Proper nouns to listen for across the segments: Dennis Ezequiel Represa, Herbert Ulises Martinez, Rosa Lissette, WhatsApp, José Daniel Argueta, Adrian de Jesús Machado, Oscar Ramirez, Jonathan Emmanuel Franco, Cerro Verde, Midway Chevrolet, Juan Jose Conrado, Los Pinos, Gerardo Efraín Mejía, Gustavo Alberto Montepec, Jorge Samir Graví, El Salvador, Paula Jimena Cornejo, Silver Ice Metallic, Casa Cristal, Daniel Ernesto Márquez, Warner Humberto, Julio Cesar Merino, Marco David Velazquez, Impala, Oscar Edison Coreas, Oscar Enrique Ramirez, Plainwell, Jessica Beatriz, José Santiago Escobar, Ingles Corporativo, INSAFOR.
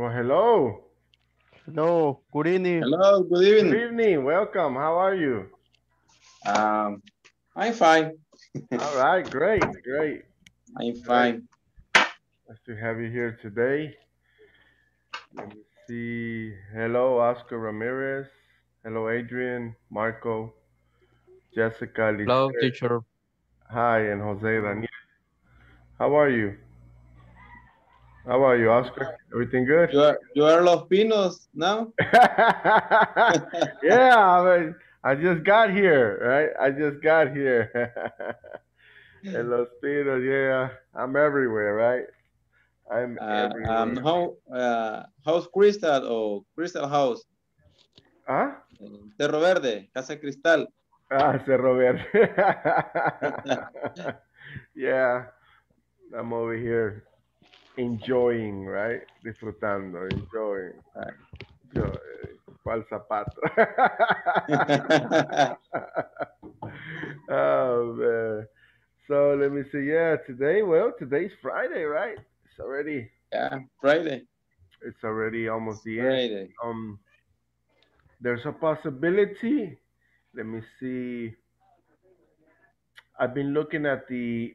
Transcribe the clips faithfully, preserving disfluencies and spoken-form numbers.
Well, hello. Hello. Good evening. Hello. Good evening. Good evening. Welcome. How are you? Um, I'm fine. All right. Great. Great. I'm fine. Nice to have you here today. Let me see. Hello, Oscar Ramirez. Hello, Adrian, Marco, Jessica. Hello, Lissette. Teacher. Hi, and Jose Daniel. How are you? How are you, Oscar? Everything good? You are, you are Los Pinos now? Yeah, I, mean, I just got here, right? I just got here. And Los Pinos, yeah. I'm everywhere, right? I'm uh, everywhere. Um, how, uh, House Crystal or Crystal House? Huh? Cerro Verde, Casa Cristal. Ah, Cerro Verde. Yeah, I'm over here. Enjoying, right? Disfrutando, enjoying. Yo, ¿cuál zapato? Oh, man. So let me see. Yeah, today. Well, today's Friday, right? It's already. Yeah, Friday. It's already almost the Friday. End. Um, there's a possibility. Let me see. I've been looking at the.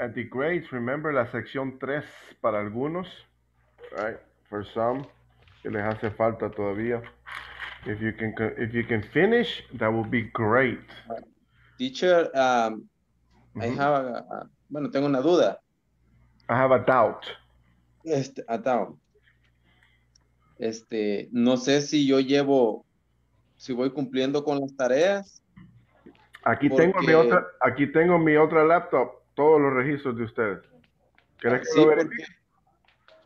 At the grades, remember la sección tres para algunos, right? For some, que les hace falta todavía. If you can, if you can finish, that would be great. Teacher, um, mm-hmm. I have a, a, bueno, tengo una duda. I have a doubt. Este, a doubt. Este, no sé si yo llevo, si voy cumpliendo con las tareas. Aquí porque... tengo mi otra, aquí tengo mi otra laptop. Todos los registros de ustedes. ¿Querés que lo verifique?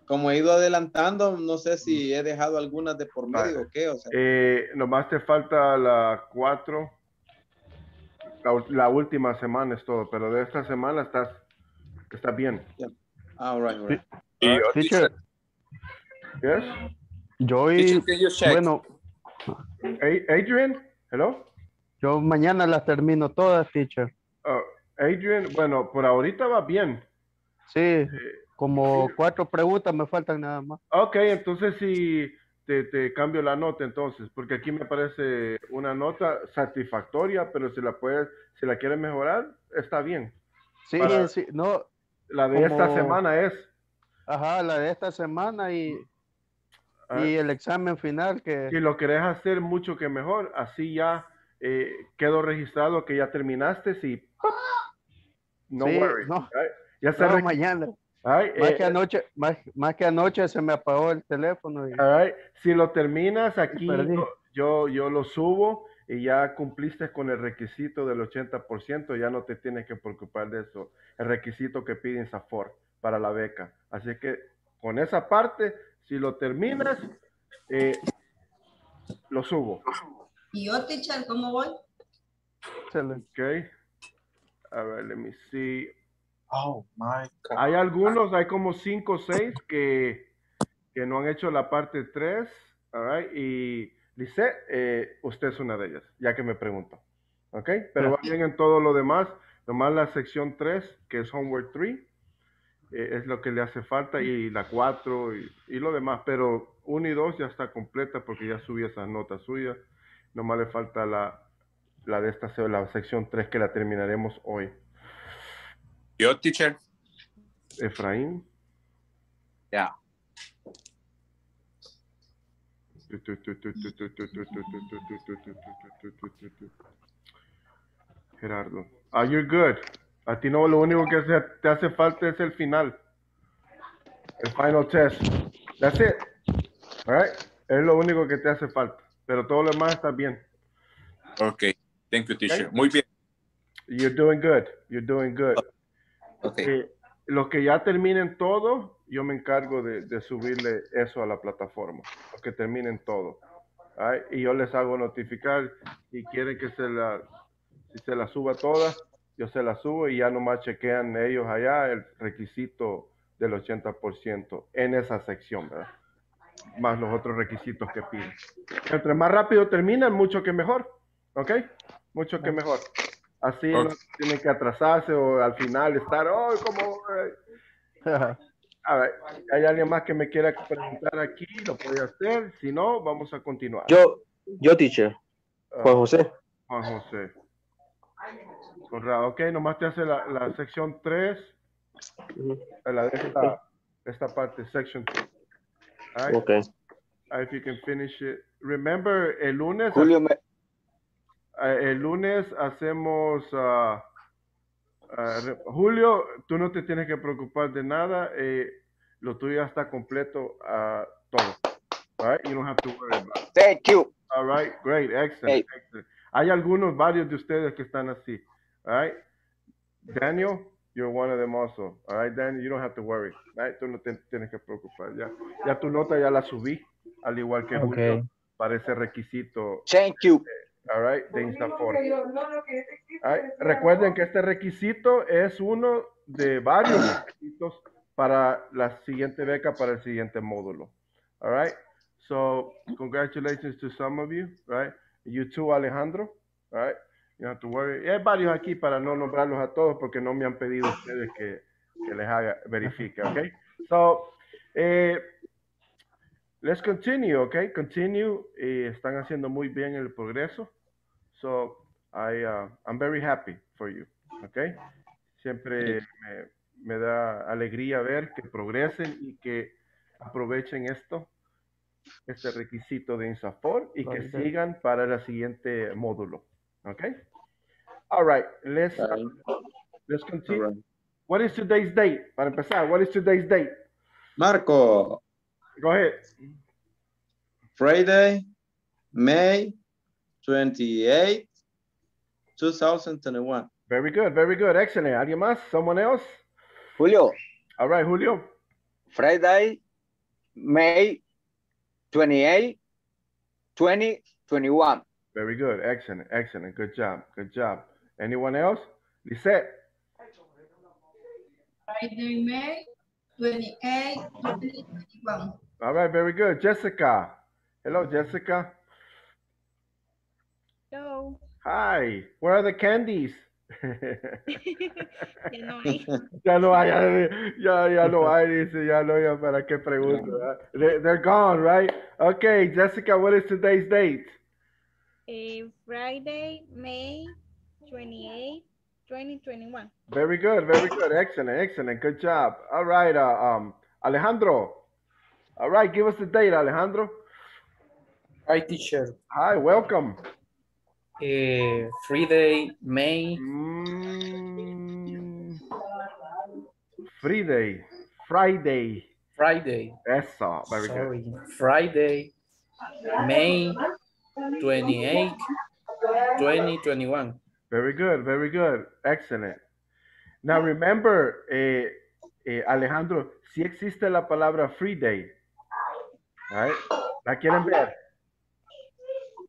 Como he ido adelantando, no sé si he dejado algunas de por medio o qué. O sea, eh, nomás te falta la cuatro. La, la última semana es todo, pero de esta semana estás, estás bien. Yeah. All right, all right. Sí, uh, teacher. Yes. Yo y, bueno. Adrian, hello. Yo mañana las termino todas, teacher. Uh, Adrian, bueno, por ahorita va bien. Sí, como cuatro preguntas me faltan nada más. Ok, entonces sí, te, te cambio la nota entonces, porque aquí me parece una nota satisfactoria, pero si la puedes, si la quieres mejorar, está bien. Sí, para, sí, no. La de como, esta semana es. Ajá, la de esta semana y, ah, y el examen final que... Si lo querés hacer mucho que mejor, así ya eh, quedó registrado que ya terminaste, si... No sí, worries, no. Right? Ya se no, mañana. Right? Más, eh, que anoche, más, más que anoche se me apagó el teléfono. Y... Right. Si lo terminas aquí, yo, yo lo subo y ya cumpliste con el requisito del ochenta por ciento, ya no te tienes que preocupar de eso. El requisito que pide INSAFOR para la beca. Así que con esa parte, si lo terminas, eh, lo subo. ¿Y yo, teacher, cómo voy? Excelente. Okay. A ver, let me see. Oh, my God. Hay algunos, hay como cinco o seis que, que no han hecho la parte tres. All right. Y Lissette, eh, usted es una de ellas, ya que me preguntó. Ok, pero va bien en todo lo demás. Nomás la sección tres, que es Homework tres, eh, es lo que le hace falta, y la cuatro y, y lo demás. Pero uno y dos ya está completa porque ya subí esas notas suyas. Nomás le falta la... la de esta, la sección tres, que la terminaremos hoy. Yo, teacher. Efraín. Ya. Yeah. Gerardo. Ah, you're good. A ti no, lo único que te hace falta es el final. El final test. That's it. All right. Es lo único que te hace falta. Pero todo lo demás está bien. Ok. Thank you, teacher. Okay. Muy bien. You're doing good. You're doing good. Okay. Eh, los que ya terminen todo, yo me encargo de, de subirle eso a la plataforma. Los que terminen todo. Right? Y yo les hago notificar si quieren que se la, si se la suba toda, yo se la subo y ya nomás chequean ellos allá el requisito del ochenta por ciento en esa sección, ¿verdad? Más los otros requisitos que piden. Entre más rápido terminan, mucho que mejor. ¿Ok? Mucho que mejor. Así okay. No tienen que atrasarse o al final estar, oh, como... A ver, ¿hay alguien más que me quiera preguntar aquí? Lo puede hacer. Si no, vamos a continuar. Yo, yo, teacher. Juan José. Juan José. Corrado, ok, nomás te hace la, la sección tres. La de esta, esta parte, sección tres. All right. Ok. If you can finish it. Remember, el lunes. Julio, me... El lunes hacemos. Uh, Uh, Julio, tú no te tienes que preocupar de nada, eh, lo tuyo ya está completo, uh, todo. All right? You don't have to worry about it. Thank you. All right, great, excellent, hey. Excellent. Hay algunos, varios de ustedes que están así. All right? Daniel, you're one of them also. All right, Daniel, you don't have to worry. All right? Tú no te tienes que preocupar. Ya, ya tu nota ya la subí, al igual que okay. Julio, para ese requisito. Thank you. All right, de INSAFOR. Right. Recuerden que este requisito es uno de varios requisitos para la siguiente beca, para el siguiente módulo. All right, so congratulations to some of you, right? You too, Alejandro. All right, you have to worry. Hay varios aquí para no nombrarlos a todos porque no me han pedido ustedes que, que les haga, verifique, okay? So, eh, let's continue, okay? Continue. Eh, están haciendo muy bien el progreso. So, I, uh, I'm very happy for you, okay? Siempre me, me da alegría ver que progresen y que aprovechen esto, este requisito de INSAFOR y que okay. sigan para el siguiente módulo, okay? All right, let's, uh, let's continue. All right. What is today's date? Para empezar, what is today's date? Marco. Go ahead. Friday, May twenty-eighth, two thousand twenty-one. Very good, very good. Excellent. ¿Alguien más? ¿Someone else? Julio. All right, Julio. Friday, May twenty-eighth, twenty twenty-one. Very good. Excellent, excellent. Good job, good job. Anyone else? Lissette. Friday, May twenty-eighth, twenty twenty-one. All right, very good. Jessica. Hello, Jessica. Hello. Hi. Where are the candies? Ya no hay. Ya no hay. Ya, ya no hay. Dice, ya no hay. ¿Para qué pregunto? They, they're gone, right? Okay, Jessica, what is today's date? Uh, Friday, May twenty-eighth, twenty twenty-one. Very good. Very good. Excellent. Excellent. Good job. All right. Uh, um, Alejandro. All right, give us the date, Alejandro. Hi, teacher. Hi, welcome. Uh, Friday, May. Mm, Friday, Friday. Friday. Eso, very Sorry. Good. Friday, May twenty-eighth, twenty twenty-one. Very good, very good. Excellent. Now, remember, eh, eh, Alejandro, si existe la palabra Friday. All right. ¿La quieren ver?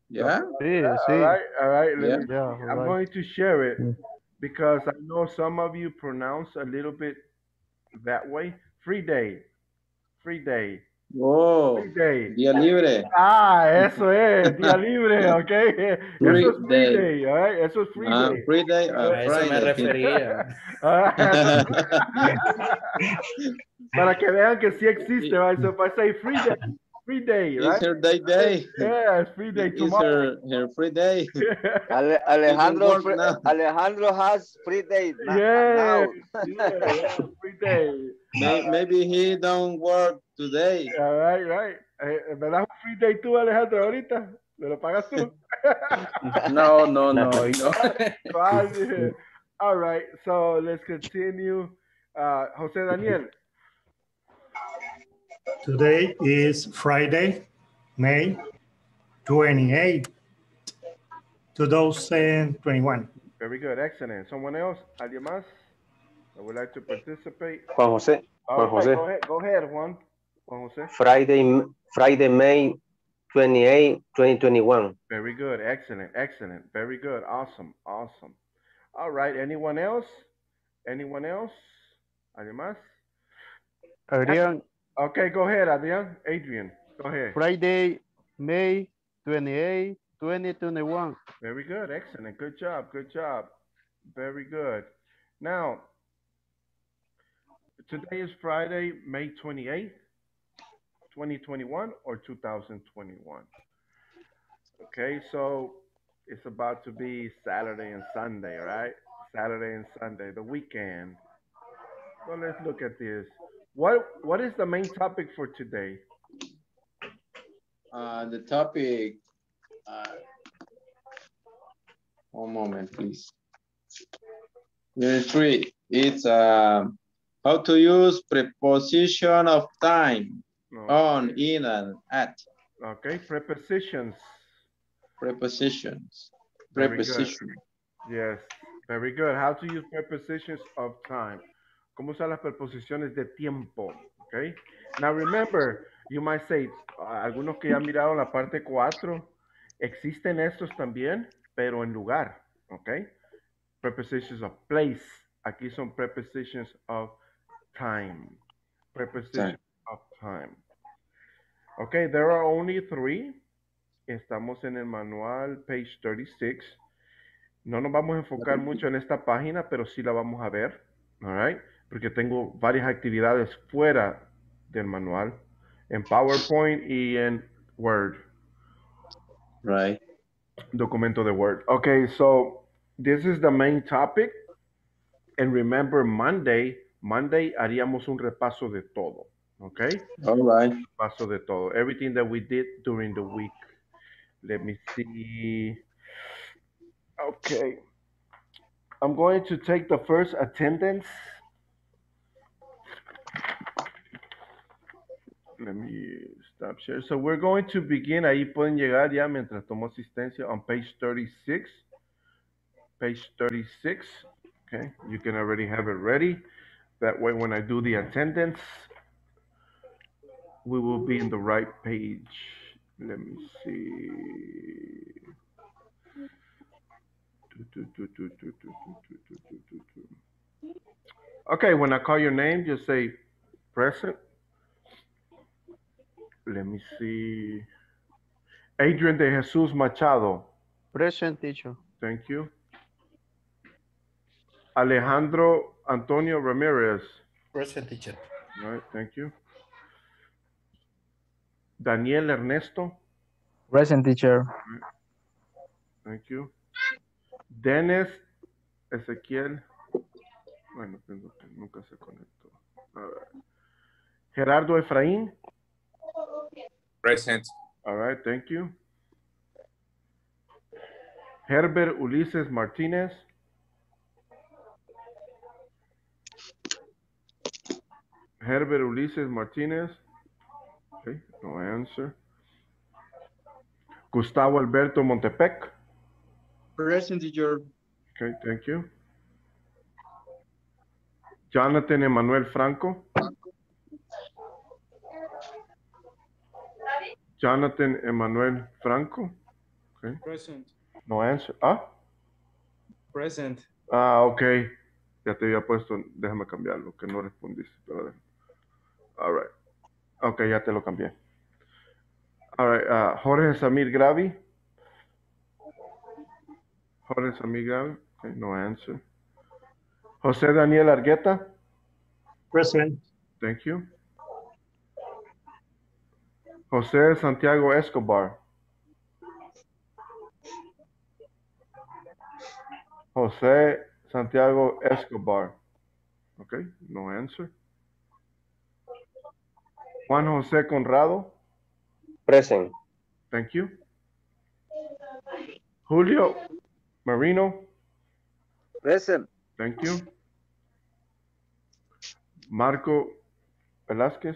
Yeah. Sí, sí. All right, all right. Let yeah. Me, yeah, all I'm right. going to share it because I know some of you pronounce a little bit that way. Free day. Free day. Oh. Free day. Día libre. Ah, eso es. Día libre, okay. Free eso es free day. Day, all right. Eso es free ah, day. Free day. Ah, a eso me refería. Para que vean que sí existe, right? So if I say free day. Free day, right? It's her day day. Yeah, it's free day tomorrow. It's her, her free day. Ale, Alejandro, Alejandro has free day. Now. Yeah, yeah, free day. Maybe, maybe he don't work today. All right, right. Eh, ¿me das un free day tú, Alejandro, ahorita? ¿Me lo pagas tú? No, no, no. No. All right, so let's continue. Uh, José Daniel. Today is Friday, May twenty-eighth, twenty twenty-one. Very good, excellent. Someone else? ¿Alguien más? I would like to participate. Juan José. Juan José. Right, go ahead, go ahead, Juan. Juan José. Friday, Friday, May twenty-eighth, twenty twenty-one. Very good, excellent, excellent. Very good, awesome, awesome. All right, anyone else? Anyone else? ¿Alguien más? Adrián. Okay, go ahead, Adrian. Adrian, go ahead. Friday, May twenty-eighth, twenty twenty-one. Very good, excellent. Good job, good job. Very good. Now, today is Friday, May twenty-eighth, twenty twenty-one or two thousand twenty-one. Okay, so it's about to be Saturday and Sunday, right? Saturday and Sunday, the weekend. So let's look at this. What What is the main topic for today? Uh, the topic, uh, one moment, please. Number three, it's uh, how to use preposition of time, okay. On, in, and at. Okay, prepositions. Prepositions. Preposition. Yes, very good. How to use prepositions of time. ¿Cómo usar las preposiciones de tiempo? Okay. Now remember, you might say, algunos que ya miraron la parte cuatro, existen estos también, pero en lugar. Okay. Prepositions of place. Aquí son prepositions of time. Prepositions of time. Okay, there are only three. Estamos en el manual, page thirty-six. No nos vamos a enfocar mucho en esta página, pero sí la vamos a ver. All right? Porque tengo varias actividades fuera del manual, en PowerPoint y en Word. Right. Documento de Word. Okay, so this is the main topic. And remember, Monday, Monday haríamos un repaso de todo. Okay? All right. Repaso de todo. Everything that we did during the week. Let me see. Okay. I'm going to take the first attendance. Let me stop share. So we're going to begin. Ahí pueden llegar ya mientras tomo asistencia on page thirty-six. Page thirty-six. Okay. You can already have it ready. That way when I do the attendance, we will be in the right page. Let me see. Okay, when I call your name, just say present. Let me see. Adrian de Jesús Machado. Present, teacher. Thank you. Alejandro Antonio Ramirez. Present, teacher. All right, thank you. Daniel Ernesto. Present, teacher. Thank you. Dennis Ezequiel. Bueno, tengo que nunca se conectó. All right. Gerardo Efraín. Present. All right, thank you. Herbert Ulises Martinez. Herbert Ulises Martinez. Okay, no answer. Gustavo Alberto Montepec. Present, teacher. Okay, thank you. Jonathan Emmanuel Franco. Jonathan Emmanuel Franco. Okay. Present. No answer. Ah. Present. Ah, okay. Ya te había puesto, déjame cambiarlo, que no respondiste. Pero... All right. Ok, ya te lo cambié. All right, uh, Jorge Samir Graví. Jorge Samir Graví. Okay, no answer. José Daniel Argueta. Present. Thank you. José Santiago Escobar. José Santiago Escobar. Okay, no answer. Juan Jose Conrado. Present. Thank you. Julio Merino. Present. Thank you. Marco Velazquez.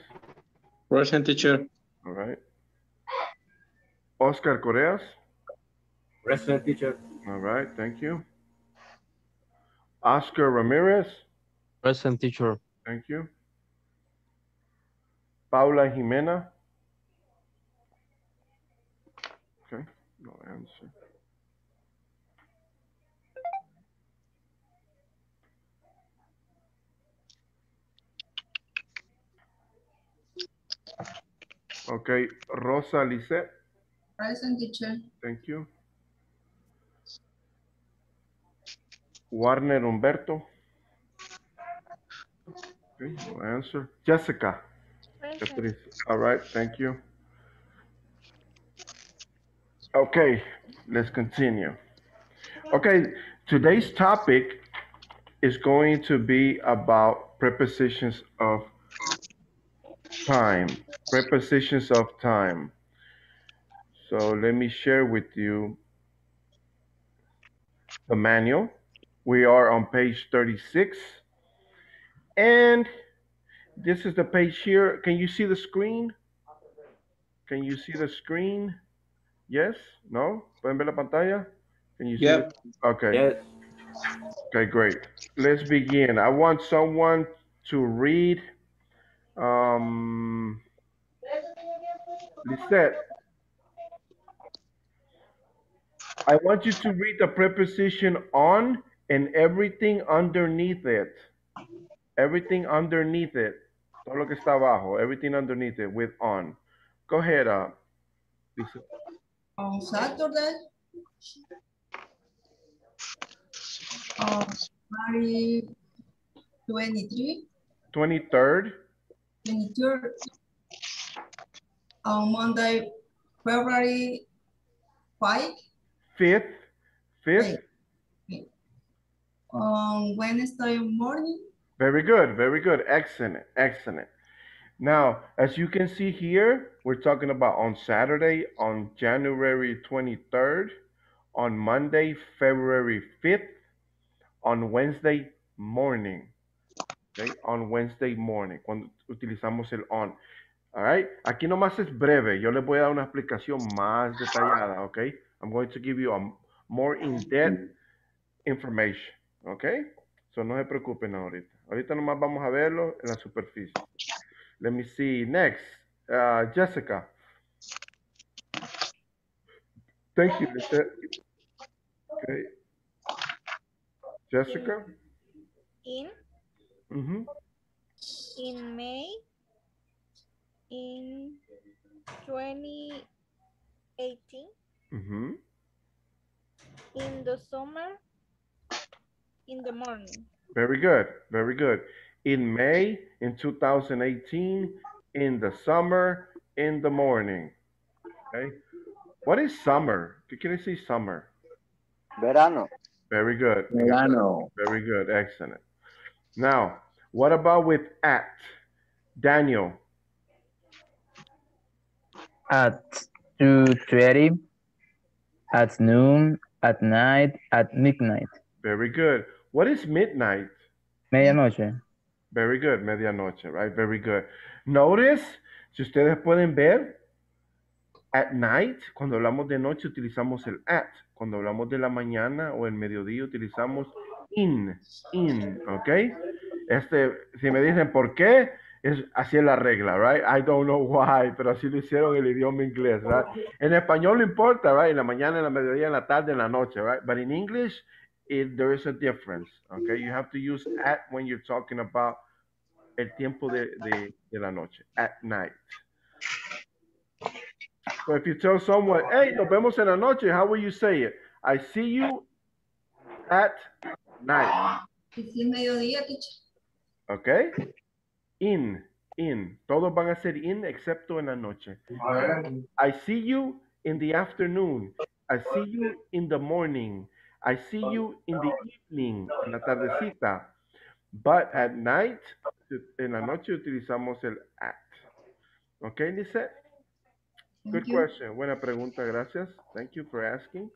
Present, teacher. All right. Oscar Coreas. Present, teacher. All right, thank you. Oscar Ramirez. Present, teacher. Thank you. Paula Jimena. Okay, no answer. Okay, Rosa Lissette. Present, teacher. Thank you. Warner Humberto. Okay, we'll answer. Jessica. Beatriz. All right, thank you. Okay, let's continue. Okay, today's topic is going to be about prepositions of time. Prepositions of time. So let me share with you the manual. We are on page thirty-six. And this is the page here. Can you see the screen? Can you see the screen? Yes? No? ¿Pueden ver la pantalla? Can you see yep. it? Okay. Yes. Okay, great. Let's begin. I want someone to read. Um, Lissette, I want you to read the preposition on and everything underneath it. Everything underneath it. Todo lo que está abajo. Everything underneath it with on. Go ahead. Uh, on Saturday, on February twenty-three. twenty-third. twenty-third. On Monday, February fifth. fifth. fifth. fifth. On Wednesday morning. Very good, very good. Excellent, excellent. Now, as you can see here, we're talking about on Saturday, on January twenty-third, on Monday, February fifth, on Wednesday morning. Okay, on Wednesday morning, cuando utilizamos el on. All right, aquí nomás es breve. Yo les voy a dar una explicación más detallada, okay? I'm going to give you a more in-depth information, okay? So no se preocupen ahorita. Ahorita nomás vamos a verlo en la superficie. Let me see. Next, uh, Jessica. Thank you, Lissette. Okay. Jessica? In. Mm-hmm. In May. In twenty eighteen. Mm-hmm. In the summer. In the morning. Very good, very good. In May, in two thousand eighteen, in the summer, in the morning. Okay. What is summer? Can you see summer? Verano. Very good. Verano. Very good, excellent. Now, what about with at? Daniel. At two thirty, at noon, at night, at midnight. Very good. What is midnight? Medianoche. Very good, medianoche, right? Very good. Notice, si ustedes pueden ver, at night, cuando hablamos de noche utilizamos el at. Cuando hablamos de la mañana o el mediodía utilizamos in, in, ¿ok? Este, si me dicen por qué, es así es la regla, right? I don't know why, pero así lo hicieron en el idioma inglés, right? En español no importa, right? En la mañana, en la mediodía, en la tarde, en la noche, right? But in English, It, there is a difference, okay? You have to use at when you're talking about el tiempo de, de, de la noche, at night. So if you tell someone, hey, nos vemos en la noche, how will you say it? I see you at night. Okay? In, in. Todos van a ser in, excepto en la noche. I see you in the afternoon. I see you in the morning. I see you in the evening, en la tardecita. But at night, en la noche utilizamos el at. ¿Ok, Lissette? Good Thank question. You. Buena pregunta, gracias. Thank you for asking.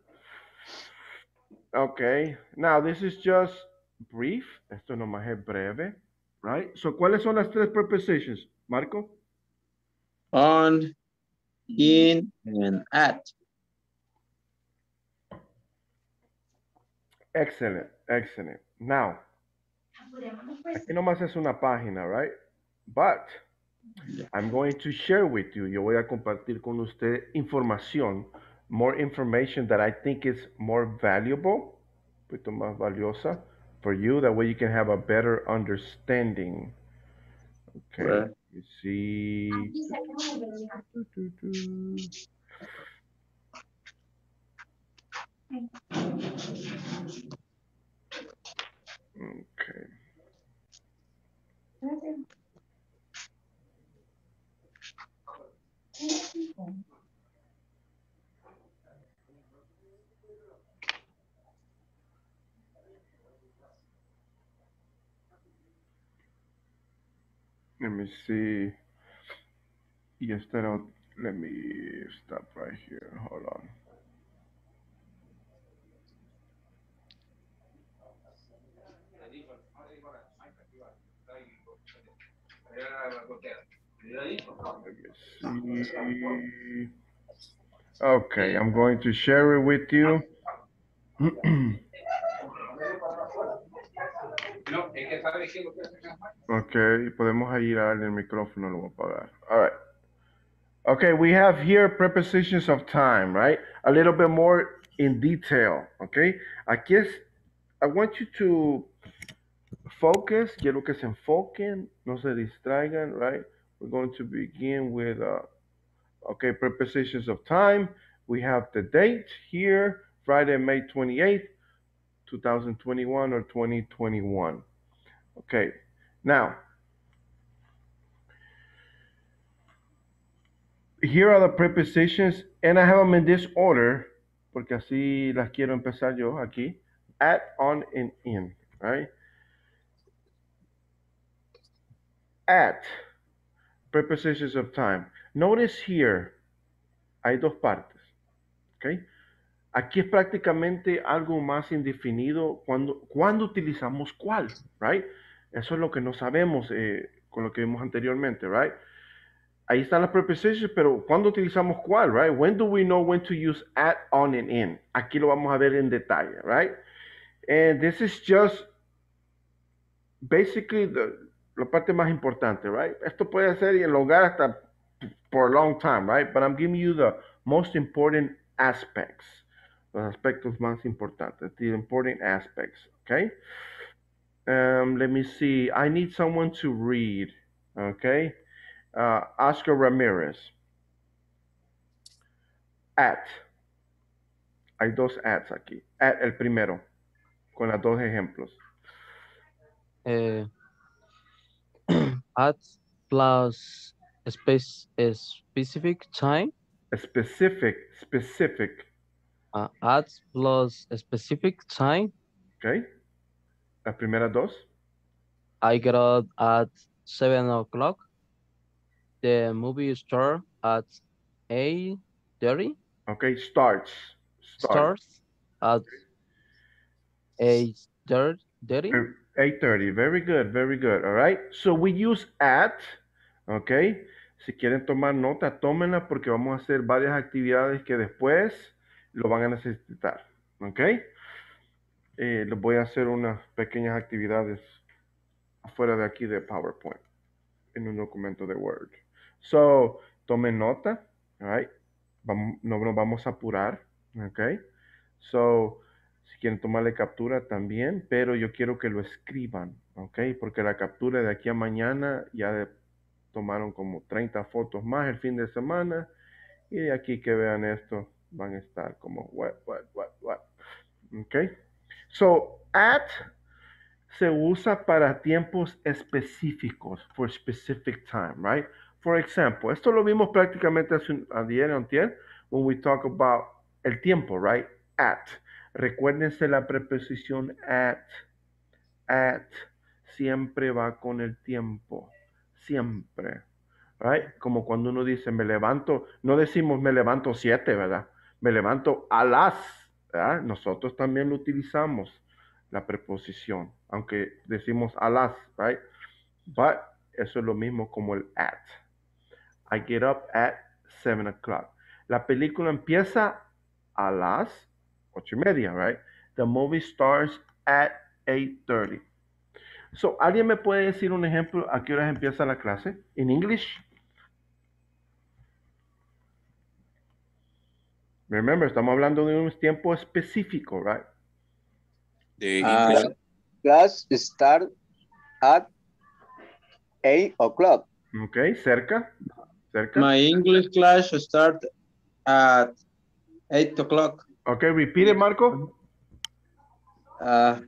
Ok. Now, this is just brief. Esto nomás es breve. Right? So, ¿cuáles son las tres prepositions, Marco? On, in, and at. Excellent, excellent. Now, aquí nomás es una página, right? But I'm going to share with you. Yo voy a compartir con usted información, more information that I think is more valuable, un poquito más valiosa for you. That way you can have a better understanding. Okay, right. Let me see. Do, do, do. Okay. Let me see. Yes, that out. Let me stop right here. Hold on. Okay, I'm going to share it with you. Okay, podemos agirar el micrófono, lo voy a apagar. All right. Okay, we have here prepositions of time, right? A little bit more in detail, okay? I guess I want you to focus, quiero que se enfoquen, no se distraigan, right? We're going to begin with, uh, okay, prepositions of time. We have the date here, Friday, May twenty-eighth, two thousand twenty-one or twenty twenty-one. Okay, now, here are the prepositions, and I have them in this order, porque así las quiero empezar yo aquí, at, on, and in, right? At, prepositions of time. Notice here, hay dos partes, okay? Aquí es prácticamente algo más indefinido, cuando, cuando utilizamos cuál, right? Eso es lo que no sabemos eh, con lo que vimos anteriormente, right? Ahí están las prepositions, pero ¿cuándo utilizamos cuál, right? When do we know when to use at, on, and in? Aquí lo vamos a ver en detalle, right? And this is just basically the, la parte más importante, right? Esto puede ser y elongar hasta for a long time, right? But I'm giving you the most important aspects, los aspectos más importantes, the important aspects, okay? Um, let me see. I need someone to read, okay? Uh, Oscar Ramirez. At. Hay dos ads aquí. At el primero. Con los dos ejemplos. Eh, at plus space, specific time. A specific. Specific. Uh, at plus specific time. Okay. Las primeras dos. I get out at seven o'clock. The movie starts at eight thirty. Okay, starts. Starts, starts at eight thirty. eight thirty, very good, very good, all right? So we use at, okay? Si quieren tomar nota, tómenla porque vamos a hacer varias actividades que después lo van a necesitar, okay? Eh, les voy a hacer unas pequeñas actividades afuera de aquí de PowerPoint, en un documento de Word. So, tomen nota, all right? Vamos, no nos vamos a apurar, okay? So, si quieren tomarle captura también, pero yo quiero que lo escriban, okay? Porque la captura de aquí a mañana ya de, tomaron como treinta fotos más el fin de semana y de aquí que vean esto van a estar como what, what, what, what, okay? So, at se usa para tiempos específicos, for specific time, right? For example, esto lo vimos prácticamente ayer o antier, when we talk about el tiempo, right? At. Recuérdense la preposición at. At siempre va con el tiempo. Siempre, right? Como cuando uno dice, me levanto, no decimos me levanto siete, ¿verdad? Me levanto a las, ¿verdad? Nosotros también lo utilizamos, la preposición, aunque decimos a las, right? But eso es lo mismo como el at. I get up at seven o'clock. La película empieza a las ocho y media, right? The movie starts at eight thirty. So, ¿alguien me puede decir un ejemplo a qué horas empieza la clase? In English. Remember, estamos hablando de un tiempo específico, right? The uh, class start at eight o'clock. Okay, cerca, cerca. My English class start at eight o'clock. Okay, repeat it, Marco. Uh,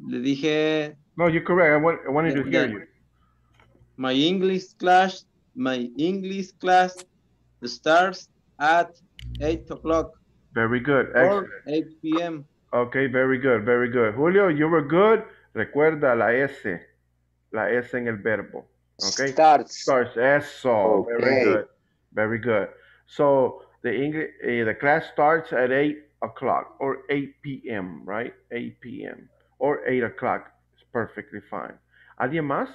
le dije, No, you're correct. I, want, I wanted to hear you. My English class, my English class starts at eight o'clock. Very good. Or eight P M Okay, very good, very good. Julio, you were good. Recuerda la S, la S en el verbo. Okay. Starts. Starts. Eso. Okay. Very good. Very good. So the English, uh, the class starts at eight o'clock or eight P M right? eight P M or eight o'clock. It's perfectly fine. ¿Alguien más?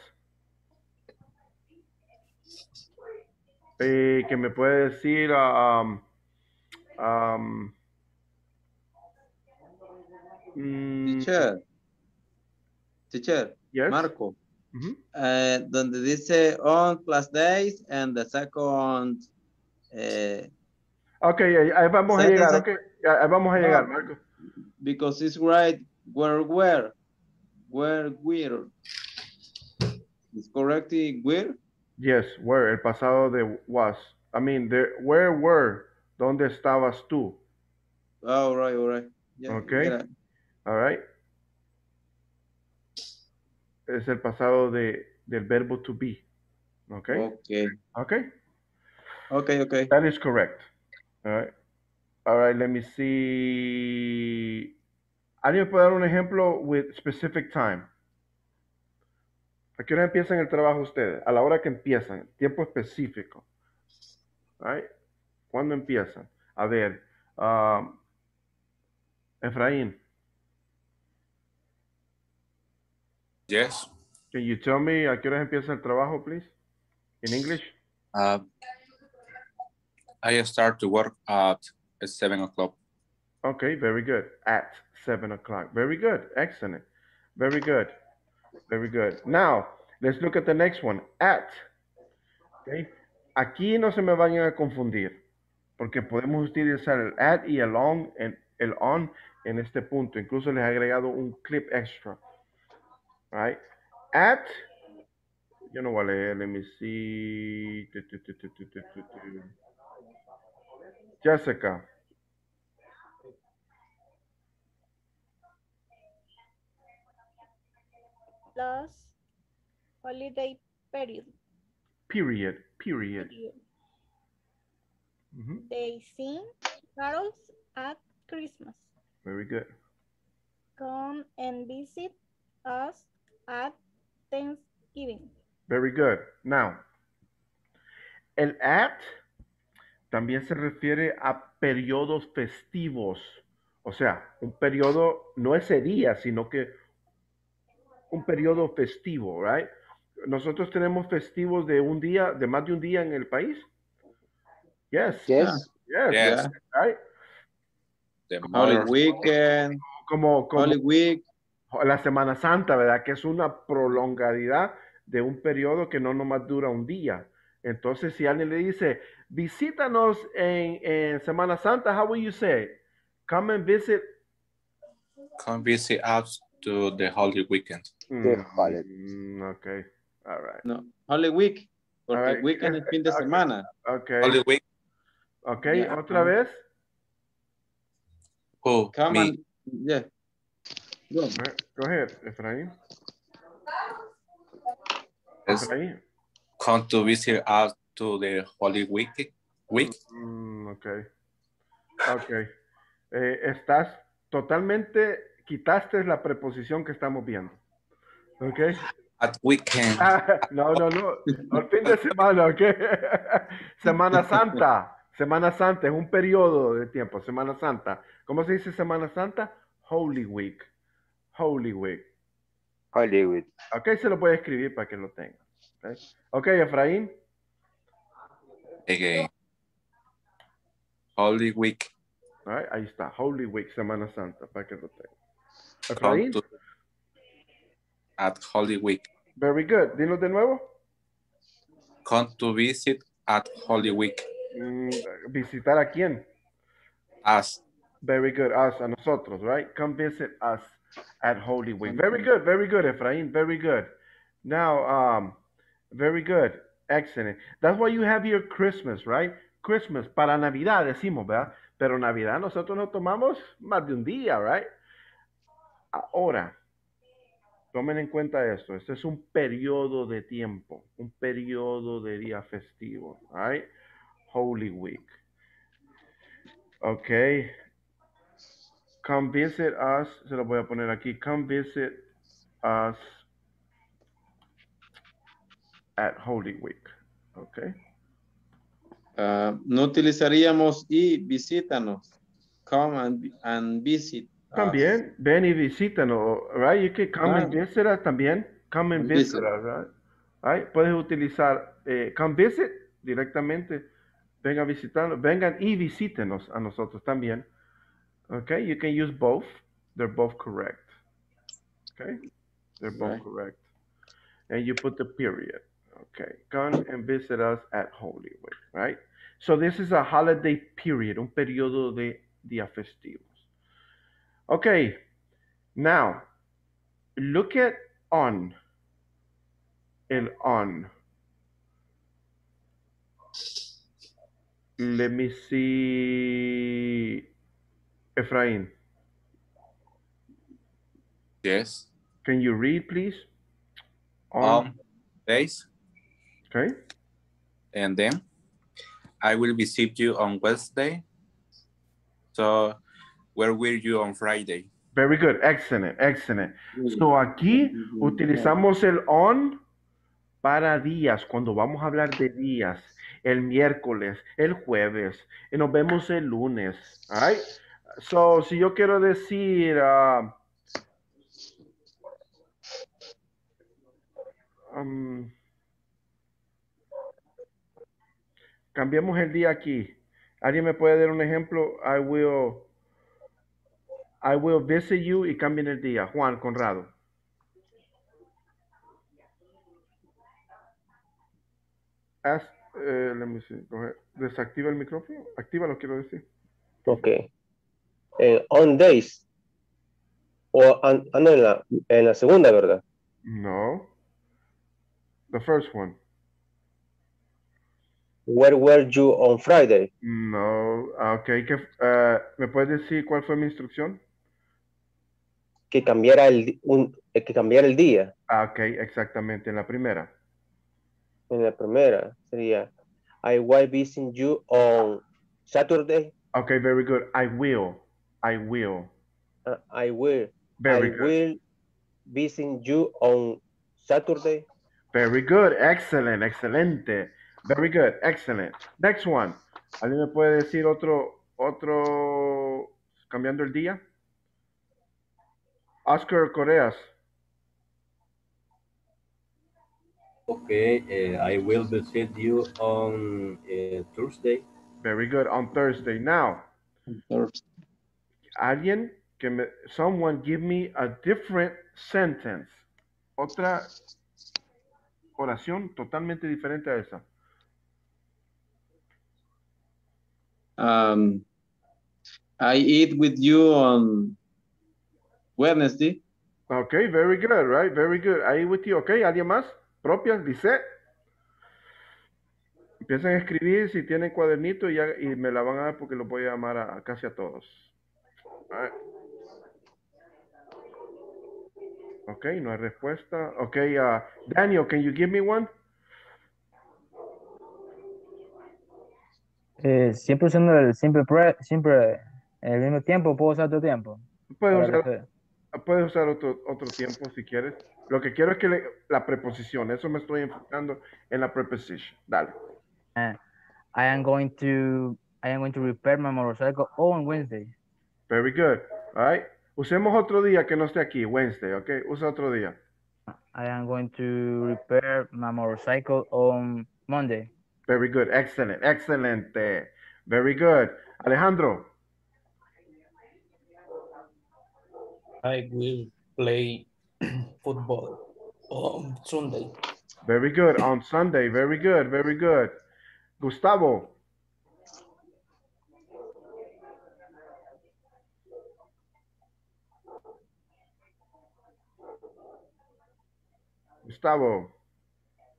Eh, que me puede decir, um, um, mm, teacher, teacher, yes? Marco, mm-hmm. uh, donde dice on class days and the second. Eh, okay, ahí vamos second, a llegar, okay, ahí vamos a llegar, Marco. Because it's right where where where where is correctly where. Yes, where, el pasado de was. I mean, there, where were, ¿dónde estabas tú? Oh, all right, all right. Yeah, okay, yeah. All right. Es el pasado de, del verbo to be. Okay? Okay. Okay? Okay, okay. That is correct. All right. All right, let me see. ¿Alguien puede dar un ejemplo with specific time? ¿A qué hora empiezan el trabajo ustedes? A la hora que empiezan, tiempo específico. Right? ¿Cuándo empiezan? A ver, um, Efraín. Yes. Can you tell me a qué hora empieza el trabajo, please? In English? Uh, I start to work at seven o'clock. Okay, very good. At seven o'clock. Very good. Excellent. Very good. Very good. Now, let's look at the next one. At. Okay. Aquí no se me vayan a confundir, porque podemos utilizar el at y el on en, el on en este punto. Incluso les he agregado un clip extra. All right. At. Yo no voy a leer. Let me see. Jessica. Plus holiday period. Period. Period. Period. Mm-hmm. They sing carols at Christmas. Very good. Come and visit us at Thanksgiving. Very good. Now, el at también se refiere a periodos festivos. O sea, un periodo no ese día, sino que un periodo festivo, right? Nosotros tenemos festivos de un día, de más de un día en el país. Yes. Yes. Yes. yes. yes. Right. The Holy Mother. Weekend. Como, como Holy Week. La Semana Santa, ¿verdad? Que es una prolongadidad de un periodo que no nomás dura un día. Entonces, si alguien le dice, visítanos en, en Semana Santa, how will you say? Come and visit. Come visit us to the Holy Weekend. The holiday. Mm, okay. All right. No, Holy Week. Porque right. el weekend es fin de okay. semana. Okay. Holy Week. Okay, yeah. otra um, vez. Oh, come on. Yeah. Go. Right. Go ahead, Efraín. Yes. Efraín. Come to visit us to the Holy Week. Week. Mm, okay. Okay. eh, estás totalmente, quitaste la preposición que estamos viendo. Okay. At weekend. Ah, no, no, no. Al fin de semana, ok. Semana Santa. Semana Santa es un periodo de tiempo. Semana Santa. ¿Cómo se dice Semana Santa? Holy Week. Holy Week. Holy Week. Ok, se lo puede escribir para que lo tenga. Ok, okay, Efraín. Again. Holy Week. All right, ahí está. Holy Week, Semana Santa, para que lo tenga. Efraín. At Holy Week. Very good. Dilo de nuevo. Come to visit at Holy Week. Mm, ¿visitar a quién? Us. Very good. Us, a nosotros, right? Come visit us at Holy Week. Very good. Very good, Efraín. Very good. Now, um, very good. Excellent. That's why you have here Christmas, right? Christmas. Para Navidad decimos, ¿verdad? Pero Navidad nosotros no tomamos más de un día, right? Ahora. Tomen en cuenta esto. Este es un periodo de tiempo, un periodo de día festivo. All right? Holy Week. Okay. Come visit us. Se lo voy a poner aquí. Come visit us at Holy Week. Okay. Uh, no utilizaríamos y visítanos. Come and, and visit. También, ven y visítanos, right? You can come right. and visit us también. Come and visit, visit. us, right? right? Puedes utilizar eh, come visit directamente. Vengan a visitarnos, vengan y visítenos a nosotros también. Okay, you can use both. They're both correct. Okay, they're both right. correct. And you put the period. Okay, come and visit us at Holy Week, right? So this is a holiday period, un periodo de día festivo. Okay, now look at on, el on. Let me see, Efraín. Yes. Can you read, please? On um, days. Okay. And then I will visit you on Wednesday. So. Where were you on Friday? Very good. Excellent. Excellent. So aquí utilizamos el on para días. Cuando vamos a hablar de días, el miércoles, el jueves, y nos vemos el lunes. All right? So, si yo quiero decir... Uh, um, cambiemos el día aquí. ¿Alguien me puede dar un ejemplo? I will... I will visit you y cambien el día. Juan Conrado. Ask, uh, let me see. Go ahead. Desactiva el micrófono. Activa, lo quiero decir. Ok. En on days. O an, an, en, la, en la segunda, ¿verdad? No. The first one. Where were you on Friday? No. Ok. Que, uh, ¿me puedes decir cuál fue mi instrucción? Que cambiara el, un, que cambiara el día. Ah, ok, exactamente, en la primera. En la primera sería, I will visit you on Saturday. Ok, very good. I will. I will. Uh, I will. Very I good. I will visit you on Saturday. Very good. Excellent, excelente. Very good. Excellent. Next one. ¿Alguien me puede decir otro, otro, cambiando el día? Oscar Coreas. Okay, uh, I will visit you on uh, Thursday. Very good, on Thursday. Now, Thursday. Alguien, que me, someone give me a different sentence. Otra oración totalmente diferente a esa. Um, I eat with you on Wednesday. Okay, very good, right? Very good. I eat with you. Okay, ¿alguien más? Propias, dice. Empiezan a escribir si tienen cuadernito y, ya, y me la van a dar porque los voy a llamar a, a casi a todos. All right. Okay, no hay respuesta. Okay, uh, Daniel, can you give me one? Eh, siempre usando el simple, pre, siempre el mismo tiempo, ¿puedo usar otro tiempo? Puedes usar, puedes usar otro, otro tiempo si quieres. Lo que quiero es que le, la preposición, eso me estoy enfocando en la preposición. Dale. Uh, I am going to, I am going to repair my motorcycle on Wednesday. Very good. All right. Usemos otro día que no esté aquí, Wednesday, ¿ok? Usa otro día. I am going to repair my motorcycle on Monday. Very good. Excellent. Excellent. Very good. Alejandro. I will play football on Sunday. Very good. On Sunday. Very good. Very good. Gustavo. Gustavo.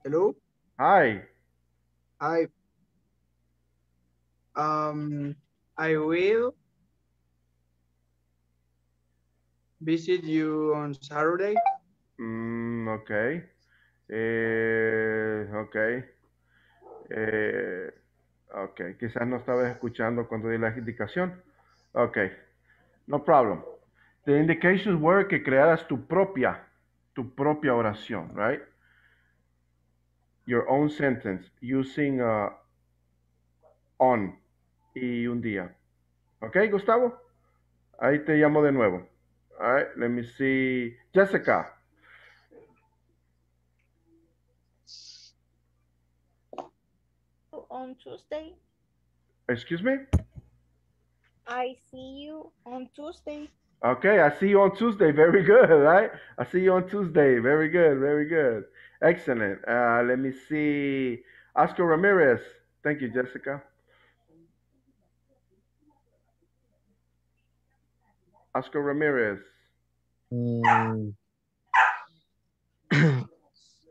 Hello. Hi. I um I will visit you on Saturday. Mm, okay. Eh, ok. Eh, ok. Quizás no estabas escuchando cuando di la indicación. Ok. No problem. The indications were que crearas tu propia, tu propia oración, right? Your own sentence using uh, on y un día. Ok, Gustavo. Ahí te llamo de nuevo. All right, let me see. Jessica. On Tuesday. Excuse me? I see you on Tuesday. Okay, I see you on Tuesday. Very good, right? I see you on Tuesday. Very good, very good. Excellent. Uh, let me see. Oscar Ramirez. Thank you, Jessica. Oscar Ramirez. Mm.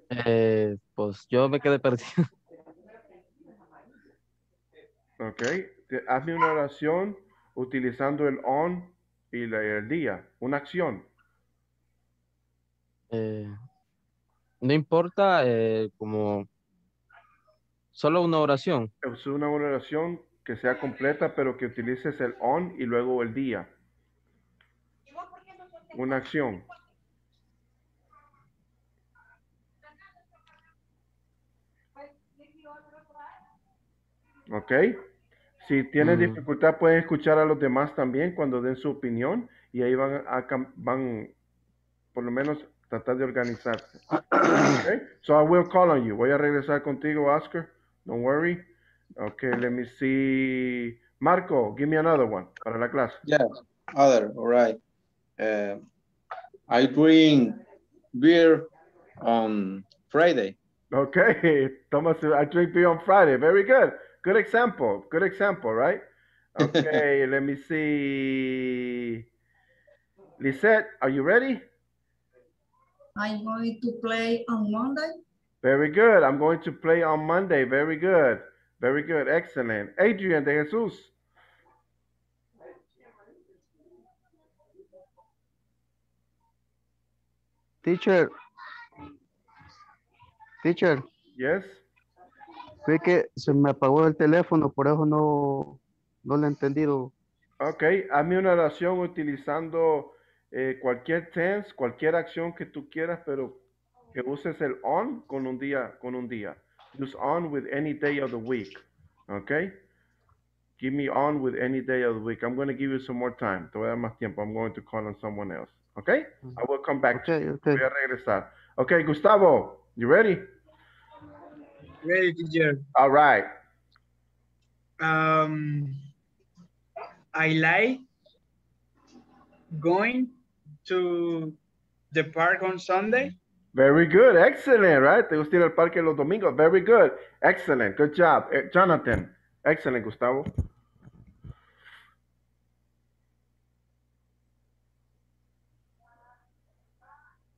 eh, pues yo me quedé perdido. Ok, hazme una oración utilizando el on y el día, una acción. Eh, no importa, eh, como solo una oración. Es una oración que sea completa, pero que utilices el on y luego el día. Una acción. Ok. Si tienen uh-huh. dificultad, pueden escuchar a los demás también cuando den su opinión y ahí van, a, van por lo menos, tratar de organizarse. Okay. So I will call on you. Voy a regresar contigo, Oscar. Don't worry. Okay, let me see. Marco, give me another one para la clase. Yeah, other. All right. Uh, I drink beer on Friday. Okay, Thomas, I drink beer on Friday. Very good. Good example. Good example, right? Okay, let me see. Lissette, are you ready? I'm going to play on Monday. Very good. I'm going to play on Monday. Very good. Very good. Excellent. Adrian de Jesus. Teacher. Teacher. Yes. Fue que se me apagó el teléfono, por eso no, no lo he entendido. Ok, hazme una oración utilizando eh, cualquier tense, cualquier acción que tú quieras, pero que uses el on con un día, con un día. Use on with any day of the week, ok? Give me on with any day of the week. I'm going to give you some more time. Te voy a dar más tiempo. I'm going to call on someone else, ok? I will come back. Okay, okay. Voy a regresar. Ok, Gustavo, you ready? Ready, teacher. All right. Um, I like going to the park on Sunday. Very good. Excellent, right? Te gusta ir al parque los domingos. Very good. Excellent. Good job. Jonathan. Excellent, Gustavo.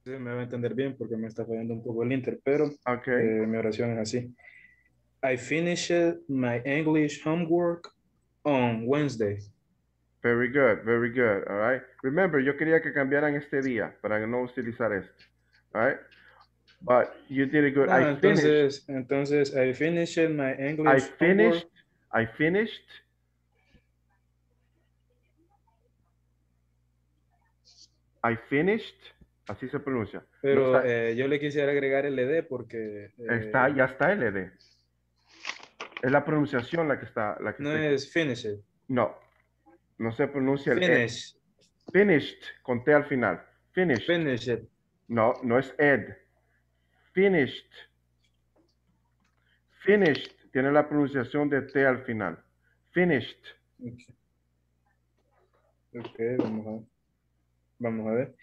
Sí, me va a entender bien porque me está fallando un poco el inter, pero okay. eh, mi oración es así. I finished my English homework on Wednesday. Very good, very good, all right. Remember, yo quería que cambiaran este día para no utilizar este, all right? But you did a good, no, I entonces, finished. Entonces, I finished my English I finished, homework. I finished. I finished. Así se pronuncia. Pero no eh, yo le quisiera agregar el E D porque... Eh, está, ya está el E D. Es la pronunciación la que está... La que no está. Es finished. No. No se pronuncia el Finish. E D. Finished. Con T al final. Finished. Finished. No, no es E D. Finished. Finished. Tiene la pronunciación de T al final. Finished. Ok, okay, vamos a ver. Vamos a ver.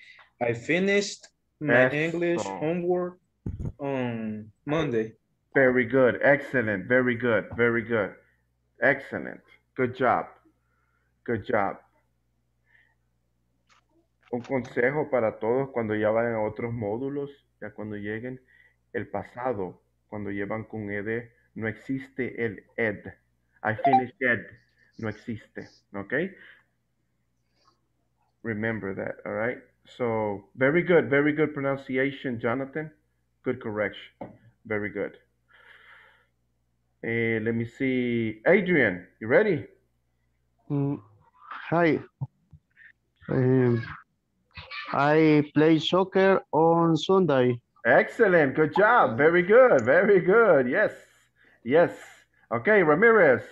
I finished my Eso. English homework on Monday. Very good. Excellent. Very good. Very good. Excellent. Good job. Good job. Un consejo para todos cuando ya vayan a otros módulos, ya cuando lleguen, el pasado, cuando llevan con E D, no existe el E D. I finished E D. No existe. Okay? Remember that. All right? So very good, very good pronunciation, Jonathan. Good correction. Very good. Uh, let me see. Adrian, you ready? Mm, hi. Um, I play soccer on Sunday. Excellent. Good job. Very good. Very good. Yes. Yes. Okay, Ramirez.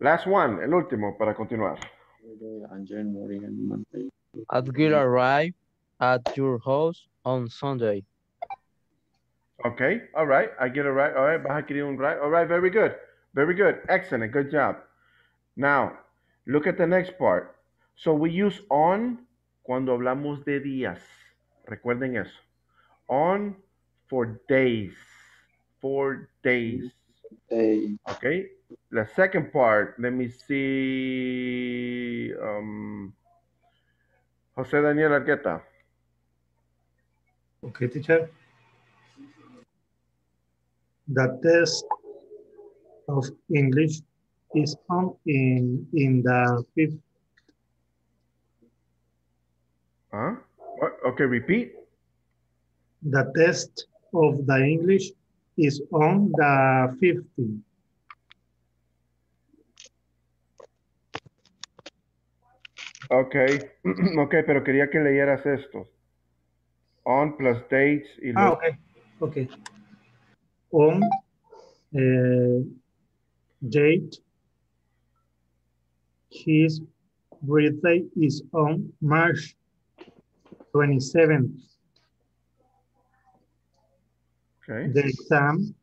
Last one, el último, para continuar. Adgil arrived at your house on Sunday. Okay, all right. I get it right. All right, baja quería un right. All right, very good. Very good. Excellent. Good job. Now, look at the next part. So we use on cuando hablamos de días. Recuerden eso. On for days. For days. Day. Okay. The second part, let me see. Um, José Daniel Argueta. Okay, teacher. The test of English is on in, in the fifth. Huh? What? Okay, repeat. The test of the English is on the fifteenth. Okay, okay, pero quería que leyeras esto. On plus dates. Y ah, ok, ok. On, eh, date, his birthday is on March twenty-seventh. Okay. The exam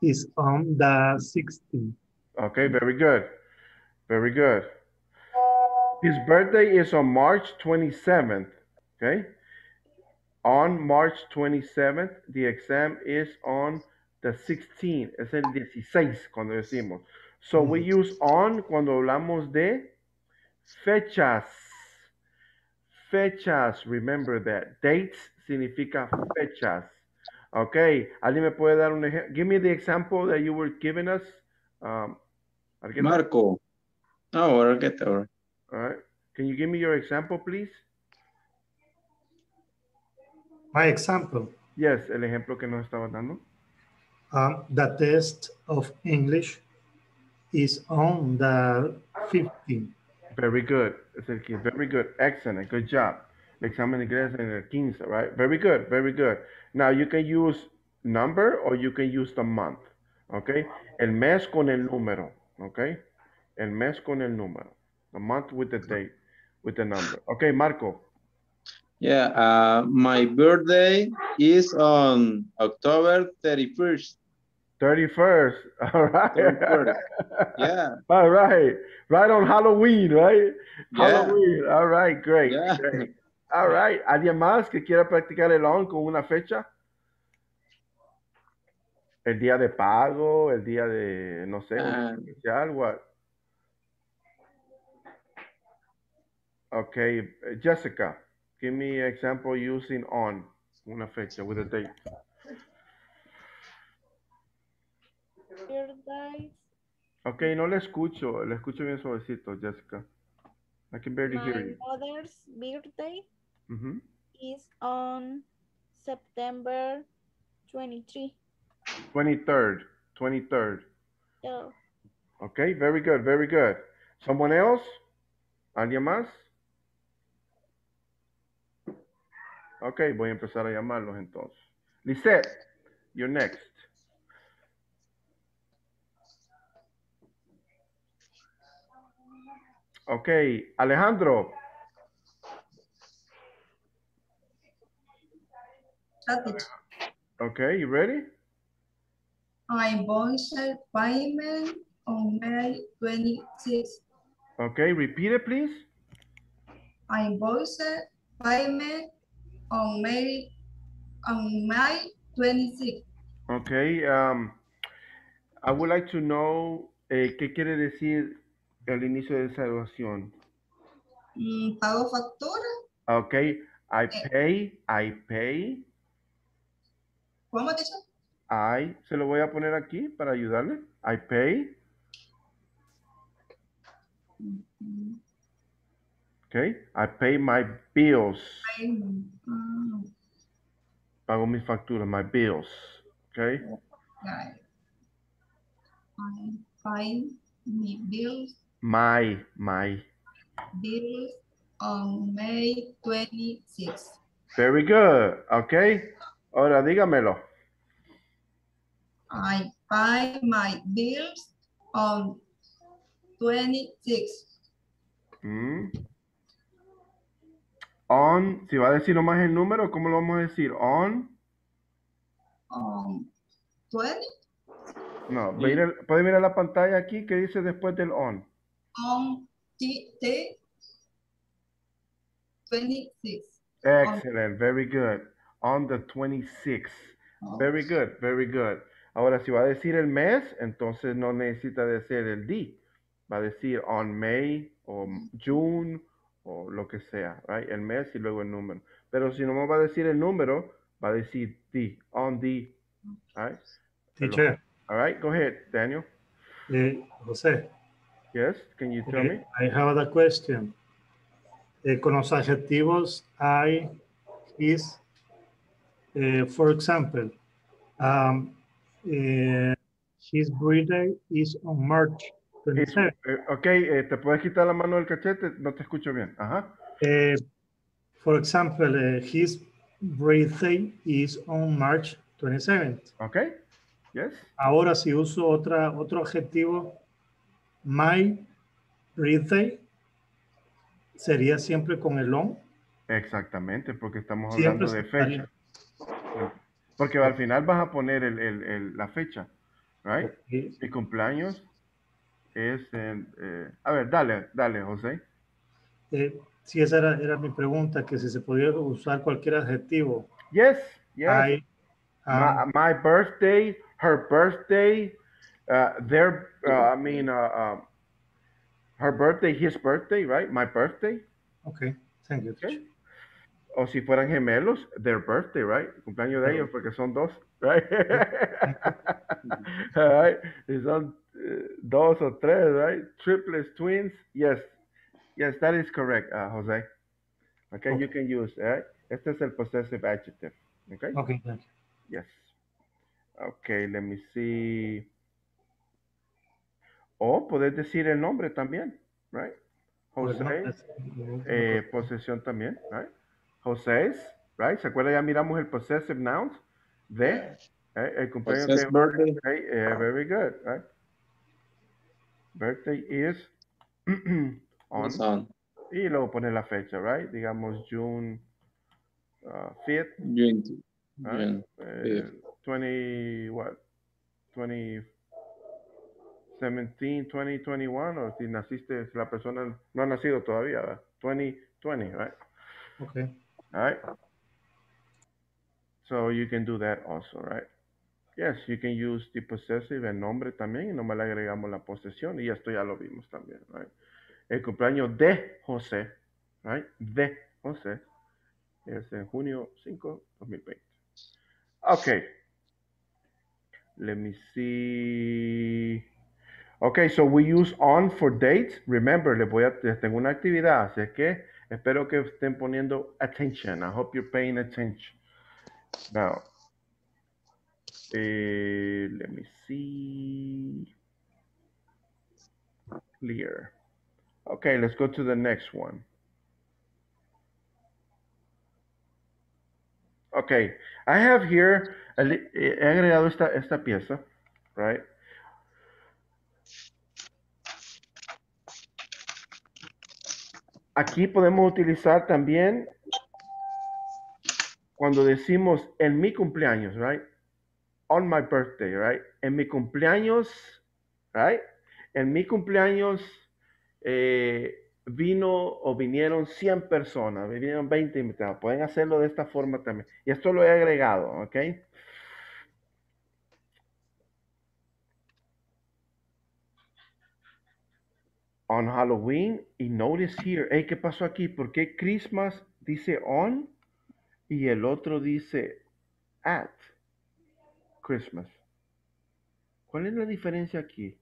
is on the sixteenth. Okay, very good, very good. His birthday is on March twenty-seventh, okay? On March twenty-seventh, the exam is on the sixteenth. Es el dieciséis cuando decimos. So mm-hmm. we use on cuando hablamos de fechas. Fechas, remember that. Dates significa fechas. Okay, ¿alguien me puede dar un ejemplo? Give me the example that you were giving us. Um, Marco. No, I'll get there. All right. Can you give me your example, please? My example? Yes, el ejemplo que nos estaba dando. Um, the test of English is on the fifteenth. Very good. Very good. Excellent. Good job. El examen de inglés en el quince, right? Very good. Very good. Now, you can use number or you can use the month, okay? El mes con el número, okay? El mes con el número. A month with the date, with the number. Okay, Marco. Yeah, uh, my birthday is on October thirty-first. thirty-first, all right. thirty-first. Yeah. All right, right on Halloween, right? Yeah. Halloween, all right, great, yeah. Great. All right, ¿alguien más que quiera practicar el on con una fecha? El día de pago, el día de, no sé, uh, especial, what? Okay, Jessica, give me an example using on, una fecha with a date. Okay, no le escucho, le escucho bien suavecito, Jessica. I can barely My hear you. My mother's birthday mm-hmm. is on September twenty-third. twenty-third, twenty-third. Yeah. Okay, very good, very good. Someone else? ¿Alguien más? Ok, voy a empezar a llamarlos entonces. Lissette, you're next. Ok, Alejandro. Ok, you ready? I voiced payment on May twenty-sixth. Ok, repeat it, please. I voiced payment on May, on May twenty-sixth. Okay, um, I would like to know eh, qué quiere decir el inicio de esa oración. Mm, pago factura. Okay, I pay, I pay. ¿Cómo te dice? I, se lo voy a poner aquí para ayudarle. I pay. Okay, I pay my bills. Pago mis facturas, my bills. Okay. I pay my bills. My, my. Bills on May twenty-sixth. Very good. Okay. Ahora dígamelo. I pay my bills on twenty-sixth. Mm. On, si va a decir nomás el número, ¿cómo lo vamos a decir? On. On. ¿Puede? No, sí. Mira, puede mirar la pantalla aquí que dice después del on. On T T twenty-six. Excellent, on. Very good. On the twenty-sixth. Oh. Very good, very good. Ahora, si va a decir el mes, entonces no necesita decir el D. Va a decir on May o June o lo que sea, right? El mes y luego el número. Pero si no me va a decir el número, va a decir D, on D. All right? Teacher. All right, go ahead, Daniel. Uh, Jose. Yes, can you tell okay. me? I have a question. Eh, con los adjetivos I, his, eh, for example, um, eh, his birthday is on March twenty-seventh. Ok, eh, te puedes quitar la mano del cachete, no te escucho bien. Ajá. Eh, for example, eh, his birthday is on March twenty-seventh. Ok, yes. Ahora si uso otra, otro adjetivo, my birthday, sería siempre con el on. Exactamente, porque estamos hablando siempre de fecha. Estaría. Porque al final vas a poner el, el, el, la fecha, right? Okay. El cumpleaños es el... Eh, a ver, dale, dale, José. Eh, sí, esa era, era mi pregunta, que si se podía usar cualquier adjetivo. Yes, yes. I, um, my, my birthday, her birthday, uh, their, uh, I mean... Uh, uh, her birthday, his birthday, right? My birthday. Okay, thank you. Okay. O si fueran gemelos, their birthday, right? Cumpleaños de ellos porque son dos, right? All right. Si son uh, dos o tres, right? Triplets, twins, yes. Yes, that is correct, uh, Jose. Okay, okay, you can use, right? Este es el possessive adjective, okay? Okay, thank you. Yes. Okay, let me see. O podés decir el nombre también, right? José, eh, posesión también, right? José's, right? ¿Se acuerdan? Ya miramos el possessive nouns de eh, el cumpleaños de birthday. Okay, eh, very good, right? Birthday is on. on. Y luego poner la fecha, right? Digamos June uh, fifth. June. Right? June. Eh, twenty what? twenty-four. seventeen, twenty, twenty-one, o si naciste, si la persona no ha nacido todavía, ¿verdad? twenty twenty, right? Okay. All right. So you can do that also, right? Yes, you can use the possessive, el nombre también, y nomás le agregamos la posesión, y esto ya lo vimos también, right? El cumpleaños de José, right? De José, es en junio cinco, dos mil veinte. Okay. Let me see... Okay, so we use on for dates. Remember, les voy a, les tengo una actividad, así es que espero que estén poniendo attention. I hope you're paying attention. Now, eh, let me see. Clear. Okay, let's go to the next one. Okay, I have here, he agregado esta, esta pieza, right? Aquí podemos utilizar también cuando decimos en mi cumpleaños, right? On my birthday, right? En mi cumpleaños, right? En mi cumpleaños eh, vino o vinieron cien personas, vinieron veinte invitados. Pueden hacerlo de esta forma también. Y esto lo he agregado, ¿ok? On Halloween, y notice here, hey, ¿qué pasó aquí? ¿Por qué Christmas dice on y el otro dice at Christmas? ¿Cuál es la diferencia aquí?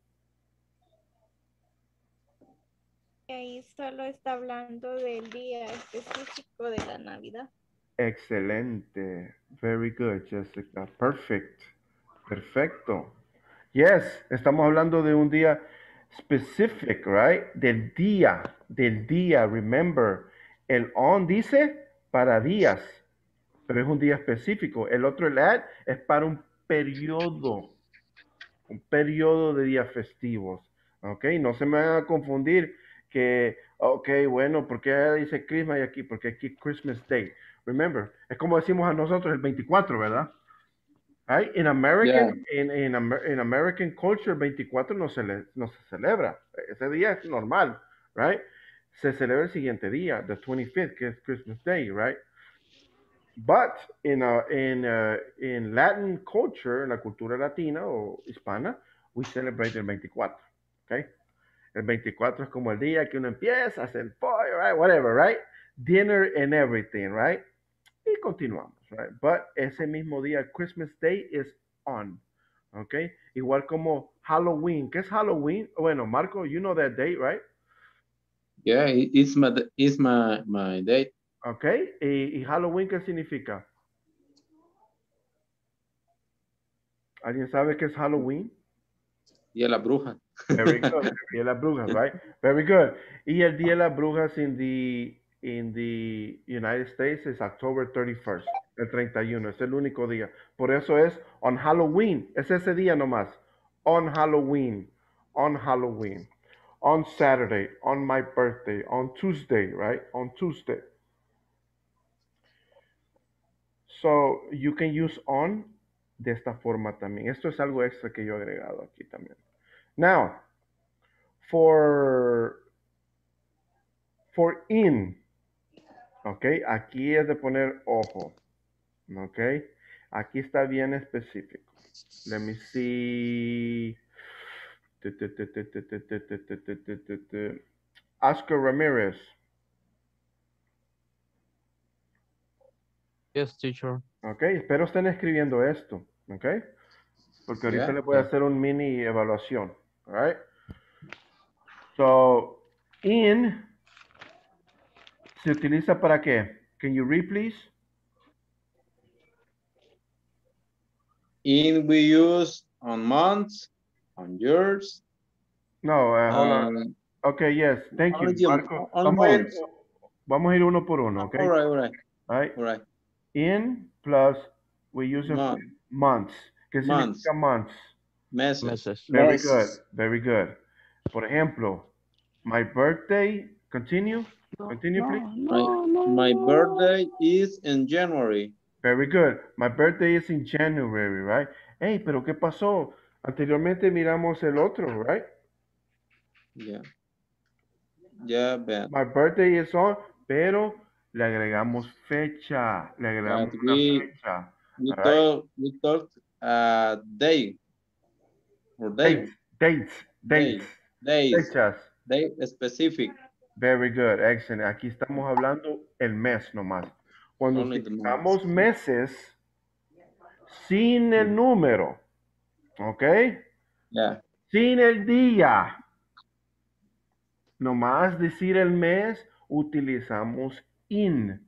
Es solo está hablando del día específico de la Navidad. Excelente. Very good, Jessica. Perfect. Perfecto. Yes, estamos hablando de un día specific, right? Del día, del día. Remember, el on dice para días, pero es un día específico. El otro, el at, es para un periodo, un periodo de días festivos. Ok, no se me van a confundir que, ok, bueno, ¿por qué dice Christmas y aquí? Porque aquí Christmas Day. Remember, es como decimos a nosotros el veinticuatro, ¿verdad? Right? In American, yeah. in, in, Amer in American culture, veinticuatro no se, le no se celebra. Ese día es normal, right? Se celebra el siguiente día, the twenty-fifth, que es Christmas Day, right? But in, uh, in, uh, in Latin culture, en la cultura latina o hispana, we celebrate el veinticuatro. Okay? El veinticuatro es como el día que uno empieza a hacer pollo, right? Whatever, right? Dinner and everything, right? Y continuamos, right? But ese mismo día, Christmas Day is on, okay? Igual como Halloween. ¿Qué es Halloween? Bueno, Marco, you know that day, right? Yeah, it's my, it's my, my day. Okay. ¿Y, y Halloween qué significa? ¿Alguien sabe qué es Halloween? Día de las brujas. Very good. Día de las brujas, right? Very good. Y el día de las brujas in the in the United States es October thirty-first, el treinta y uno, es el único día. Por eso es on Halloween, es ese día nomás. On Halloween, on Halloween, on Saturday, on my birthday, on Tuesday, right? On Tuesday. So you can use on de esta forma también. Esto es algo extra que yo he agregado aquí también. Now, for, for in. Ok, aquí es de poner ojo. Ok, aquí está bien específico. Let me see. Oscar Ramirez. Yes, teacher. Ok, espero estén escribiendo esto. Ok, porque ahorita yeah, le voy yeah. a hacer un mini evaluación. All right. So, in. ¿Se utiliza para qué? Can you read, please? In we use on months, on years. No, uh, hold um, on. Okay, yes. Thank you, you Marco. Vamos a, ir, vamos a ir uno por uno, okay? All right, all right. All right. All right. In plus we use Month. months. ¿Qué significa months? Meses. Meses. Very Meses. good. Very good. Por ejemplo, my birthday, continue. Continue, no, please. No, no, my, my birthday is in January. Very good. My birthday is in January, right? Hey, pero ¿qué pasó? Anteriormente miramos el otro, right? Yeah. Yeah, but. My birthday is on, pero le agregamos fecha. Le agregamos una we, fecha. We right? talked we talk, uh, day. Or date. Dates. Dates. Dates. Dates. Fechas. Date specific. Very good, excellent. Aquí estamos hablando el mes nomás. Cuando Only utilizamos meses sin el número, ¿ok? Yeah. Sin el día. Nomás decir el mes, utilizamos in.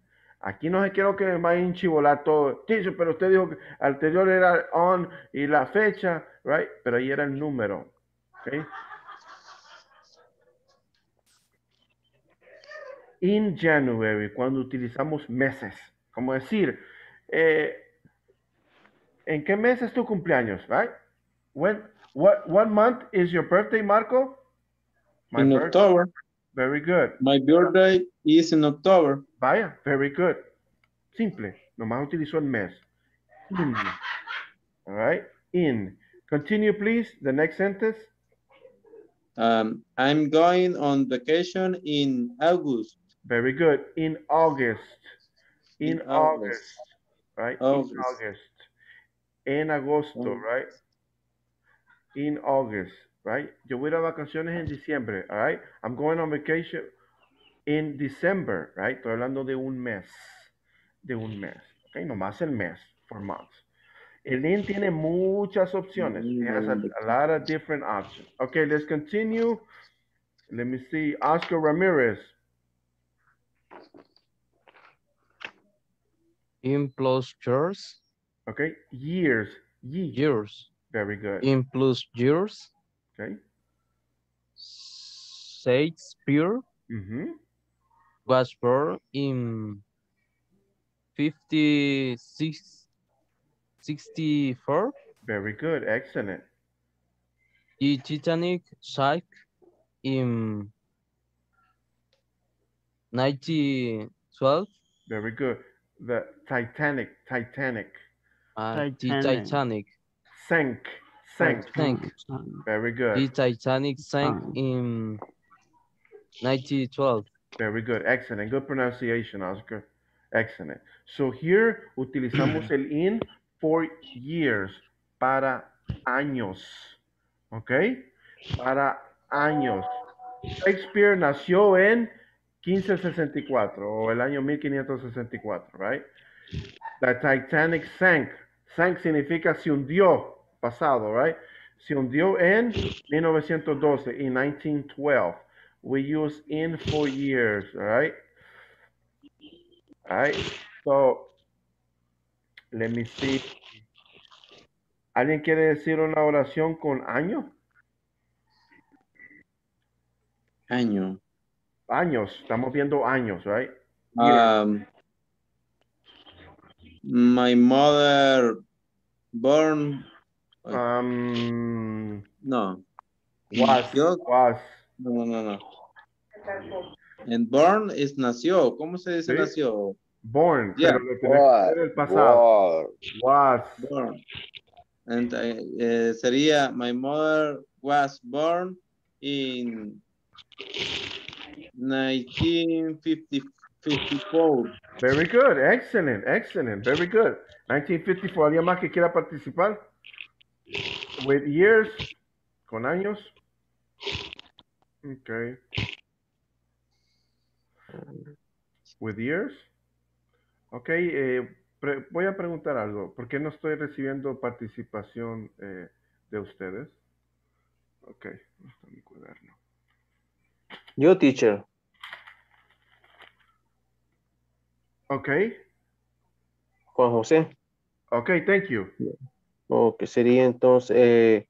Aquí no quiero que me vayan a enchivolar todo. Pero usted dijo que anterior era on y la fecha, right? Pero ahí era el número, ¿ok? In January, cuando utilizamos meses, como decir, eh, ¿en qué mes es tu cumpleaños? Right? When, what, what month is your birthday, Marco? My in birthday. October. Very good. My birthday is in October. Vaya, very good. Simple, nomás utilizó el mes. In. All right, in. Continue, please, the next sentence. Um, I'm going on vacation in August. Very good. In August. In, in August. August. Right? August. In August. En agosto, August. Right? In August, right? Yo voy a vacaciones en diciembre, all right? I'm going on vacation in December, right? Estoy hablando de un mes. De un mes. Okay, nomás el mes, for months. El in tiene muchas opciones. It has a, a lot of different options. Okay, let's continue. Let me see. Oscar Ramirez. In plus years. Okay. Years. Ye. Years. Very good. In plus years. Okay. Shakespeare mm-hmm. was born in fifty-six sixty-four. Very good. Excellent. The Titanic sank in nineteen twelve. Very good. The Titanic, Titanic. Uh, Titanic. The Titanic. Sank, sank. Sank. Very good. The Titanic sank oh. in nineteen twelve. Very good. Excellent. Good pronunciation, Oscar. Excellent. So here, utilizamos el in for years, para años. Okay? Para años. Shakespeare nació en quince sesenta y cuatro, o el año mil quinientos sesenta y cuatro, right? The Titanic sank. Sank significa se hundió, pasado, right? Se hundió en mil novecientos doce, in nineteen twelve. We use in for years, all right? All right, so, let me see. ¿Alguien quiere decir una oración con año? Año. Años, estamos viendo años, right? Um, my mother born... Um, no. Was, yo, was. No, no, no. And born es nació. ¿Cómo se dice sí. nació? Born. Yeah. Pero lo tenés que hacer el pasado. Was. Born. And uh, sería, my mother was born in nineteen fifty-four. Very good. Excellent. Excellent. Very good. nineteen fifty-four. ¿Alguien más que quiera participar? With years. Con años. Okay. With years. Ok, eh, voy a preguntar algo. ¿Por qué no estoy recibiendo participación eh, de ustedes? Ok, no está mi cuaderno. Yo, teacher. Ok. Juan José. Ok, thank you. Ok, sería entonces, eh,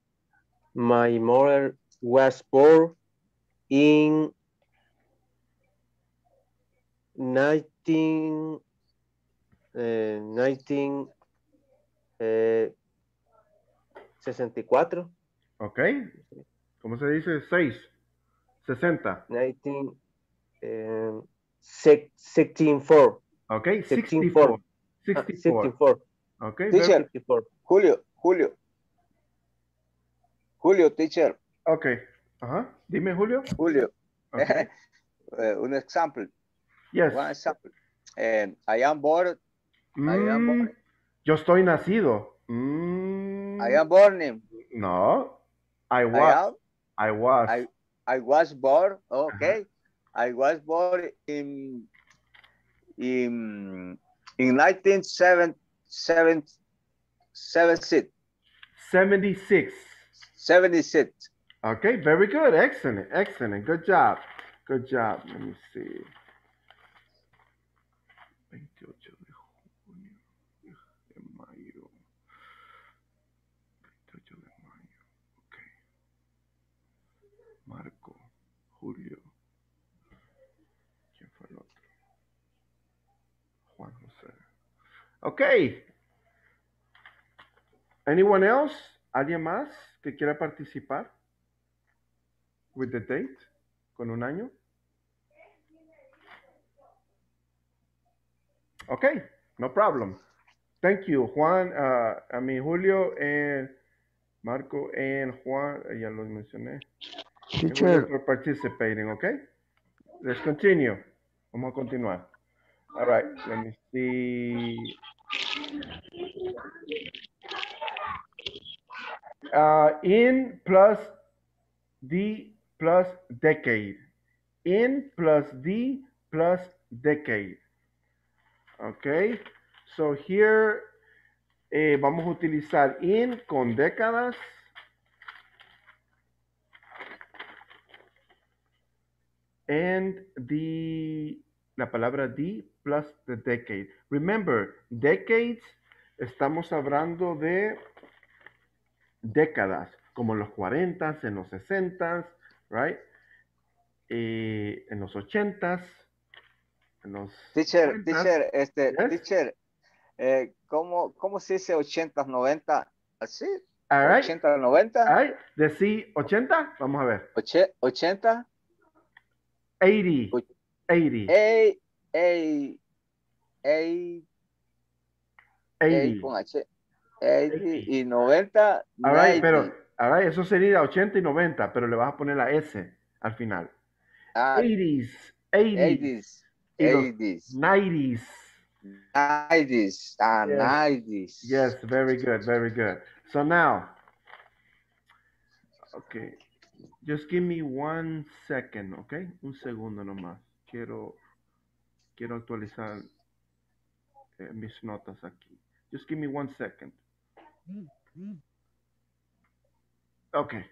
my mother was born in nineteen eh, nineteen eh, sesenta y cuatro. Ok. ¿Cómo se dice? seis. sesenta. diecinueve eh, sixty-four. Ok. sixty-four. sixty-four. Ah, ok. Teacher. sixty-four. Julio. Julio. Julio, teacher. Ok. Ajá. Dime, Julio. Julio. Okay. uh, un ejemplo. Yes. One example. And I am born. Mm, I am born. Yo estoy nacido. Mm. I am born. In. No. I was. I, am, I was. I, I was born. Okay. Uh-huh. I was born in in in nineteen seventy-six. seventy-six. seventy-six. Okay. Very good. Excellent. Excellent. Good job. Good job. Let me see. Marco, Julio, ¿quién fue el otro? Juan José. Okay. Anyone else? ¿Alguien más que quiera participar? With the date, con un año. Okay, no problem. Thank you, Juan, uh, I mean Julio and Marco and Juan, ya los mencioné. Teacher. For participating, okay? Let's continue. Vamos a continuar. All right, let me see. Uh, in plus D plus decade. In plus D plus decade. Okay, so here eh, vamos a utilizar in con décadas. and the, la palabra the plus the decade. Remember, decades, estamos hablando de décadas, como en los cuarentas, en los sesentas, right? Eh, en los ochentas, en los... Teacher, sesentas. teacher, este, yes? teacher, eh, ¿cómo, ¿cómo se dice ochentas, noventa? ¿Así? All right. ochenta, noventa. All right. Decí ochenta, vamos a ver. Oche, ochenta. ochenta. ochenta. Ey, ey, ey. ochenta. Con H. ochenta y noventa. All right, pero, all right, eso sería ochenta y noventa, pero le vas a poner la S al final. Ah, eighties, eighties, eighties, eighties, nineties. nineties, ah, yes. nineties. Yes, very good, very good. So now, okay, just give me one second, okay? Un segundo nomás. Quiero, quiero actualizar eh, mis notas aquí. Just give me one second. Okay.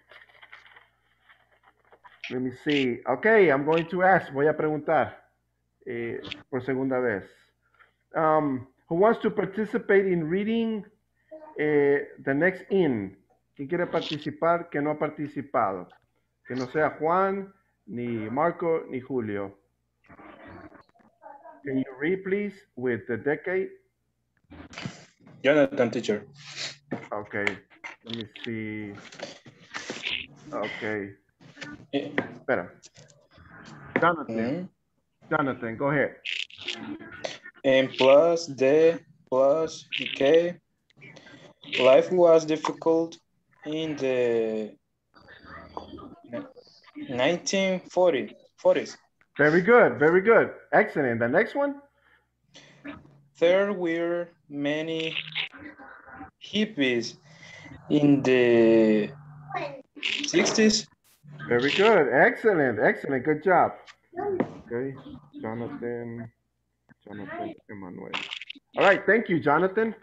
Let me see. Okay, I'm going to ask. Voy a preguntar eh, por segunda vez. Um, who wants to participate in reading eh, the next in? ¿Quién quiere participar que no ha participado? Que no sea Juan, ni Marco, ni Julio. Can you read, please, with the decade? Jonathan, teacher. Okay, let me see. Okay. Espera. Jonathan. Mm-hmm. Jonathan, go ahead. And plus the plus decay. Life was difficult in the nineteen forties. Very good, very good. Excellent. The next one? There were many hippies in the sixties. Very good. Excellent, excellent. Good job. Okay, Jonathan. Jonathan Emmanuel. All right, thank you, Jonathan.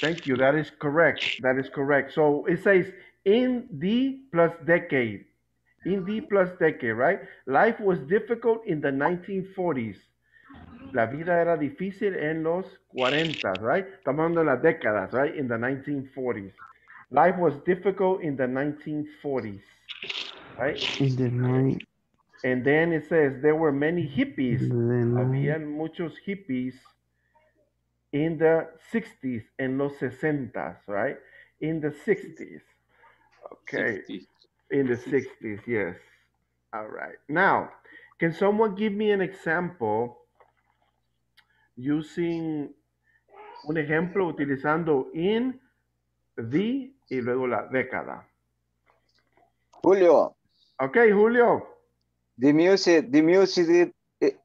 Thank you. That is correct. That is correct. So it says in the plus decade. In the plus decade, right? Life was difficult in the nineteen forties. La vida era difícil en los cuarentas, right? Estamos hablando de las décadas, right? In the nineteen forties. Life was difficult in the nineteen forties, right? In the night. And then it says there were many hippies. Habían muchos hippies in the sixties, en los sesentas, right? In the sixties. Okay. sixties. In the sixties, yes. All right. Now, can someone give me an example using, un ejemplo utilizando in, the, y luego la década? Julio. Okay, Julio. The music, the music did, it,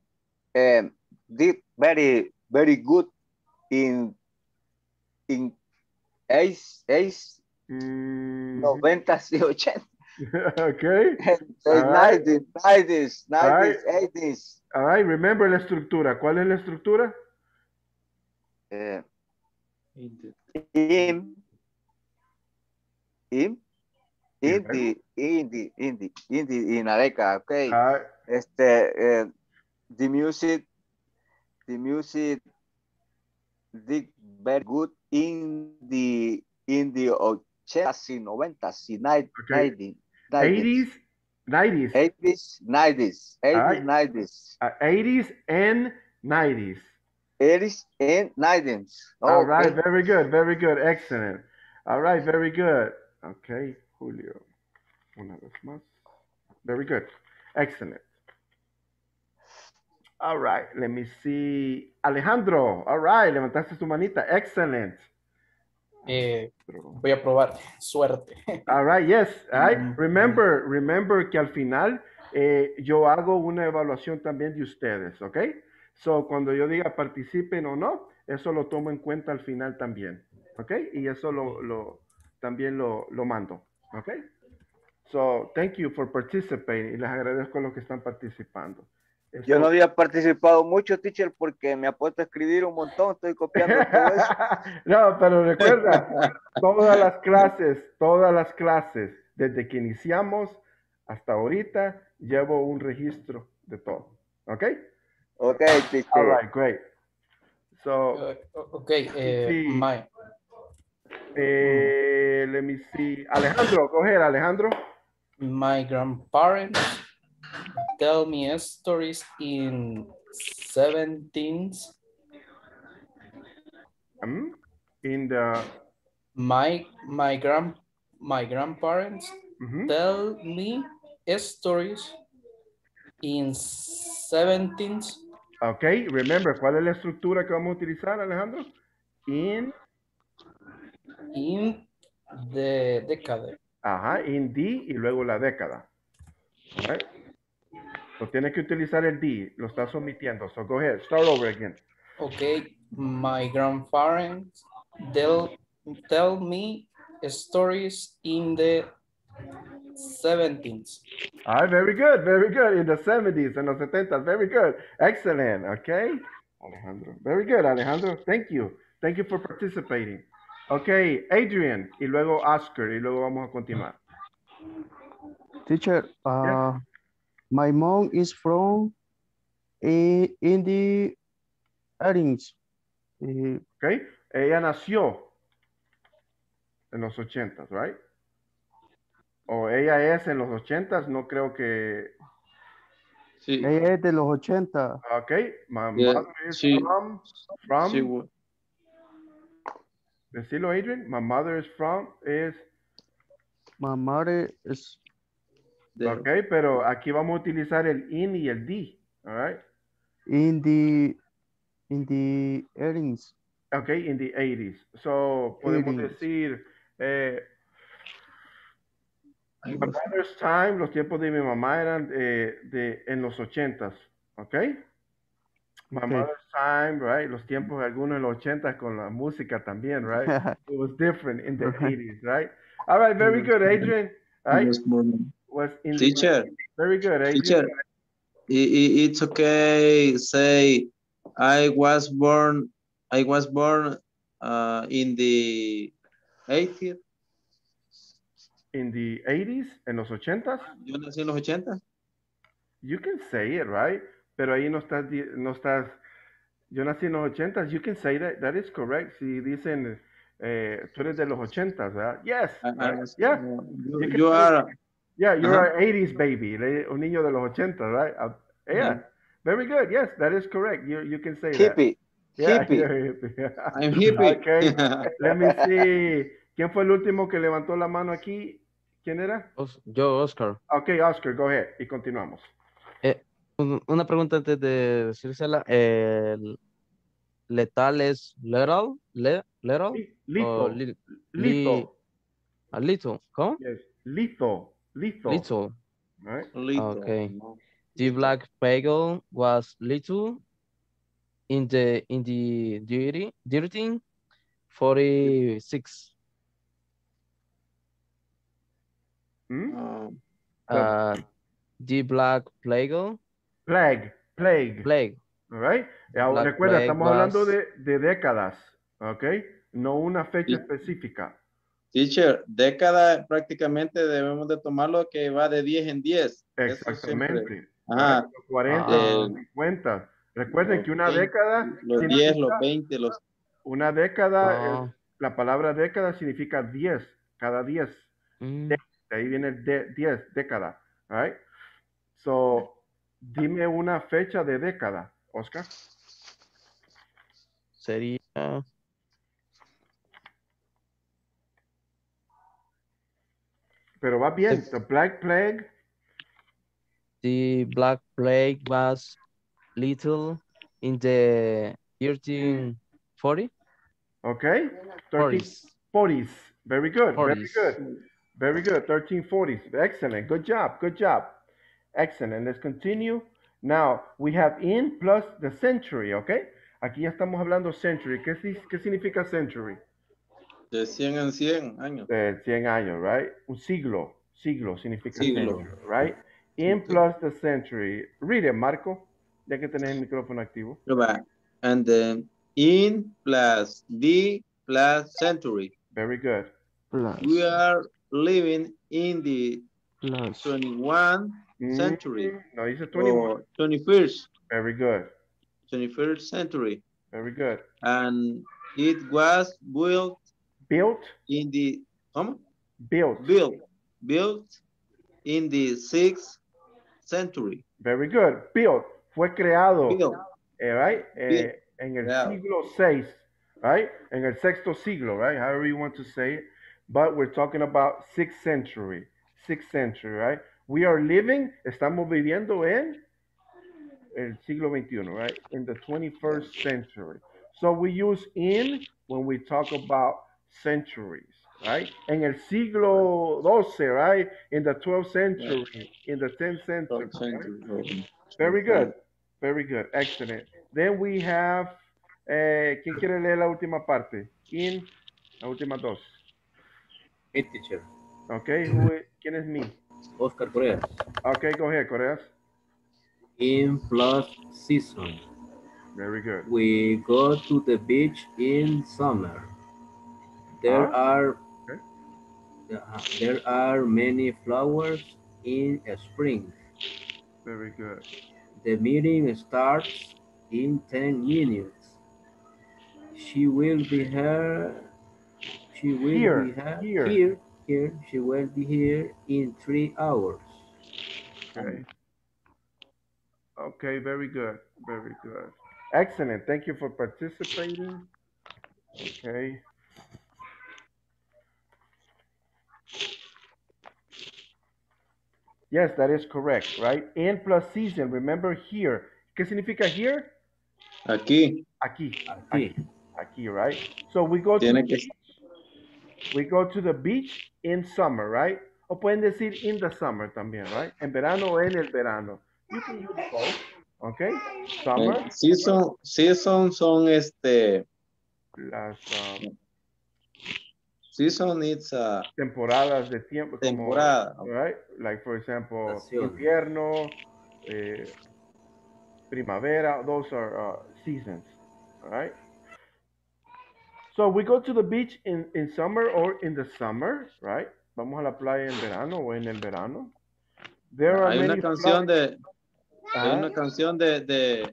um, did very, very good in, in eighties, eighties, mm. noventas y ochentas. Okay. nineties, nineties, nineties, eighties. All right, remember la estructura. ¿Cuál es la estructura? Uh, in, in, in the, in the, in the, in the, in Areca, okay. Uh, este, uh, the music, the music did very good in the, in the ochentas y noventas y nineties. eighties, nineties. eighties, nineties. eighties, nineties. eighties and nineties. eighties and nineties. All right, very good, very good, excellent. All right, very good. Okay, Julio. Una vez más. Very good, excellent. All right, let me see. Alejandro, all right, levantaste tu manita, excellent. Eh, voy a probar, suerte. All right, yes. All right. Remember, remember que al final eh, yo hago una evaluación también de ustedes, ¿ok? So, cuando yo diga participen o no, eso lo tomo en cuenta al final también, ¿ok? Y eso lo, lo, también lo, lo mando, ¿ok? So, thank you for participating y les agradezco a los que están participando. Eso. Yo no había participado mucho, teacher, porque me ha puesto a escribir un montón, estoy copiando todo eso. No, pero recuerda, todas las clases, todas las clases desde que iniciamos hasta ahorita, llevo un registro de todo. ¿Ok? Ok, teacher. All right, great. So, uh, ok, eh, sí. my. Eh, let me see. Alejandro, go ahead, Alejandro. My grandparents tell me stories in seventeens. Um, in the my my grand my grandparents mm-hmm. tell me stories in seventeens. Okay, remember, ¿cuál es la estructura que vamos a utilizar, Alejandro? In In the decade. Ajá, in the y luego la década. Right. So tienes que utilizar el the, lo estás omitiendo. So go ahead, start over again. Okay, my grandparents they'll tell me stories in the seventies. All right, very good, very good. In the seventies, en los setentas, very good. Excellent, okay. Alejandro, very good, Alejandro. Thank you. Thank you for participating. Ok, Adrian, y luego Oscar, y luego vamos a continuar. Teacher, uh, yes. My mom is from uh, in the eighties. Uh, ok, ella nació en los ochentas, right? O ella es en los ochentas, no creo que... Sí. Ella es de los ochenta. Ok, my yeah. mother is she, from... from she Decirlo, Adrian. My mother is from is. My mother is. Okay, pero aquí vamos a utilizar el in y el the. All right. In the, in the eighties. Okay, in the eighties. So podemos eighties. Decir. Eh, my mother's time. Los tiempos de mi mamá eran eh, de en los ochentas. Okay. My okay. mother's time, right? Los tiempos de algunos en los ochentas con la música también, right? It was different in the eighties, right? All right, very good, Adrian. All right. Was in teacher. The... Very good, Adrian. Teacher, it's okay. Say, I was born. I was born uh, in the eighties. In the eighties, en los ochentas. Yo nací en los ochentas. You can say it, right? Pero ahí no estás, no estás, yo nací en los ochentas, you can say that, that is correct. Si dicen, eh, tú eres de los ochentas, ¿verdad? Yes, I, I, yeah. You, you, you are, yeah, you uh -huh. are eighties baby, un niño de los ochentas, right? Uh, yeah. yeah, very good, yes, that is correct, you, you can say hippie. That. Yeah, hippie. Hippie. Yeah. I'm hippie. Okay, let me see, ¿quién fue el último que levantó la mano aquí? ¿Quién era? Os, yo, Oscar. Ok, Oscar, go ahead, y continuamos. Eh. Una pregunta antes de decírsela. Eh, ¿Letal es letal? Le, ¿Letal? Lito. Li, lito. Li, ¿Lito? ¿Cómo? Yes. Lito. Lito. Lito. Right. Lito. Okay. No. The black bagel was little in the in the dirty, dirty forty-six. Hmm? Um, uh, the black bagel Plague, plague. Plague. All right. Ahora, recuerda, plague estamos was... hablando de, de décadas, ¿ok? No una fecha sí. específica. Teacher, década prácticamente debemos de tomarlo que va de diez en diez. Exactamente. Ajá. Los cuarenta, ah, los cincuenta. Recuerden los que una veinte, década... Los diez, los veinte, los... Una década, ah. es, la palabra década significa diez, cada diez. Mm. De ahí viene el de, diez, década, all right? So... Dime una fecha de década, Oscar. Sería... Pero va bien. The, the Black Plague. The Black Plague was little in the thirteen forty. Okay. thirteen forties. Very good. forties. Very good. Very good. thirteen forties. Excellent. Good job. Good job. Excellent. Let's continue. Now, we have in plus the century, ¿ok? Aquí ya estamos hablando century. ¿Qué, qué significa century? De cien en cien años. De cien años, right? Un siglo. Siglo significa siglo, century, right? In siglo. Plus the century. Read it, Marco, ya que tenés el micrófono activo. And then in plus the plus century. Very good. Plus. We are living in the nice. twenty-first mm, century. No, you said twenty-one. twenty-first. Very good. twenty-first century. Very good. And it was built. Built? In the, um, built. Built. Built in the sixth century. Very good. Built. Fue creado. Built. Eh, right? Eh, en el yeah. siglo seis. Right? En el sexto siglo, right? However you want to say it. But we're talking about sixth century. sixth century, right? We are living, estamos viviendo en el siglo veintiuno, right? In the twenty-first century. So we use in when we talk about centuries, right? En el siglo doce, right? In the twelfth century, yeah. in the tenth century. century. Right? Very good. Very good. Excellent. Then we have, eh, ¿quién quiere leer la última parte? In, la última dos. It, teacher. Okay, who is, ¿quién es mí? Oscar Coreas. Okay, go ahead, Coreas. In plus season. Very good. We go to the beach in summer. There ah, are okay. uh, there are many flowers in spring. Very good. The meeting starts in ten minutes. She will be here. She will here, be here, here. Here. Here. She will be here in three hours. Okay. Okay. Very good. Very good. Excellent. Thank you for participating. Okay. Yes, that is correct, right? In plus season. Remember here. ¿Qué significa here? Aquí. Aquí. Aquí. Aquí, right? So we go to... We go to the beach in summer, right? O pueden decir in the summer también, right? En verano o en el verano. You can use both, okay? Summer. Season, season son este... Las... Um, season it's a... Temporadas de tiempo. Temporada. Como, right? Like, for example, invierno, eh, primavera. Those are uh, seasons, all right? So we go to the beach in, in summer or in the summer, right? Vamos a la playa en verano o en el verano. There are hay many una canción de, uh, hay una canción de, de,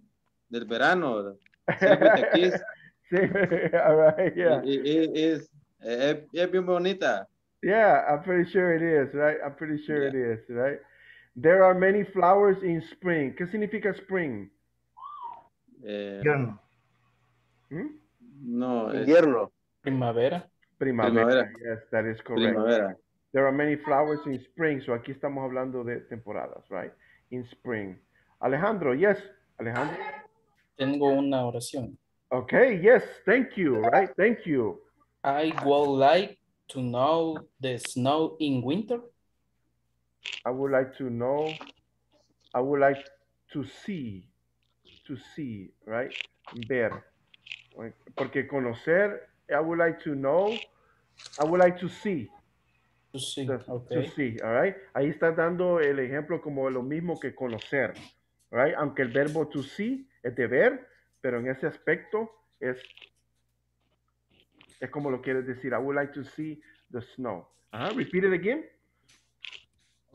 del verano. Sí, all right, yeah. It, it, it's, es, es bien bonita. Yeah, I'm pretty sure it is, right? I'm pretty sure yeah. it is, right? There are many flowers in spring. ¿Qué significa spring? Eh, yeah. ¿hmm? No, invierno. Primavera. Primavera. Primavera. Yes, that is correct. Primavera. There are many flowers in spring. So aquí estamos hablando de temporadas, right? In spring. Alejandro, yes. Alejandro. Tengo una oración. Okay, yes. Thank you, right? Thank you. I would like to know the snow in winter. I would like to know. I would like to see. To see, right? Ver. Porque conocer, I would like to know, I would like to see. To see, the, okay. To see, all right. Ahí está dando el ejemplo como lo mismo que conocer, right? Aunque el verbo to see es de ver, pero en ese aspecto es, es como lo quieres decir. I would like to see the snow. Uh-huh. Repeat it again.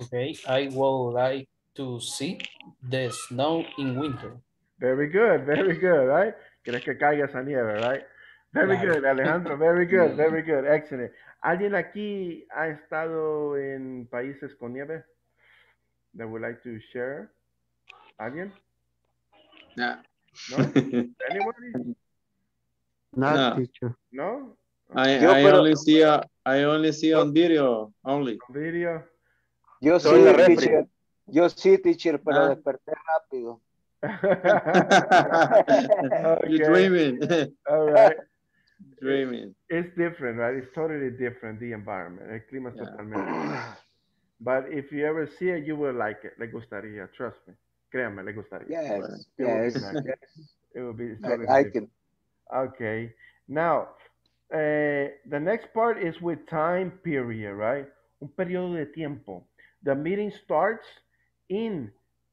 Okay, I would like to see the snow in winter. Very good, very good, right? ¿Quieres que caiga esa nieve, right? Very claro. Good, Alejandro, very good, very good, excellent. ¿Alguien aquí ha estado en países con nieve? That would like to share? ¿Alguien? No. ¿No? ¿Anybody? No, teacher. ¿No? I, Yo, I pero... only see, a, I only see on video, only. Video. Yo sí, teacher. Yo sí, teacher, pero ah. desperté rápido. Okay. You're dreaming. All right. Dreaming. It's different, right? It's totally different, the environment. El clima es yeah. totalmente different. But if you ever see it, you will like it. Le gustaría, trust me. Créame, le gustaría. Yes, right. yes. It will be, yes. It will be totally I, I can. Okay. Now, uh, the next part is with time period, right? Un periodo de tiempo. The meeting starts in,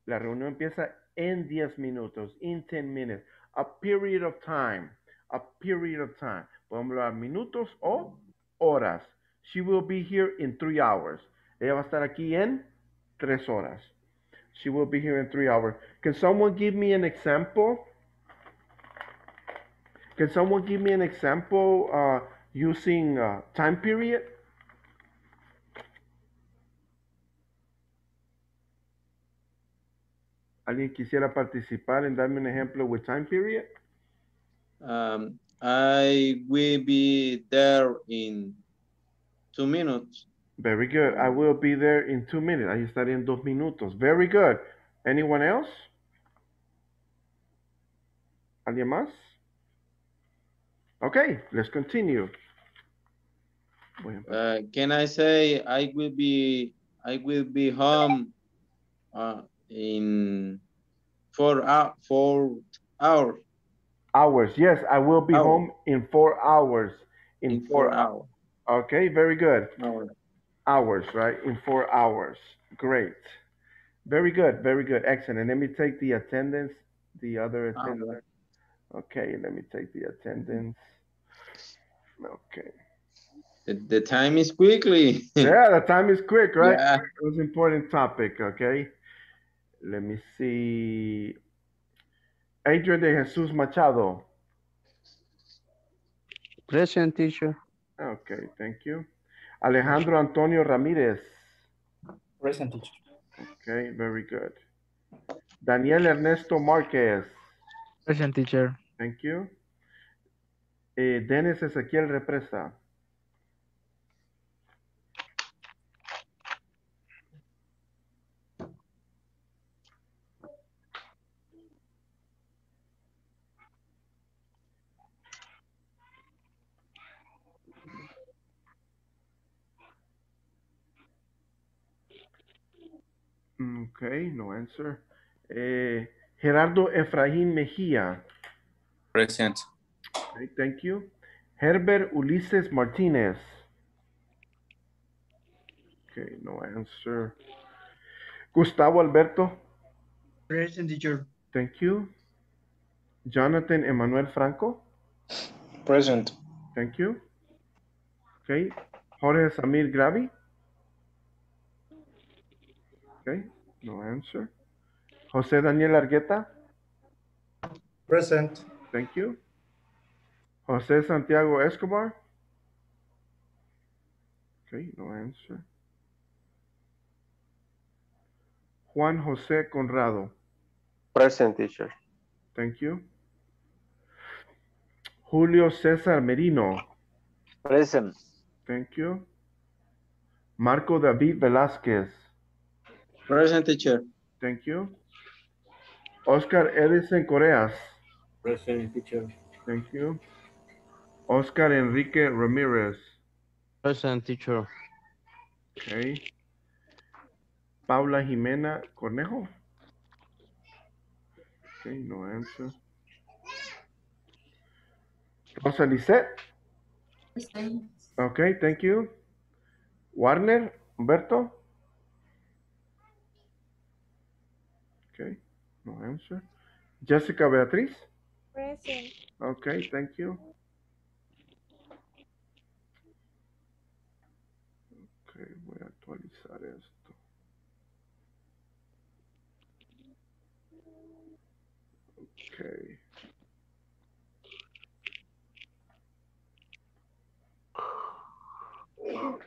la reunión empieza in diez minutos, in ten minutes, a period of time, a period of time. Podemos hablar minutos o horas. She will be here in three hours. Ella va a estar aquí en tres horas. She will be here in three hours. Can someone give me an example? Can someone give me an example uh, using uh, time period? ¿Alguien quisiera participar en darme un ejemplo with time period? Um, I will be there in two minutes. Very good. I will be there in two minutes. Ahí estaré en dos minutos. Very good. Anyone else? ¿Alguien más? Okay, let's continue. Uh, can I say I will be I will be home uh, in four hours? Four hours. Hours. Yes, I will be hour. home in four hours. In, in four, four hours. hours. Okay, very good. Hour. Hours, right? In four hours. Great. Very good. Very good. Excellent. And let me take the attendance. The other attendance. Hour. Okay, let me take the attendance. Okay. The, the time is quickly. Yeah, the time is quick, right? Yeah. It was an important topic, okay? Let me see. Adrian de Jesus Machado. Present, teacher. Okay, thank you. Alejandro Antonio Ramirez. Present, teacher. Okay, very good. Daniel Ernesto Márquez. Present, teacher. Thank you. Eh, Dennis Ezequiel Represa. Okay, no answer. Eh, Gerardo Efraín Mejía. Present. Okay, thank you. Herbert Ulises Martinez. Okay, no answer. Gustavo Alberto. Present, teacher. Thank you. Jonathan Emmanuel Franco. Present. Thank you. Okay. Jorge Samir Graví. Okay, no answer. José Daniel Argueta. Present. Thank you. José Santiago Escobar. Okay, no answer. Juan Jose Conrado. Present, teacher. Thank you. Julio Cesar Merino. Present. Thank you. Marco David Velazquez. Present, teacher. Thank you. Oscar Edison Coreas. Present, teacher. Thank you. Oscar Enrique Ramirez. Present, teacher. Okay. Paula Jimena Cornejo. Okay, no answer. Rosa Lissette. Present. Okay, thank you. Warner Humberto. Okay, no answer. Jessica Beatriz. Present. Okay, thank you. Okay, voy a actualizar esto. Okay.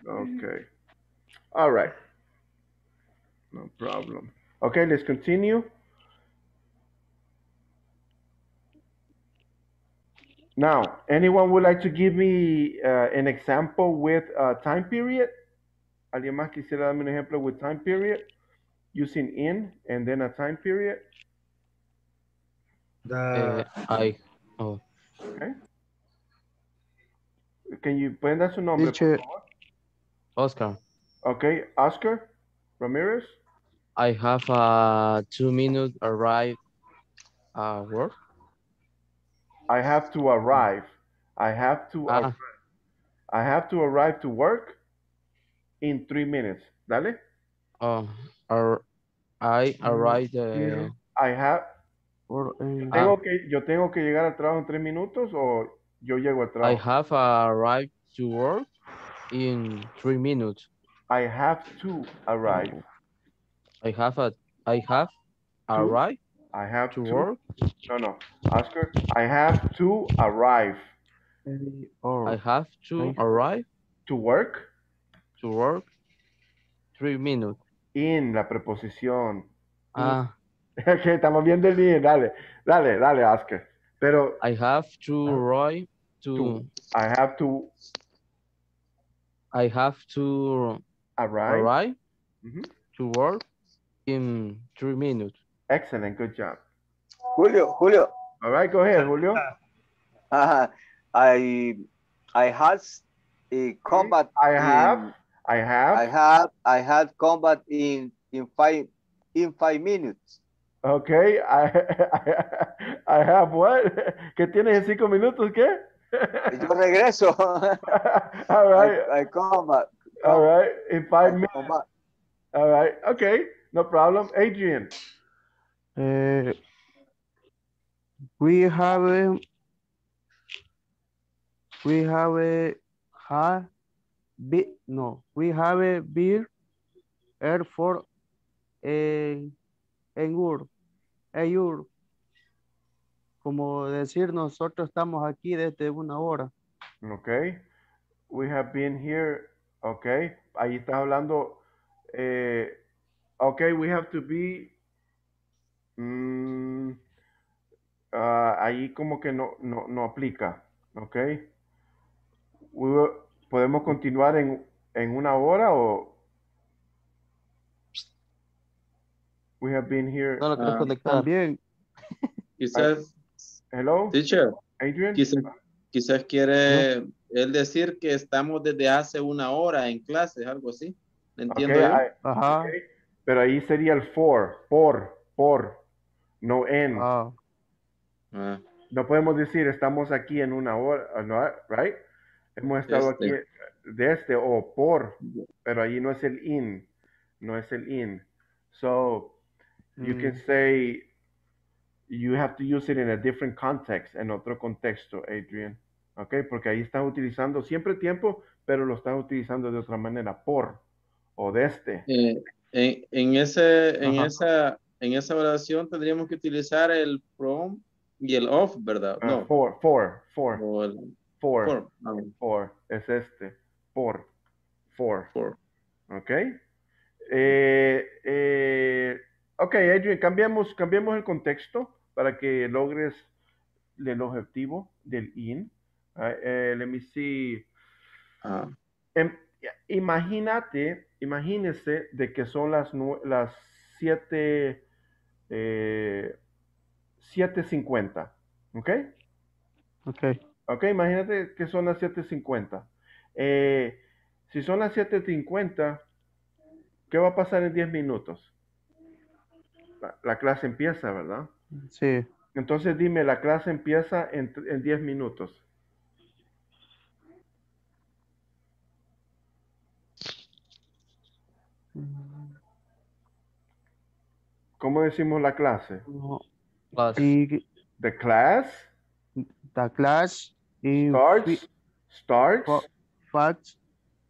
Okay. All right. No problem. Okay, let's continue. Now, anyone would like to give me uh, an example with uh, time period? ¿Alguien más quisiera darme un ejemplo with time period? Using in and then a time period? The... Uh, I. Oh. Okay. Can you pueden dar su nombre, por favor? Oscar. Okay, Oscar Ramirez. I have a two minute arrive uh, work. I have to arrive. I have to ah. arrive. I have to arrive to work in three minutes. Dale. Oh, uh, I arrive. Uh, I have. Or, uh, tengo que, yo tengo que llegar al trabajo en tres minutos o yo llego al trabajo. I have arrived to work in three minutes. I have to arrive. I have a. I have arrived. I have to, to work. No, no, Oscar. I have to arrive. Or I have to I, arrive. To work. To work. Three minutes. In la preposición. Ah. Okay, estamos viendo el in. Dale, dale, dale, Oscar. Pero. I have to arrive. To, to. I have to. I have to arrive, arrive mm-hmm. to work in three minutes. Excellent, good job. Julio, Julio. All right, go ahead, Julio. Uh, I I had a combat. I have. In, I have. I have. I had combat in in five in five minutes. Okay, I I, I have what? ¿Qué tienes en cinco minutos? ¿Qué? Yo regreso. All right. I, I come back. All right. In five minutes. All right. Okay. No problem. Adrian. Uh, we have a, we have a ha, be, no. We have a beer air for a engur engur. Como decir, nosotros estamos aquí desde una hora. Okay. We have been here. Okay. Ahí estás hablando. Eh, okay, we have to be. Mm, uh, ahí como que no, no, no aplica. Okay. We will, ¿podemos continuar en, en una hora o? We have been here. No lo quiero conectar. También. Quizás. Hello, teacher. Adrian. Quizás, quizás quiere no. él decir que estamos desde hace una hora en clases, algo así. ¿Entiendo? Okay, I, Ajá. Okay. Pero ahí sería el for, por, por, no en. Oh. Ah. No podemos decir estamos aquí en una hora, no, right? Hemos estado este. aquí desde o oh, por, pero ahí no es el in, no es el in. So mm. you can say. You have to use it in a different context, en otro contexto, Adrian. Okay, porque ahí estás utilizando siempre tiempo, pero lo estás utilizando de otra manera, por o desde. Eh, en, en, ese, en, esa, en esa oración tendríamos que utilizar el from y el of, ¿verdad? No. Uh, for, for, for, el, for, for, um, for, es este, por, for, for. Okay. Eh, eh, ok, Adrian, cambiamos, cambiamos el contexto para que logres el objetivo del in. Uh, uh, let me see. Uh, em, imagínate, imagínese de que son las, las siete, eh, siete cincuenta. ¿Ok? Ok. Ok, imagínate que son las siete cincuenta. Eh, si son las siete cincuenta, ¿qué va a pasar en diez minutos? La clase empieza, ¿verdad? Sí. Entonces dime, la clase empieza en, en diez minutos. ¿Cómo decimos la clase? No. The, the class. The class. Starts. Starts. Facts.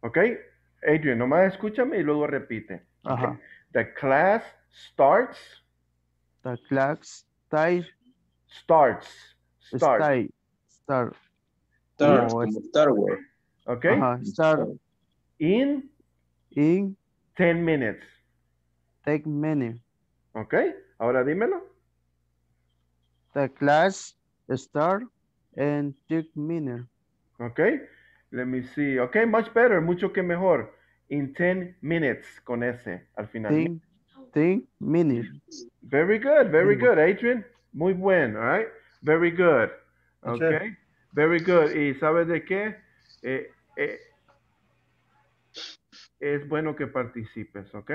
Ok. Adrian, nomás escúchame y luego repite. Ajá. Okay. The class starts. The class starts. Starts. Start. Start. Start. Start. Okay. Uh-huh. Start. In. In. Ten minutes. Ten minutes. Okay. Ahora dímelo. The class start in ten minutes. Okay. Let me see. Okay. Much better. Mucho que mejor. In ten minutes. Con ese al final. Ten. minutes. Very good, very good, Adrian. Muy buen, all right? Very good. Okay, very good. ¿Y sabes de qué? Eh, eh, es bueno que participes, ¿ok?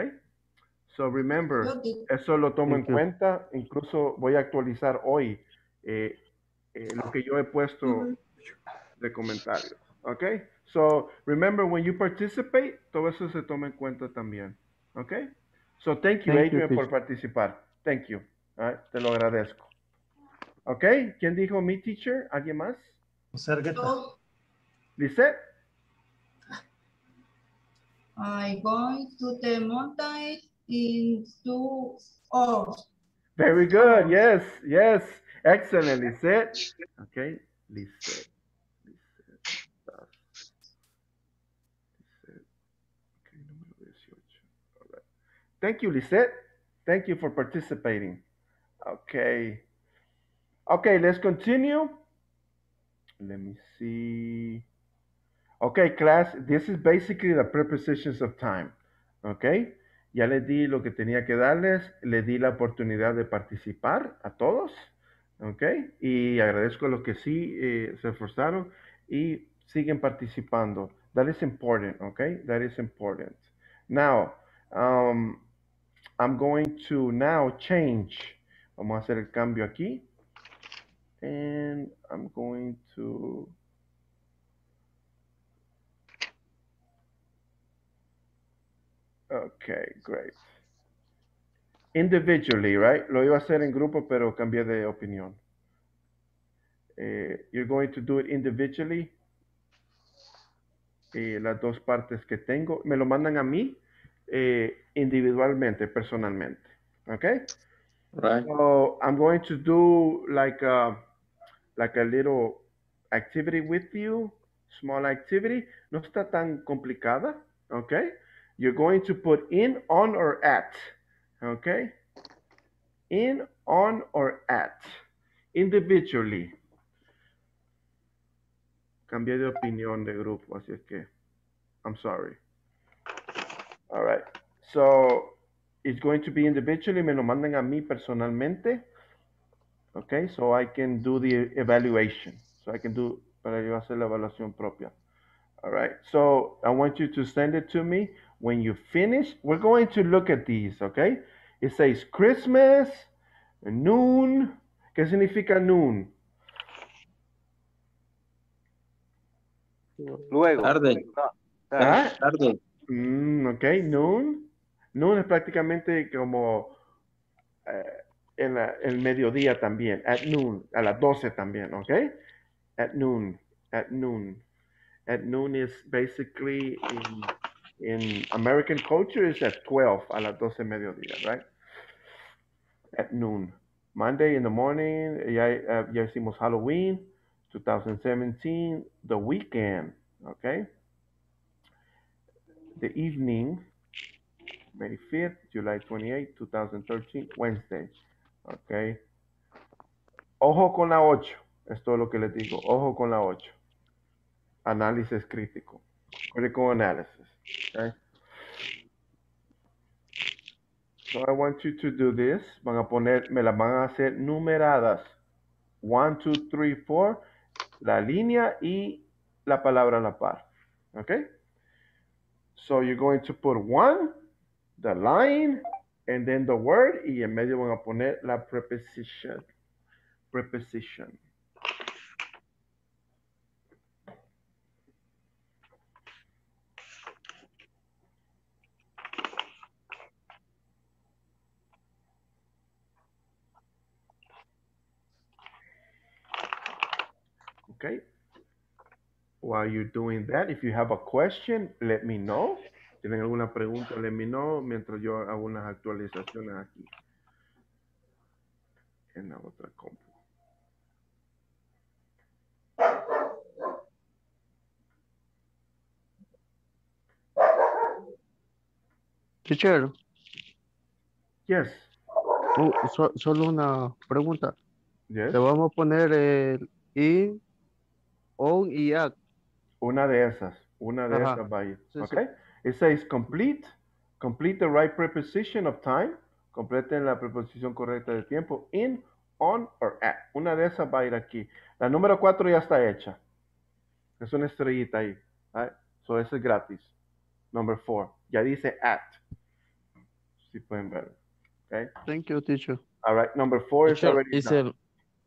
So remember, eso lo tomo en cuenta. Incluso voy a actualizar hoy eh, eh, lo que yo he puesto de comentario, ¿ok? So remember, when you participate, todo eso se toma en cuenta también, ¿ok? So, thank you, thank Adrian, you, por participar. Thank you. Right. Te lo agradezco. ¿Ok? ¿Quién dijo mi teacher? ¿Alguien más? José Argueta. ¿Lissette? I'm going to the mountain in two hours. Very good. Yes, yes. Excellent, Lissette. Okay, Lissette. Thank you, Lissette. Thank you for participating. Okay. Okay, let's continue. Let me see. Okay, class, this is basically the prepositions of time. Okay. Ya les di lo que tenía que darles. Les di la oportunidad de participar a todos. Okay. Y agradezco a los que sí eh, se esforzaron y siguen participando. That is important. Okay. That is important. Now, um... I'm going to now change. Vamos a hacer el cambio aquí. And I'm going to... Okay, great. Individually, right? Lo iba a hacer en grupo, pero cambié de opinión. Eh, you're going to do it individually. Eh, las dos partes que tengo. Me lo mandan a mí. Eh, individualmente, personalmente. Okay? Right. So I'm going to do like a, like a little activity with you. Small activity. No está tan complicada. Okay? You're going to put in, on, or at. Okay? In, on, or at. Individually. Cambié de opinión de grupo, así es que I'm sorry. All right, so it's going to be individually. Me lo mandan a mí personalmente. Okay, so I can do the evaluation. So I can do, para yo hacer la evaluación propia. All right, so I want you to send it to me. When you finish, we're going to look at these, okay? It says Christmas, noon. ¿Qué significa noon? Luego. Tarde. ¿Ah? Tarde. Mm, ok, noon. Noon es prácticamente como eh, en la, el mediodía también. At noon, a las doce también, ok? At noon, at noon. At noon is basically, in, in American culture, is at twelve, a las doce mediodía, right? At noon. Monday in the morning, ya, uh, ya hicimos Halloween, twenty seventeen, the weekend, ok? The evening, May fifth, July twenty-eighth, two thousand thirteen, Wednesday. Okay. Ojo con la ocho. Esto es lo que les digo. Ojo con la ocho. Análisis crítico. Critical analysis. Okay. So I want you to do this. Van a poner, me las van a hacer numeradas. One, two, three, four. La línea y la palabra a la par. Okay. So you're going to put one, the line, and then the word, y en medio van a poner la preposition. Preposition. Okay. While you're doing that, if you have a question, let me know. ¿Tienen alguna pregunta? Let me know mientras yo hago unas actualizaciones aquí en la otra compu. Teacher. Yes. Oh, so, solo una pregunta. Yes. Te vamos a poner el in, on y at. Una de esas, una de Ajá. esas vaya. Sí, okay. Sí. It says complete, complete the right preposition of time. Completen la preposición correcta de tiempo. In, on, or at. Una de esas va a ir aquí. La número cuatro ya está hecha. Es una estrellita ahí. Right? So eso es gratis. Number four. Ya dice at. Si pueden ver. Okay. Thank you, teacher. All right. Number four teacher, is already is el,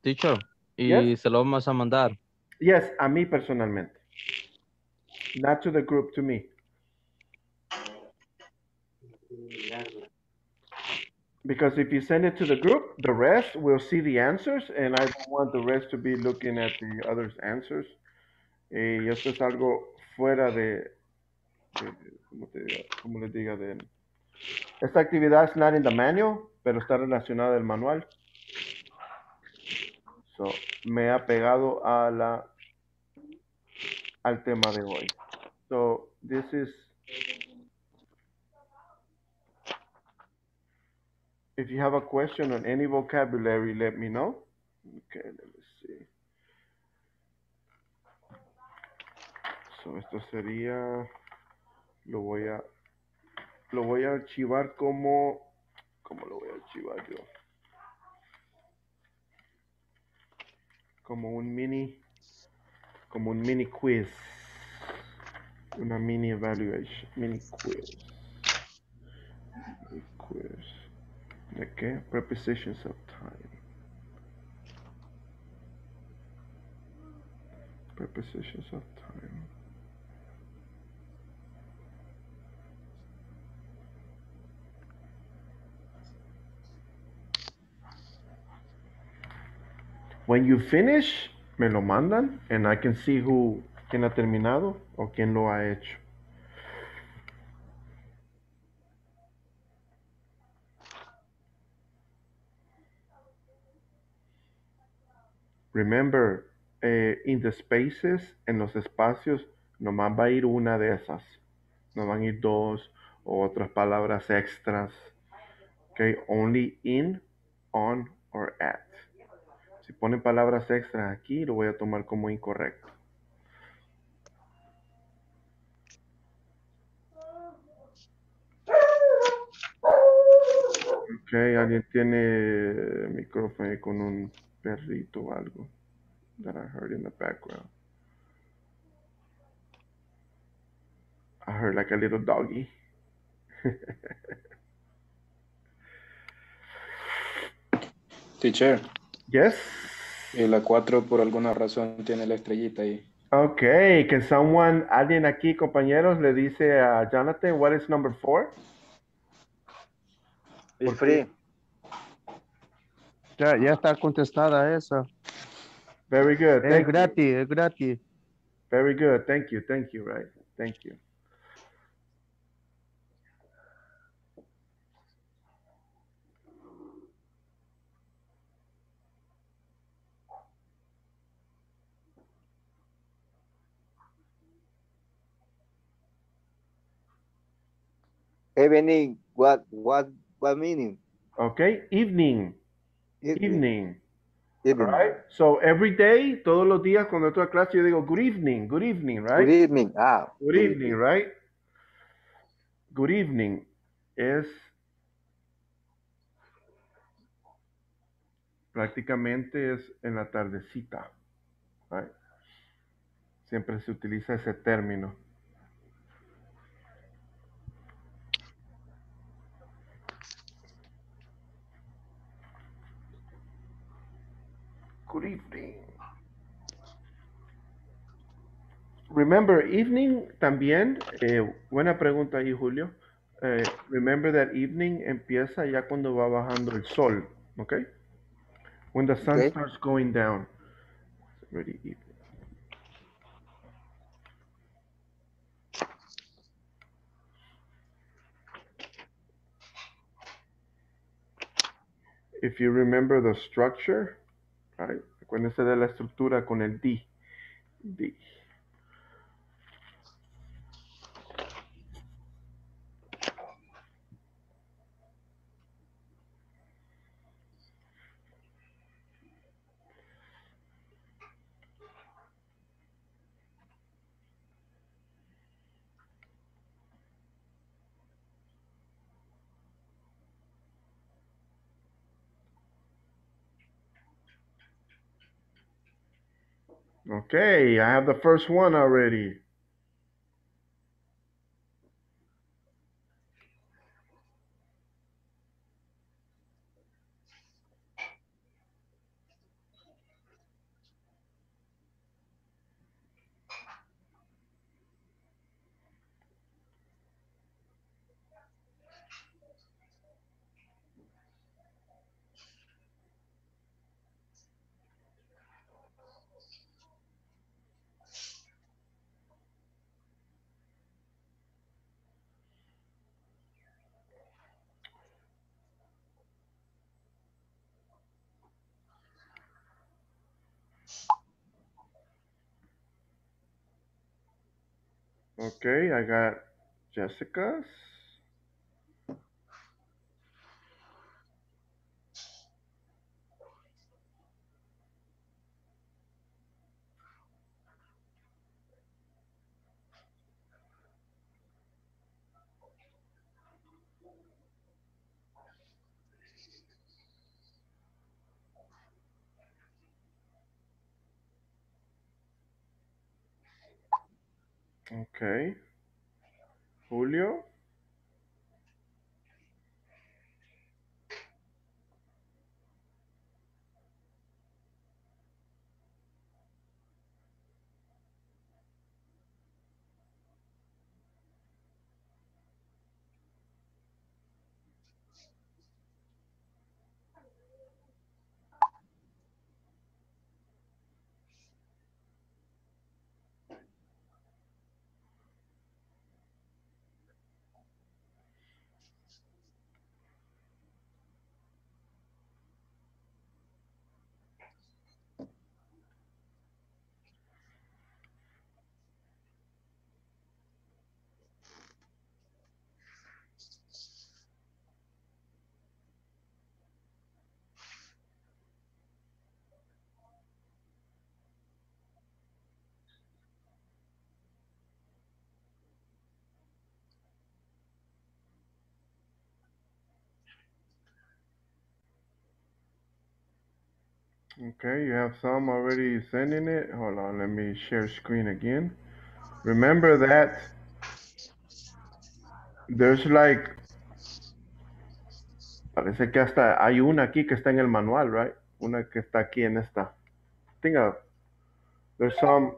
Teacher, y yes? se lo vamos a mandar. Yes, a mí personalmente. Not to the group, to me. Because if you send it to the group, the rest will see the answers, and I don't want the rest to be looking at the others' answers. Y esto es algo fuera de, como, te, como les diga, de esta actividad es not in the manual, pero está relacionada al manual. So, me ha pegado a la, al tema de hoy. So, this is, if you have a question on any vocabulary, let me know. Okay, let me see. So, esto sería, lo voy a, lo voy a archivar como, ¿cómo lo voy a archivar yo? Como un mini, como un mini quiz, una mini evaluation, mini quiz, mini quiz, okay, prepositions of time, prepositions of time. When you finish, me lo mandan, and I can see who, quién ha terminado o quién lo ha hecho. Remember, eh, in the spaces, en los espacios, nomás va a ir una de esas. No van a ir dos o otras palabras extras. Okay, only in, on, or at. Si ponen palabras extras aquí, lo voy a tomar como incorrecto. Ok, alguien tiene micrófono con un perrito o algo. That I heard in the background. I heard like a little doggy. Teacher. Yes. Y la cuatro por alguna razón tiene la estrellita ahí. Ok, can someone, alguien aquí, compañeros, le dice a Jonathan, what is number four? It's free. Ya, ya está contestada esa. Very good. Es gratis, es gratis. Very good, thank you, thank you, right, thank you. Evening, what, what, what meaning? Okay, evening, evening, evening. evening. All right, so every day, todos los días cuando estoy a clase yo digo good evening, good evening, right? Good evening, ah. Good, good evening, evening, right? Good evening es prácticamente es en la tardecita, right? Siempre se utiliza ese término. Good evening. Remember evening también, eh, buena pregunta ahí Julio, eh, remember that evening empieza ya cuando va bajando el sol, ok? When the sun okay. starts going down. It's already evening. If you remember the structure, right. Acuérdense de la estructura con el D. D. Okay, I have the first one already. Okay, I got Jessica's. Okay, Julio. Okay, you have some already sending it. Hold on, let me share screen again. Remember that there's like, parece que hasta hay una aquí que está en el manual, right? Una que está aquí en esta. Think of, there's some,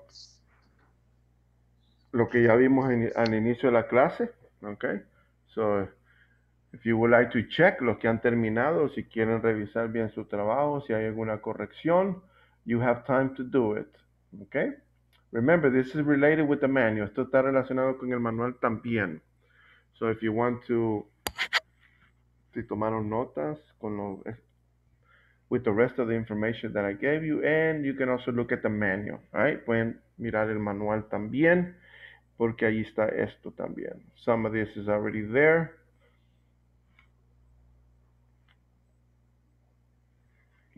lo que ya vimos en, al inicio de la clase, okay? So, if you would like to check los que han terminado, si quieren revisar bien su trabajo, si hay alguna corrección, you have time to do it. Okay? Remember, this is related with the manual. Esto está relacionado con el manual también. So if you want to, si tomaron notas con lo, with the rest of the information that I gave you, and you can also look at the manual. All right? Pueden mirar el manual también, porque ahí está esto también. Some of this is already there.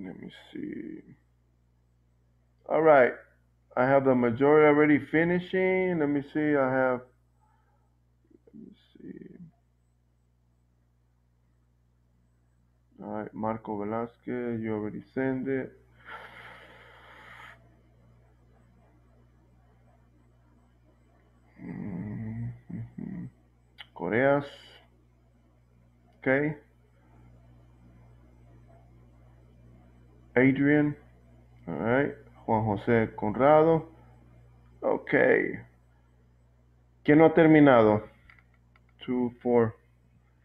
Let me see. All right. I have the majority already finishing. Let me see. I have, let me see. All right. Marco Velazquez, you already sent it. Mm-hmm. Coreas. Okay. Adrian, all right. Juan Jose Conrado, ok. ¿Quién no ha terminado? Two, four.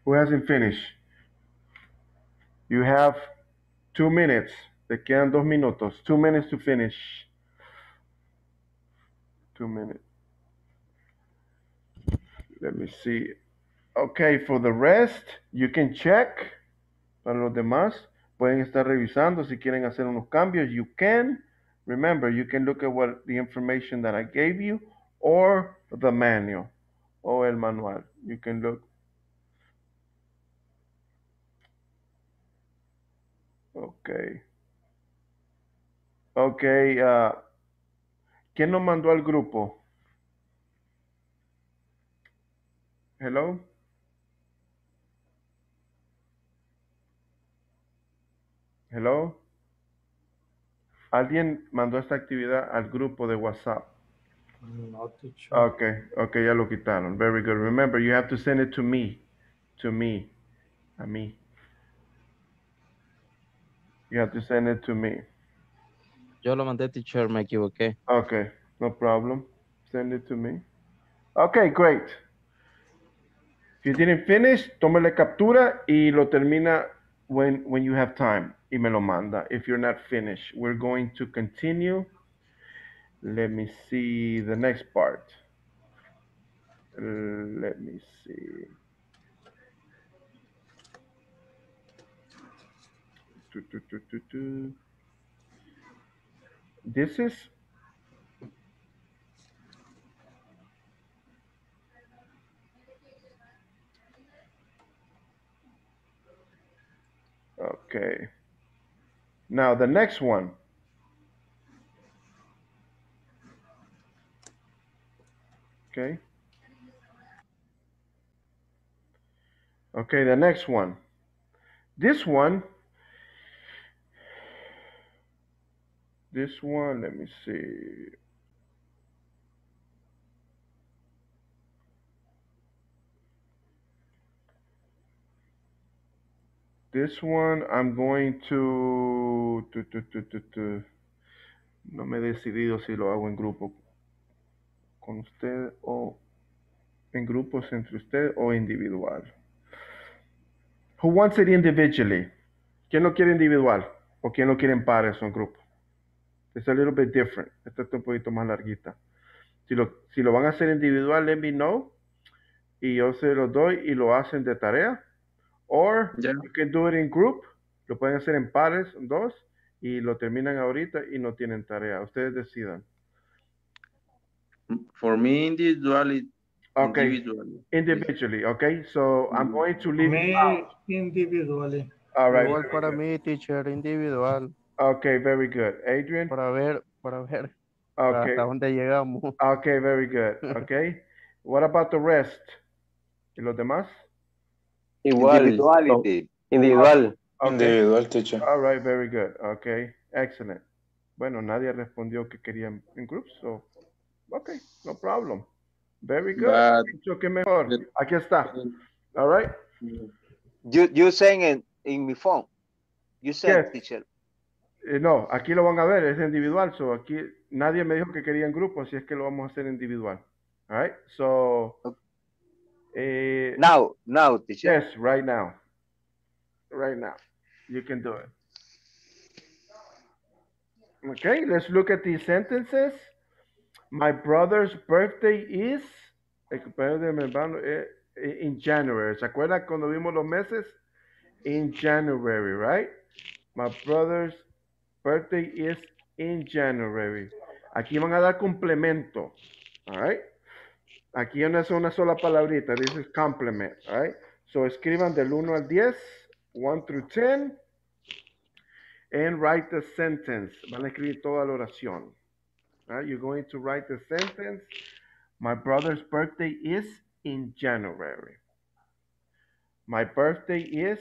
Who hasn't finished? You have two minutes. Te quedan dos minutos. Two minutes to finish. Two minutes. Let me see. Ok, for the rest, you can check. Para los demás, pueden estar revisando. Si quieren hacer unos cambios, you can. Remember, you can look at what the information that I gave you or the manual. O el manual. You can look. Okay. Okay. Uh, ¿Quién nos mandó al grupo? Hello. Hello. Alguien mandó esta actividad al grupo de WhatsApp. No, okay, okay, ya lo quitaron. Very good. Remember, you have to send it to me, to me, a mí. You have to send it to me. Yo lo mandé, teacher, me equivoqué. Okay, no problem. Send it to me. Okay, great. If you didn't finish, tome la captura y lo termina when when you have time. Y me lo manda if you're not finished. We're going to continue. Let me see the next part. Uh, let me see. Do, do, do, do, do. This is Okay. Now the next one. Okay. Okay, the next one. This one. This one, let me see. This one, I'm going to, to, to, to, to, to. No me he decidido si lo hago en grupo con usted o en grupos entre usted o individual. Who wants it individually? ¿Quién lo quiere individual? ¿O quién lo quiere en pares o en grupo? It's a little bit different. Esta está un poquito más larguita. Si lo, si lo van a hacer individual, let me know. Y yo se lo doy y lo hacen de tarea. Or yeah. You can do it in group. Lo pueden hacer en pares, dos. Y lo terminan ahorita y no tienen tarea. Ustedes decidan. For me, individually. Okay. Individually. Individually. Okay. So I'm going to leave me out. Individually. All right. Igual para mí, teacher, individual. Okay, very good. Adrian? Para ver, para ver okay. Hasta dónde llegamos. Okay, very good. Okay. What about the rest? ¿Y los demás? Igual. Individuality. Individual. Okay. Individual, teacher. All right, very good. Okay, excellent. Bueno, nadie respondió que querían en groups, so okay, no problem. Very good. But, que mejor. Aquí está. All right. You, you saying in, in my phone. You said, yes. Teacher. No, aquí lo van a ver, es individual. So aquí nadie me dijo que quería en grupo, así es que lo vamos a hacer individual. All right, so. Okay. Eh, now, now, teacher. Yes, right now. Right now. You can do it. Okay, let's look at these sentences. My brother's birthday is. El cumpleaños de mi hermano es in January. ¿Se acuerdan cuando vimos los meses? In January, right? My brother's birthday is in January. Aquí van a dar complemento. All right. Aquí no es una sola palabrita. This is complement. All right. So escriban del uno al diez. one through ten. And write the sentence. Van a escribir toda la oración. All right. You're going to write the sentence. My brother's birthday is in January. My birthday is.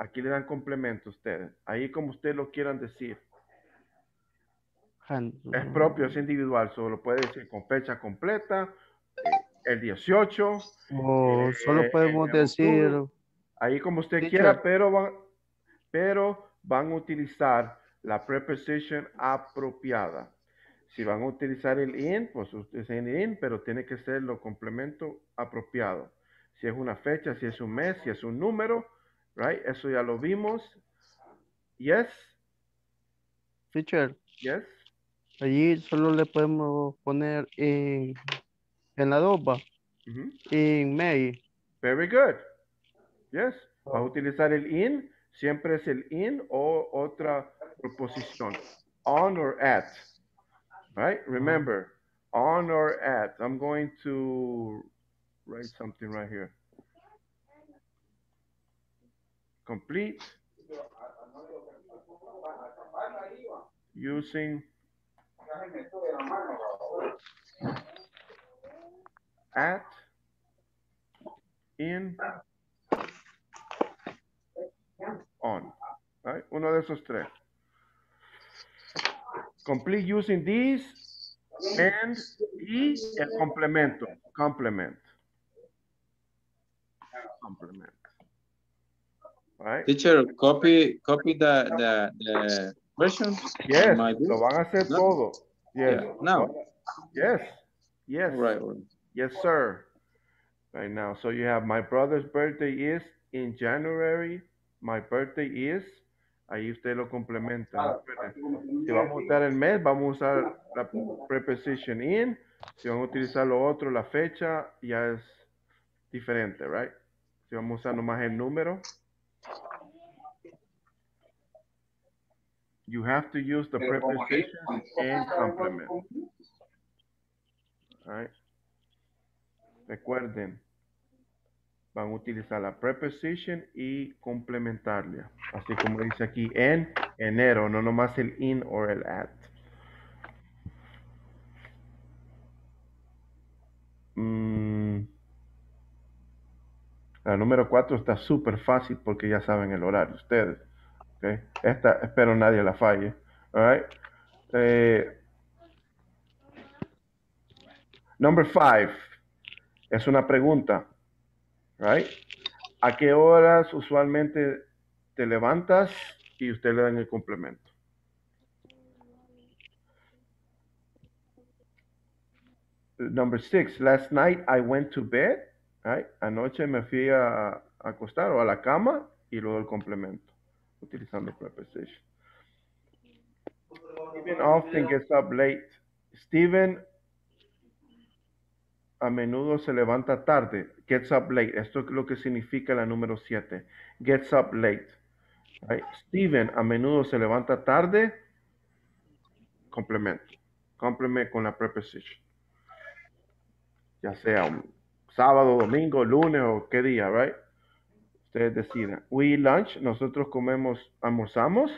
Aquí le dan complemento a ustedes. Ahí como ustedes lo quieran decir. Es propio, es individual. Solo puede decir con fecha completa. El dieciocho. Oh, eh, solo podemos decir. Ahí como usted dicho. Quiera, pero van, pero van a utilizar la preposición apropiada. Si van a utilizar el in, pues ustedes en in, pero tiene que ser lo complemento apropiado. Si es una fecha, si es un mes, si es un número. Right, eso ya lo vimos. Yes. Teacher. Yes. Allí solo le podemos poner en, en la doba. Mm-hmm. In May. Very good. Yes. Oh. Va a utilizar el in. Siempre es el in o otra proposición. On or at. Right. Remember. Oh. On or at. I'm going to write something right here. Complete using at in on. Right? Uno de esos tres. Complete using these and y el complemento. Complement. Complement. Right. Teacher, copy, copy the, the, the question. Yes, lo van a hacer no. Todo. Yes. Yeah. Now. Yes. Yes. Right. Yes, sir. Right now. So you have my brother's birthday is in January. My birthday is. Ahí usted lo complementa. Si vamos a usar el mes, vamos a usar la preposition in. Si vamos a utilizar lo otro, la fecha, ya es diferente, right? Si vamos a usar nomás el número. You have to use the preposition and complement. All right. Recuerden, van a utilizar la preposición y complementarla. Así como dice aquí, en enero, no nomás el in o el at. Mm. La número cuatro está súper fácil porque ya saben el horario ustedes. Okay. Esta espero nadie la falle. All right. Eh, number five. Es una pregunta. Right? ¿A qué horas usualmente te levantas? Y usted le dan el complemento. Number six. Last night I went to bed. Right? Anoche me fui a, a acostar o a la cama y luego el complemento. Utilizando preposition. Steven often gets up late. Steven a menudo se levanta tarde. Gets up late. Esto es lo que significa la número siete. Gets up late. Right. Steven a menudo se levanta tarde. Complemento. Complemento con la preposición. Ya sea un sábado, domingo, lunes o qué día, right? Ustedes deciden. We eat lunch. Nosotros comemos, almorzamos.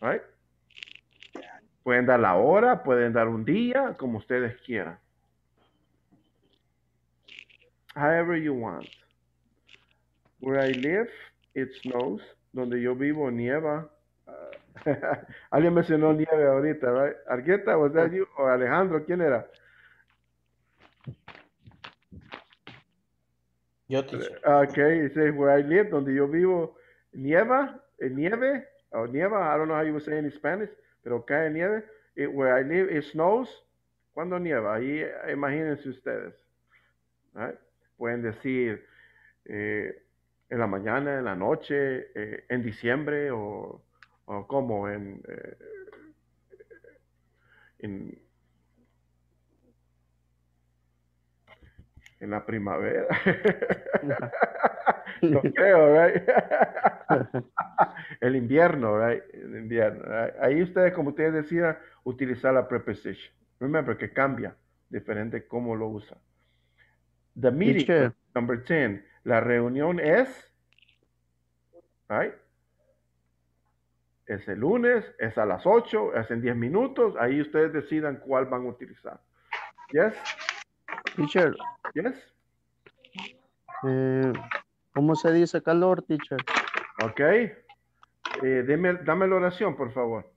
Right? Pueden dar la hora, pueden dar un día, como ustedes quieran. However you want. Where I live, it snows. Donde yo vivo, nieva. Uh, Alguien mencionó nieve ahorita, right? Argueta, was that you? O Alejandro, ¿quién era? Yo te... Okay, it says where I live, donde yo vivo, nieva, nieve, or nieva, I don't know how you would say in Spanish, pero cae nieve. It, where I live, it snows. ¿Cuándo nieva? Ahí imagínense ustedes. Right? Pueden decir eh, en la mañana, en la noche, eh, en diciembre, o, o como en, eh, en, en la primavera. No creo, right? El invierno, right? El invierno, right? Ahí ustedes, como ustedes decían, utilizar la preposición. Remember que cambia, diferente cómo lo usa. The meeting, teacher. Number ten. La reunión es, right? Es el lunes, es a las ocho, es en diez minutos. Ahí ustedes decidan cuál van a utilizar. Yes? Teacher. Yes? Eh... ¿Cómo se dice calor, teacher? Ok. Eh, deme, dame la oración, por favor.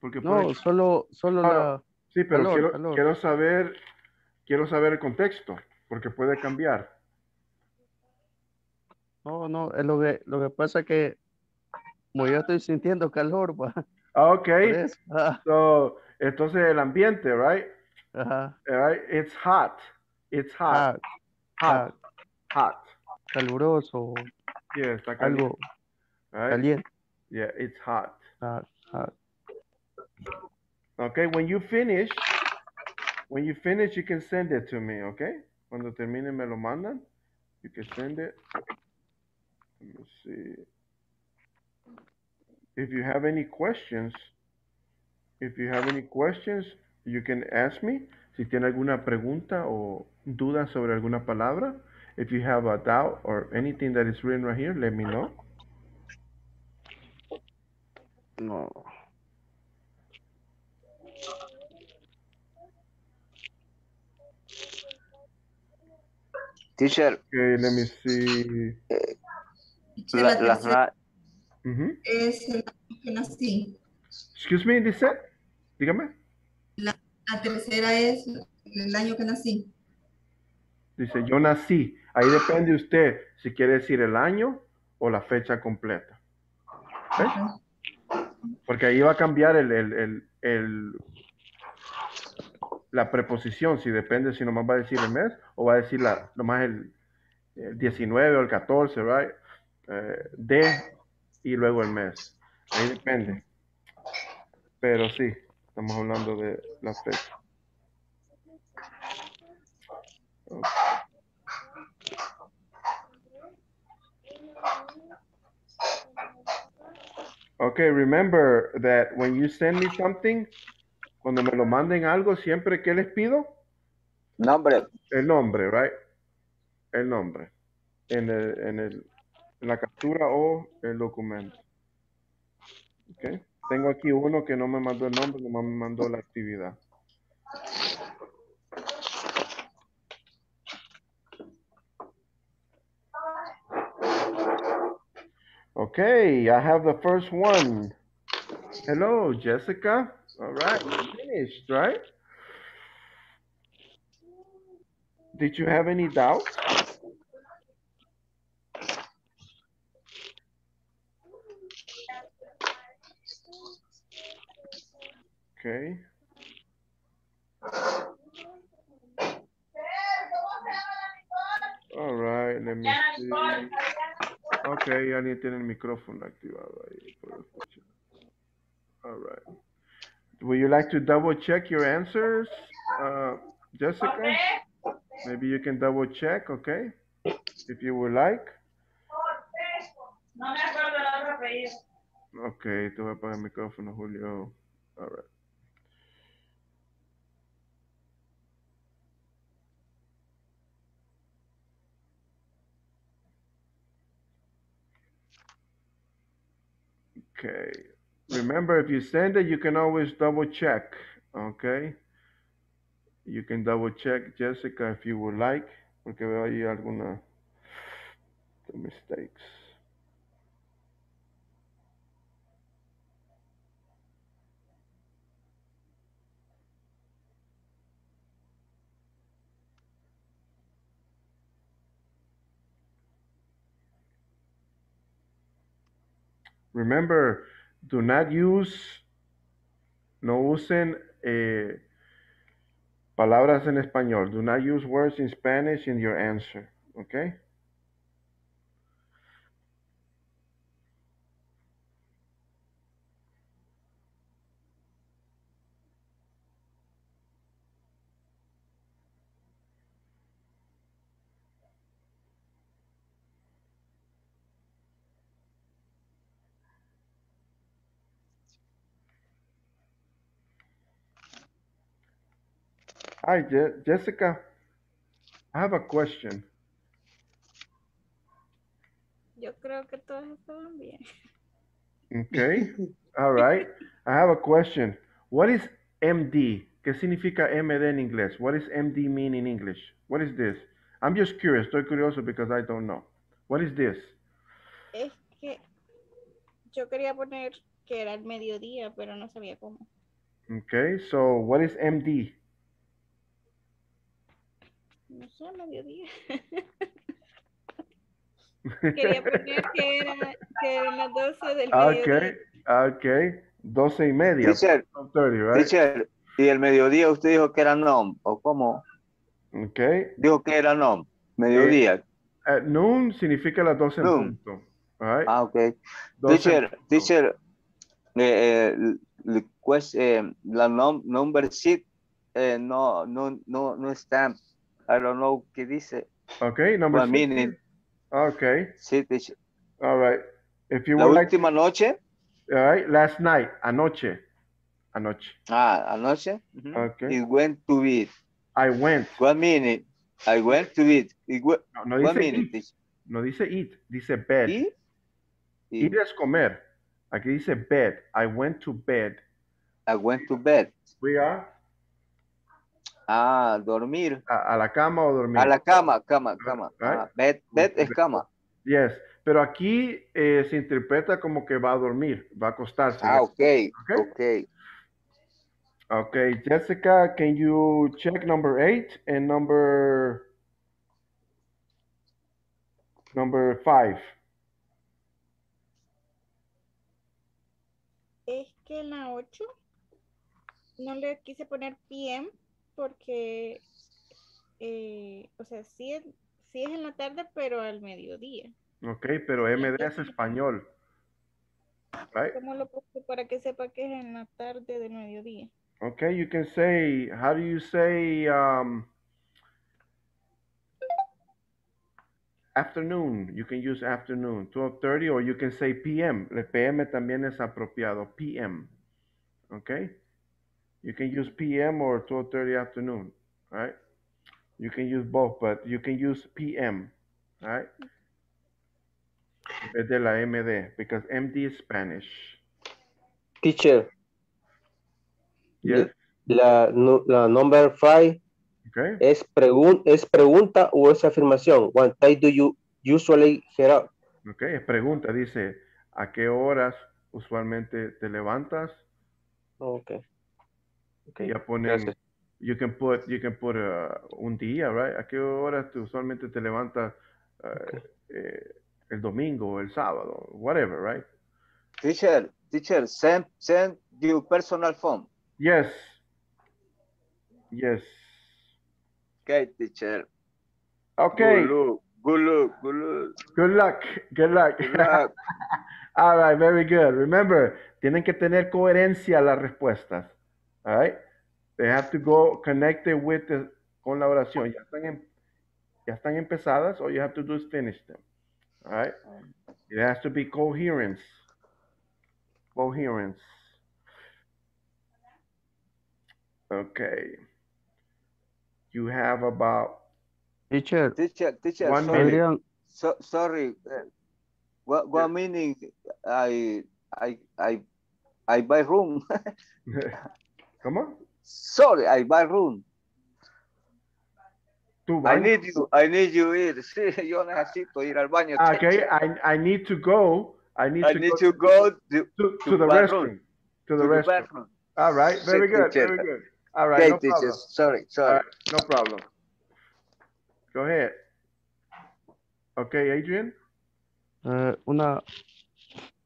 Porque no, puede... solo, solo ah, la... Sí, pero calor, quiero, calor. quiero saber quiero saber el contexto, porque puede cambiar. No, no, es lo que, lo que pasa es que como yo estoy sintiendo calor, va. Ah, ok. Ah. So, entonces el ambiente, right? Ajá. Right? It's hot. It's hot. Hot. Hot. Hot. Caluroso. Yeah, está caliente. Algo. Right? Caliente. Yeah, it's hot. Hot, hot. Okay, when you finish, when you finish, you can send it to me, okay? Cuando termine me lo mandan. You can send it. Let me see. If you have any questions, if you have any questions, you can ask me. Si tiene alguna pregunta o duda sobre alguna palabra. If you have a doubt or anything that is written right here, let me know. No. Teacher. Okay, let me see. La, la, la, uh-huh. Es la página cinco. Excuse me, dice. Dígame. La, la tercera es el año que nací. Dice, yo nací. Ahí depende usted si quiere decir el año o la fecha completa. ¿Ves? Porque ahí va a cambiar el, el, el, el, la preposición. Si depende si nomás va a decir el mes o va a decir la, nomás el, el diecinueve o el catorce, right? Eh, de y luego el mes. Ahí depende. Pero sí, estamos hablando de la fecha. Okay. Okay, remember that when you send me something, cuando me lo manden algo, siempre, ¿qué les pido? Nombre. El nombre, right? el nombre en, el, en, el, en la captura o el documento. Okay. Tengo aquí uno que no me mandó el nombre, nomás me mandó la actividad. Okay, I have the first one. Hello, Jessica. All right, finished, right? Did you have any doubts? Okay. All right, let me see. Okay, ya ni tiene el micrófono activado ahí. All right. Would you like to double check your answers, uh, Jessica? Maybe you can double check, okay? If you would like. Okay, te voy a apagar el micrófono, Julio. All right. Okay. Remember, if you send it, you can always double check. Okay. You can double check, Jessica, if you would like, porque veo ahí alguna mistakes. Remember, do not use, no usen eh, palabras en español. Do not use words in Spanish in your answer, okay? Hi, Je Jessica, I have a question. Yo creo que todas estaban bien. Okay, all right. I have a question. What is M D? ¿Qué significa M D en inglés? What does M D mean in English? What is this? I'm just curious. Estoy curioso because I don't know. What is this? Es que yo quería poner que era el mediodía, pero no sabía cómo. Okay, so what is M D? No sé, mediodía. Quería poner que eran era las doce del mediodía. Ok, ok. doce y media. Teacher, treinta, right? Teacher, y el mediodía usted dijo que era N O M, ¿o cómo? Ok. Dijo que era N O M, mediodía. Eh, at noon significa las doce en punto. Right? Ah, ok. Teacher, punto. Teacher, eh, eh, pues, eh, la N O M, number six, eh, no, no, no, no está... I don't know qué dice. Okay, number one minute. Okay. Sí, teacher. All right. If you La would última like... noche. All right. Last night. Anoche. Anoche. Ah, anoche. Mm-hmm. Okay. It went to bed. I went. One minute. I went to bed. It went... No, no one dice minute, eat. No dice eat. Dice bed. Eat. Eat es comer. Aquí dice bed. I went to bed. I went to bed. We are. Ah, dormir. A, a la cama o dormir. A la cama, cama, cama. Right? Ah, bed, bed es cama. Yes, pero aquí eh, se interpreta como que va a dormir, va a acostarse. Ah, okay. Okay. Okay. Okay, Jessica, can you check number eight and number number five? Es que en la ocho no le quise poner P M porque, eh, o sea, sí es, sí es en la tarde, pero al mediodía. Ok, pero M D es español. Right? ¿Cómo lo puse para que sepa que es en la tarde del mediodía? Ok, you can say, how do you say, um, afternoon? You can use afternoon, twelve thirty, or you can say P M. El P M también es apropiado, P M. Ok. You can use P M or twelve thirty afternoon, right? You can use both, but you can use P M, right? Instead de la M D, because M D is Spanish. Teacher. Yes. La, la number five. Okay. Es, pregun es pregunta o es afirmación. What time do you usually get up? Ok, es pregunta. Dice, ¿a qué horas usualmente te levantas? Ok. Okay. Ya ponen, gracias. You can put, you can put uh, un día, right? ¿A qué horas te usualmente te levantas uh, okay. eh, el domingo o el sábado? Whatever, right? Teacher, teacher, send, send your personal phone. Yes. Yes. Okay, teacher. Okay. Good luck. Good luck. Good luck. Good luck. Good luck. Good luck. All right, very good. Remember, tienen que tener coherencia las respuestas. All right? They have to go connected with the, con la oración. Ya están, en, ya están empezadas, all you have to do is finish them. All right? It has to be coherence. Coherence. Okay. You have about teacher, teacher, teacher. One sorry, minute. So, sorry. What, what yeah. meaning? I, I, I, I buy room. Come on. Sorry, I buy room. I need you. I need you here. Yo necesito ir al baño. Okay, I, I need to go. I need. I to need go to go to, to, to, to the restroom. To the restroom. All right. Very good. Very good. All right, okay, no teacher. Problem. Sorry, sorry. Right, no problem. Go ahead. Okay, Adrian. Uh, una,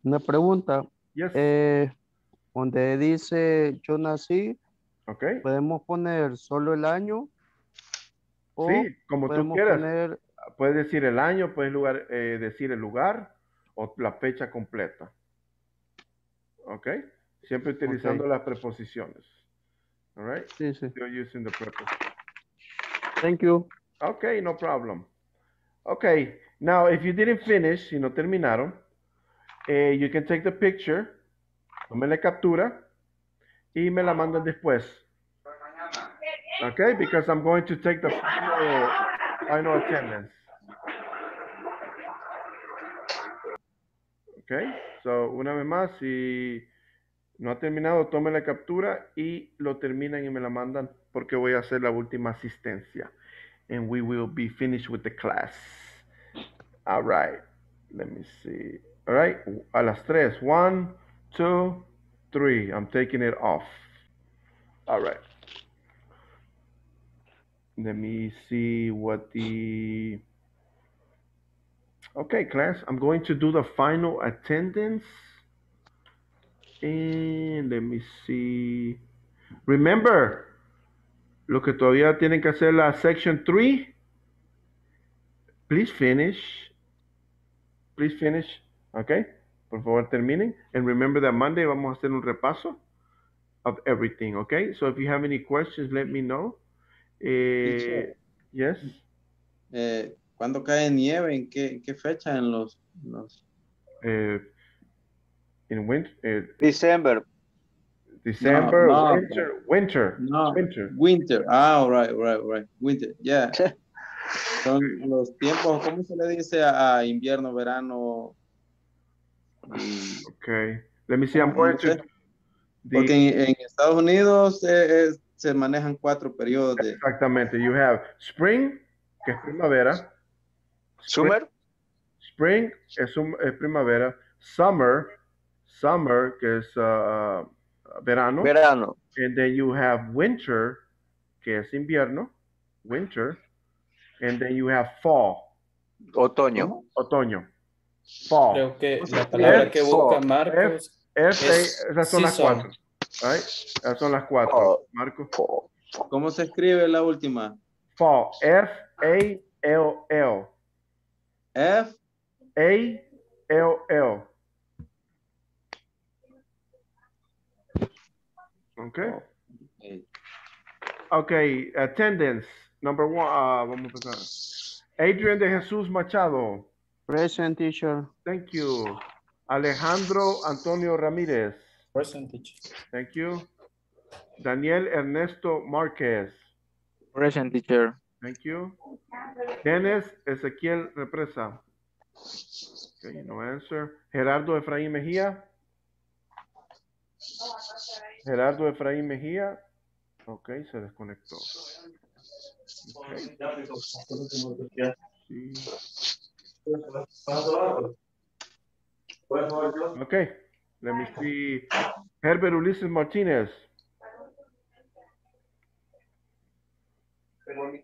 una pregunta. Yes. Eh, donde dice yo nací, okay. ¿Podemos poner solo el año? O sí, como tú quieras. Poner... Puedes decir el año, puedes lugar, eh, decir el lugar o la fecha completa. Ok. Siempre utilizando okay. las preposiciones. All right. Sí, sí. You're using the purpose. Thank you. Okay, no problem. Okay, now if you didn't finish, si no terminaron, eh, you can take the picture, tome la captura, y me la mandan después. Okay, because I'm going to take the final, final attendance. Okay, so una vez más, si... no ha terminado, tome la captura y lo terminan y me la mandan porque voy a hacer la última asistencia. And we will be finished with the class. All right. Let me see. All right. A las tres. One, two, three. I'm taking it off. All right. Let me see what the... Okay, class. I'm going to do the final attendance. And let me see. Remember, lo que todavía tienen que hacer la section three. Please finish. Please finish. Okay. Por favor, terminen. And remember that Monday vamos a hacer un repaso of everything. Okay. So if you have any questions, let me know. Eh, yes. Eh, ¿Cuándo cae nieve? ¿En qué, en qué fecha? En los... los... Eh, in winter, uh, December. December, no, no. winter, winter, no. winter. Winter. Ah, all right, all right, all right. Winter, yeah. Son los tiempos, ¿cómo se le dice a invierno, verano? Okay. Let me see, I'm going to... Porque en, en Estados Unidos eh, eh, se manejan cuatro periodos. De... Exactamente. You have spring, que es primavera. Summer. Spring es, un, es primavera. Summer. Summer, que es uh, verano. Verano. And then you have winter, que es invierno. Winter. And then you have fall. Otoño. Otoño. Fall. Creo que la palabra F, que busca Marcos F, F, es F, esas son las cuatro. Right? Esas son las cuatro, Marcos. Fall. ¿Cómo se escribe la última? Fall. F A L L. F A L L. Okay. Okay, attendance. Number one, uh, vamos a empezar. Adrian de Jesús Machado. Present, teacher. Thank you. Alejandro Antonio Ramirez. Present, teacher. Thank you. Daniel Ernesto Márquez. Present, teacher. Thank you. Dennis Ezequiel Represa. Okay, no answer. Gerardo Efraín Mejía. Gerardo Efraín Mejía. Ok, se desconectó. Okay. Sí. Okay, let me see. Herbert Ulises Martinez.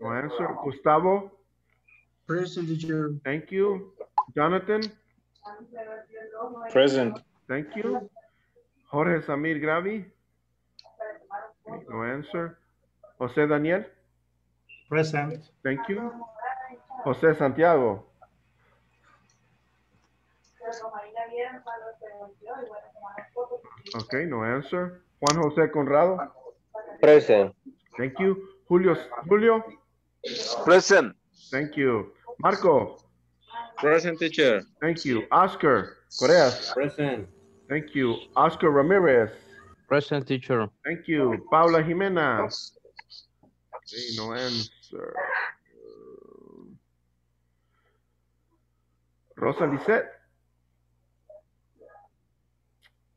No answer. Gustavo. Present, teacher. Thank you. Jonathan. Present. Thank you. Jorge Samir Graví. No answer. José Daniel. Present. Thank you. José Santiago. Okay, no answer. Juan Jose Conrado. Present. Thank you. Julio. Julio. Present. Thank you. Marco. Present, teacher. Thank you. Oscar Coreas. Present. Thank you. Oscar Ramirez. Present, teacher. Thank you. Paula Jimena. Okay, no answer. Rosa Lissette.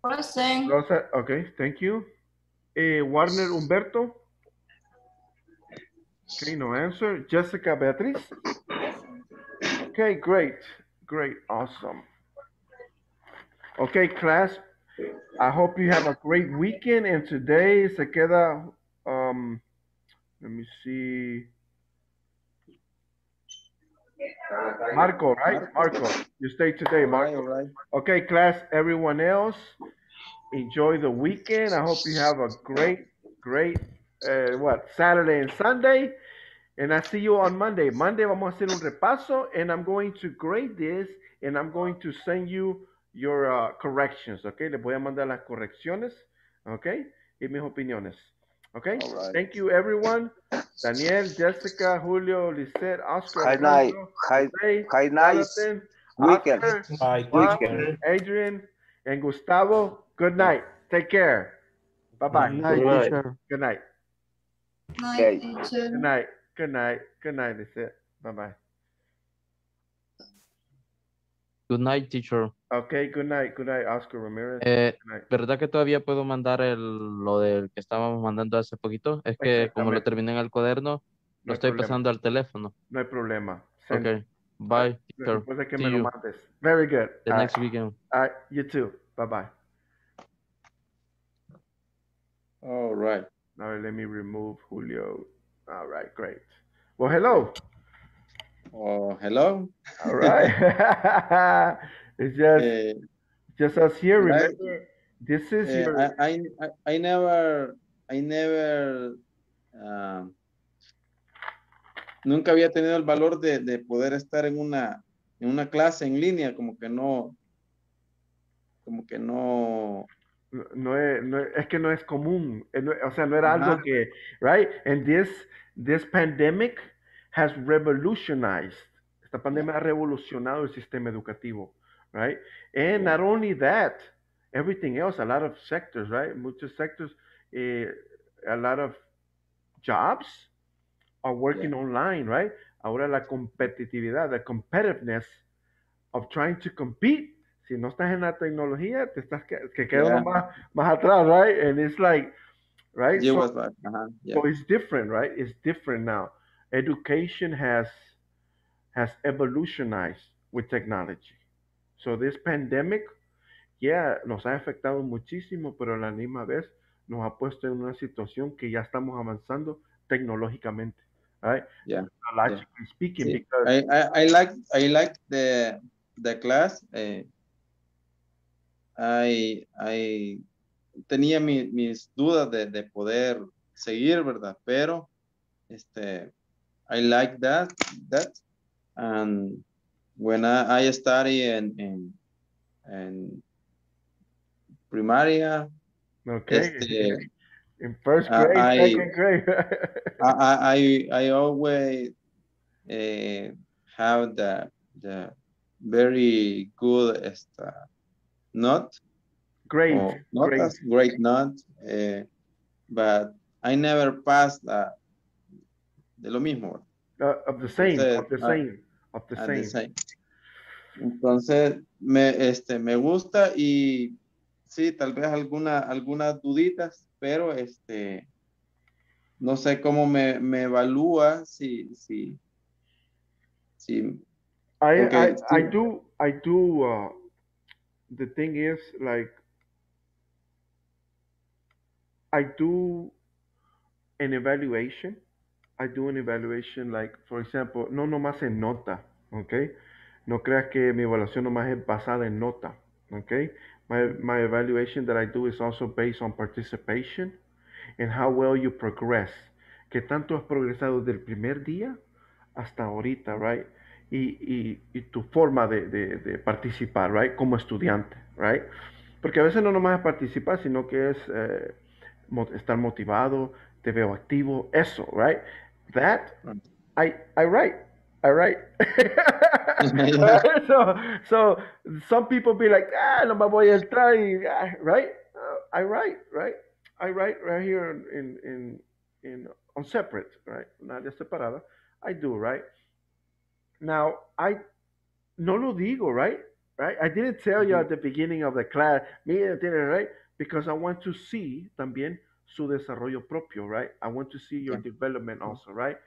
Present. Rosa, okay, thank you. Eh, Warner Humberto. Okay, no answer. Jessica Beatriz. Okay, great, great, awesome. Okay, class, I hope you have a great weekend. And today se queda, um, let me see. Marco, right? Marco, you stay today, Marco. All right, all right. Okay, class, everyone else, enjoy the weekend. I hope you have a great, great, uh, what, Saturday and Sunday. And I see you on Monday. Monday vamos a hacer un repaso, and I'm going to grade this, and I'm going to send you your uh, corrections, okay? Les voy a mandar las correcciones, okay? Y mis opiniones, okay? Right. Thank you, everyone. Daniel, Jessica, Julio, Lissette, Oscar. High night. High night. Weekend. Oscar, Juan, Adrian, and Gustavo, good night. Take care. Bye-bye. Good night. Good night. Good night. Okay. Good night. Good night. Good night. That's it. Bye-bye. Good night, teacher. Okay, good night. Good night, Oscar Ramirez. Eh, night. ¿Verdad que todavía puedo mandar el, lo del que estábamos mandando hace poquito? Es que como lo terminé en el cuaderno, no lo estoy problema. pasando al teléfono. No hay problema. Send okay. Bye, teacher. Después de que me lo mandes. Very good. The All next right. weekend. All right. You too. Bye-bye. All right. Now let me remove Julio. All right, great. Well, hello. Oh, hello. All right. It's just uh, just us here. Remember, I, this is uh, your... I, I I never I never uh, nunca había tenido el valor de, de poder estar en una en una clase en línea, como que no como que no. No es, no es, es que no es común, o sea, no era algo que, right? And this, this pandemic has revolutionized, esta pandemia ha revolucionado el sistema educativo, right? And not only that, everything else, a lot of sectors, right? Muchos sectors, eh, a lot of jobs are working yeah. online, right? Ahora la competitividad, the competitiveness of trying to compete. Si no estás en la tecnología, te estás que, que quedas yeah. más, más atrás, right? And it's like, right? So, was like, uh-huh. yeah. so it's different, right? It's different now. Education has has evolutionized with technology. So this pandemic, yeah, nos ha afectado muchísimo, pero a la misma vez nos ha puesto en una situación que ya estamos avanzando tecnológicamente, right? Yeah. Technologically yeah. speaking, yeah. because I, I I like I like the the class. Uh, I, I tenía mi, mis dudas de, de poder seguir, ¿verdad? Pero, este, I like that, that. And when I, I study in, in, in primaria. Okay. Este, in first grade, I, second grade. I, I, I always uh, have the, the very good, esta, Not great, oh, not great. As great, not, uh, but I never passed uh, de lo mismo. Uh, of the same, entonces, of the same, uh, of the same. the same. Entonces, me, este, me gusta y sí, tal vez alguna, algunas duditas, pero este, no sé cómo me, me evalúa si, si, si. I, okay, I, I do, I do, uh, the thing is like, I do an evaluation. I do an evaluation like, for example, no nomás en nota, okay? No creas que mi evaluación nomás es basada en nota, okay? My, my evaluation that I do is also based on participation and how well you progress. ¿Qué tanto has progresado desde el primer día hasta ahorita, right? Y, y, y tu forma de, de, de participar, right? Como estudiante, right? Porque a veces no nomás es participar, sino que es eh, estar motivado, te veo activo, eso, right? That I I write, I write. so so some people be like, ah, no me voy a entrar, y, ah, right? Uh, I write, right? I write right here in in in on separate, right? Una área separada. I do, right? Now I no lo digo, right? Right? I didn't tell mm-hmm. you at the beginning of the class, me didn't, right? Because I want to see también su desarrollo propio, right? I want to see your yeah. development also, right?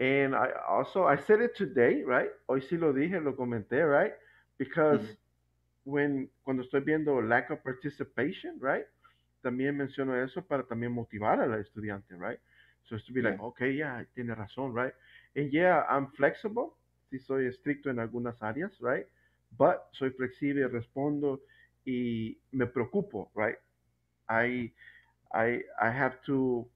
And I also, I said it today, right? Hoy sí lo dije, lo comenté, right? Because mm-hmm. when, cuando estoy viendo lack of participation, right? También menciono eso para también motivar a la estudiante, right? So it's to be yeah. like, okay, yeah, tiene razón, right? And yeah, I'm flexible. Sí soy estricto en algunas áreas, right? But soy flexible, respondo y me preocupo, right? I... I, I have to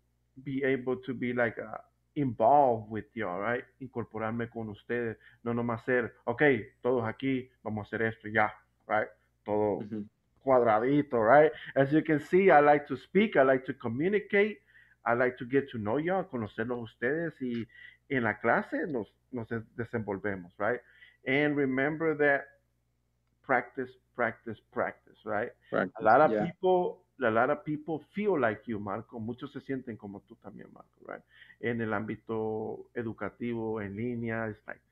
be able to be like uh, involved with you, all right? Incorporarme con ustedes, no nomás ser, okay, todos aquí, vamos a hacer esto ya, right? Todo mm-hmm. cuadradito, right? As you can see, I like to speak, I like to communicate, I like to get to know y'all, conocerlos ustedes y en la clase nos, nos desenvolvemos, right? And remember that practice, practice, practice, right? Practice, a lot of yeah. people... A lot of people feel like you, Marco. Muchos se sienten como tú también, Marco, right? En el ámbito educativo, en línea, it's like,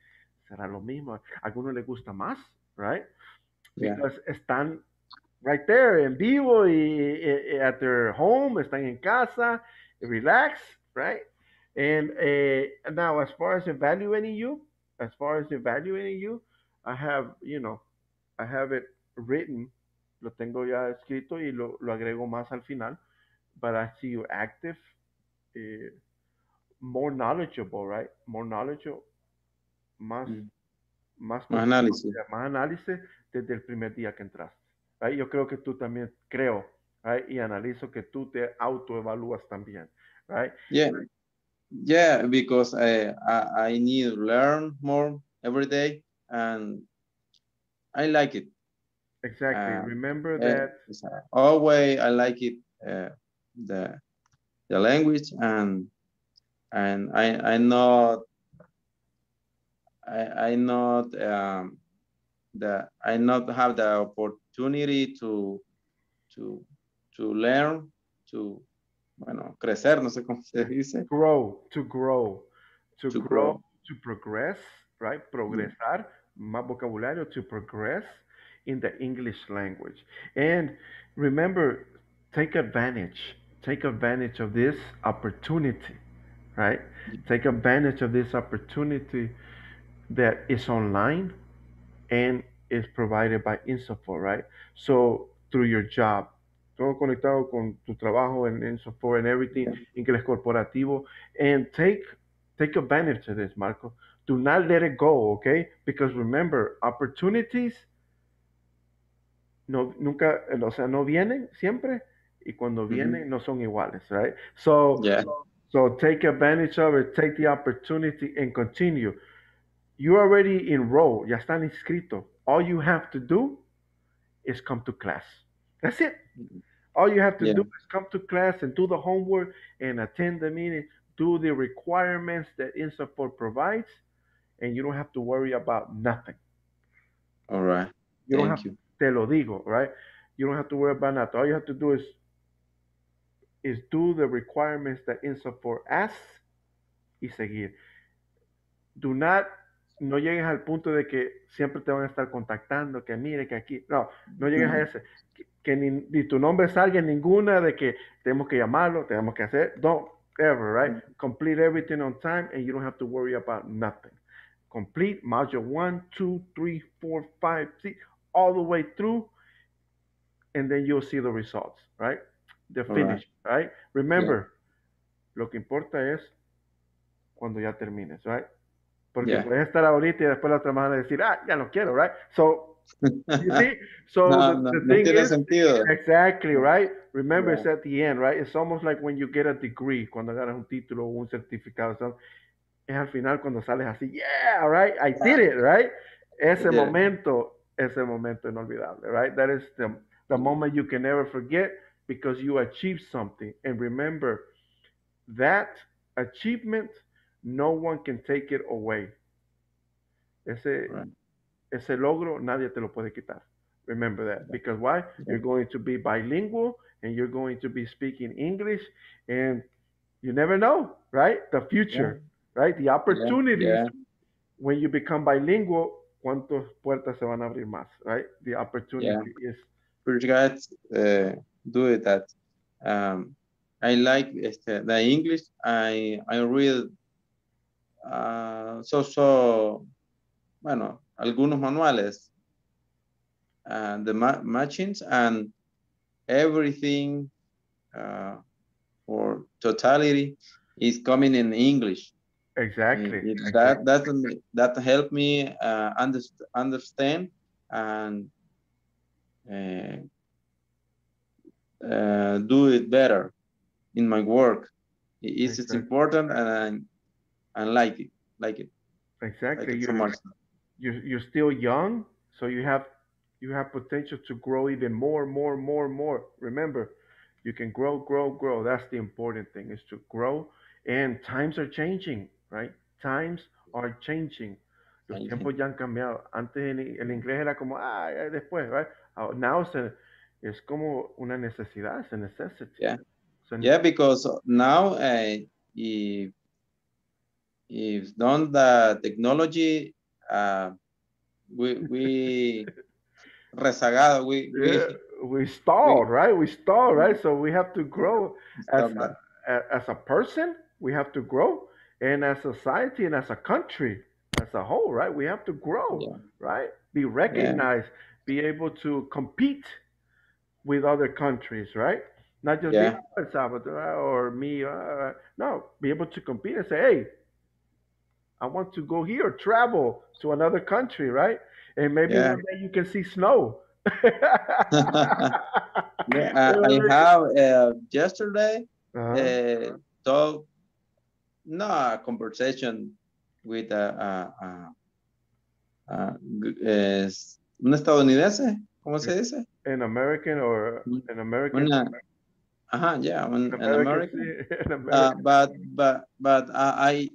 será lo mismo. A algunos les gusta más, right? Yeah. Because están right there, en vivo, y, y, y at their home, están en casa, relax, right? And uh, now, as far as evaluating you, as far as evaluating you, I have, you know, I have it written. Lo tengo ya escrito y lo, lo agrego más al final. But I see you active, eh, more knowledgeable, right? More knowledgeable, más, mm. más, más análisis. Más análisis desde el primer día que entraste. Right? Yo creo que tú también, creo, right? Y analizo que tú te autoevalúas también, right? Yeah, yeah, because I, I, I need to learn more every day and I like it. Exactly. Um, Remember that. Uh, always, I like it. Uh, the the language and and I I not I I not um, the I not have the opportunity to to to learn to bueno crecer no sé cómo se dice grow to grow to, to grow, grow to progress right progresar mm. más vocabulario to progress. In the English language. And remember, take advantage, take advantage of this opportunity, right? Take advantage of this opportunity that is online and is provided by INSAFOR, right? So through your job, todo conectado con tu trabajo en INSAFOR and everything, yeah. Ingles Corporativo, and take, take advantage of this, Marco. Do not let it go, okay? Because remember, opportunities, no, nunca, o sea, no vienen siempre y cuando vienen mm-hmm. no son iguales, right? So, yeah. so, so take advantage of it, take the opportunity and continue. You already enrolled, ya están inscritos. All you have to do is come to class. That's it. All you have to yeah. do is come to class and do the homework and attend the meeting, do the requirements that INSAFOR provides, and you don't have to worry about nothing. All right. You don't Thank have you. Te lo digo, right? You don't have to worry about that. All you have to do is is do the requirements that INSAFOR asks y seguir. do not, no llegues al punto de que siempre te van a estar contactando, que mire, que aquí, no, no llegues mm-hmm. a ese, que, que ni, ni tu nombre salga en ninguna de que tenemos que llamarlo, tenemos que hacer, don't ever, right? Mm-hmm. Complete everything on time and you don't have to worry about nothing. Complete module one, two, three, four, five, six, all the way through, and then you'll see the results, right? The finish, right? right? Remember, yeah. lo que importa es cuando ya termines, right? Porque yeah. puedes estar ahorita y después la otra semana decir, ah, ya no quiero, right? So, you see? So no, the, no, the no thing tiene is, sentido. Exactly, right? Remember, yeah. it's at the end, right? It's almost like when you get a degree, cuando ganas un título o un certificado, so, es al final cuando sales así, yeah, right? I did it, right? Ese yeah. momento es el momento inolvidable, right? That is the, the moment you can never forget because you achieved something. And remember, that achievement, no one can take it away. Ese, right. ese logro, nadie te lo puede quitar. Remember that. Because why? Yeah. You're going to be bilingual and you're going to be speaking English and you never know, right? The future. Yeah. Right? The opportunities yeah, yeah. when you become bilingual, ¿cuántas puertas se van a abrir más? Right? The opportunity yeah. is. But you guys uh, do it that. Um, I like este, the English. I I read uh, so so. Bueno, algunos manuales and the ma machines and everything uh, for totality is coming in English. Exactly. It, it, that that that helped me uh, under, understand and uh, uh, do it better in my work. It's exactly. it's important, and I, I like it, like it. Exactly. Like it so much. You're you're still young, so you have you have potential to grow even more, more, more, more. Remember, you can grow, grow, grow. That's the important thing: is to grow. And times are changing. Right? Times are changing. Los okay. tiempos ya han cambiado. Antes el, el inglés era como, ah, después, right? Now it's a, it's como una necesidad, it's a necessity. Yeah, so yeah because now uh, if, if don't the technology, uh, we, we rezagado, we, yeah, we, we stalled, we, right? We stalled, right? So we have to grow as a, as a person, we have to grow. And as society and as a country, as a whole, right? We have to grow, yeah. right? Be recognized, yeah. be able to compete with other countries, right? Not just yeah. El Salvador or me. Uh, no, be able to compete and say, hey, I want to go here, travel to another country, right? And maybe yeah. one day you can see snow. yeah, I have uh, yesterday uh-huh. uh, talk. No, a conversation with a, a, a, a es un estadounidense, ¿cómo se dice? An American or an American? Una, uh-huh, yeah, an, an American. An American. Uh, but but, but uh, I,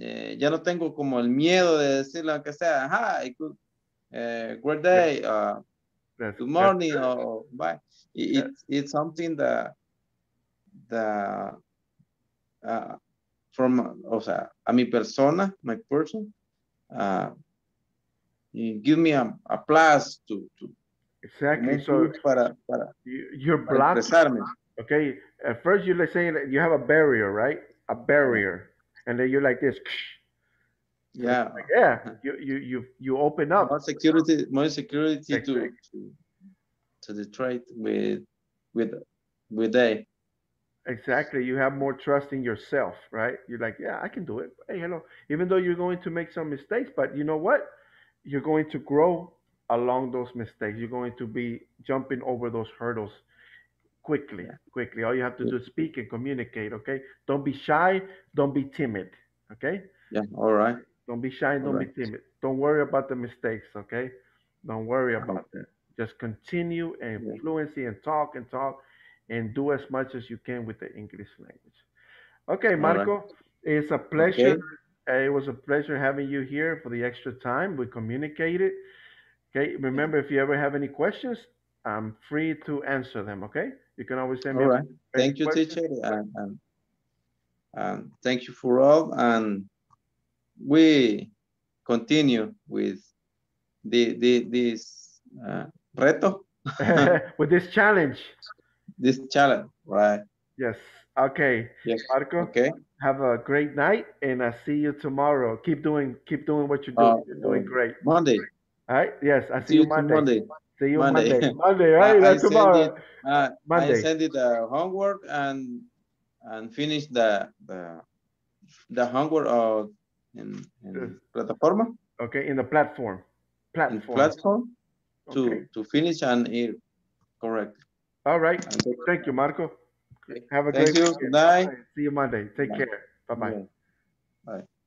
eh, ya no tengo como el miedo de decir lo que sea, hi, good, uh, great day, uh, good morning, or, or bye. It, it, it's something that, that uh, from, o sea, a mi persona, my person, uh, give me a, a plus to, to exactly. So para, para, you're para blocking. Okay, at first you're like saying that you have a barrier, right? A barrier, and then you're like this. Yeah, like, yeah. You you you you open up. More security, more security exactly. to to the trade with with with they. Exactly. You have more trust in yourself, right? You're like, yeah, I can do it. Hey, hello. Even though you're going to make some mistakes, but you know what? You're going to grow along those mistakes. You're going to be jumping over those hurdles quickly, yeah. quickly. All you have to yeah. do is speak and communicate, okay? Don't be shy. Don't be timid, okay? Yeah, all right. Don't be shy. Don't all be right. timid. Don't worry about the mistakes, okay? Don't worry about that. Just continue and yeah. fluency and talk and talk. And do as much as you can with the English language. Okay, Marco, right. it's a pleasure. Okay. It was a pleasure having you here for the extra time. We communicated. Okay, remember, if you ever have any questions, I'm free to answer them, okay? You can always send all me. All right, thank you, question. Teacher. And, and, and thank you for all. And we continue with the, the, this uh, reto. With this challenge. This challenge, right. Yes. Okay. Yes. Marco, okay. Have a great night, and I'll see you tomorrow. Keep doing, keep doing what you're doing. Uh, you're doing great. Monday. All right. Yes. I'll see, see you Monday. Monday. See you Monday. Monday, Monday right? I, That's I tomorrow. It, uh, Monday. I send it the uh, homework and and finish the the, the homework of in, in plataforma. Okay, in the platform. Platform. In platform to okay. to finish and air. Correct. All right. And thank you, Marco. Have a Thank great you. Weekend. Bye. See you Monday. Take Bye. Care. Bye-bye. Bye. Bye.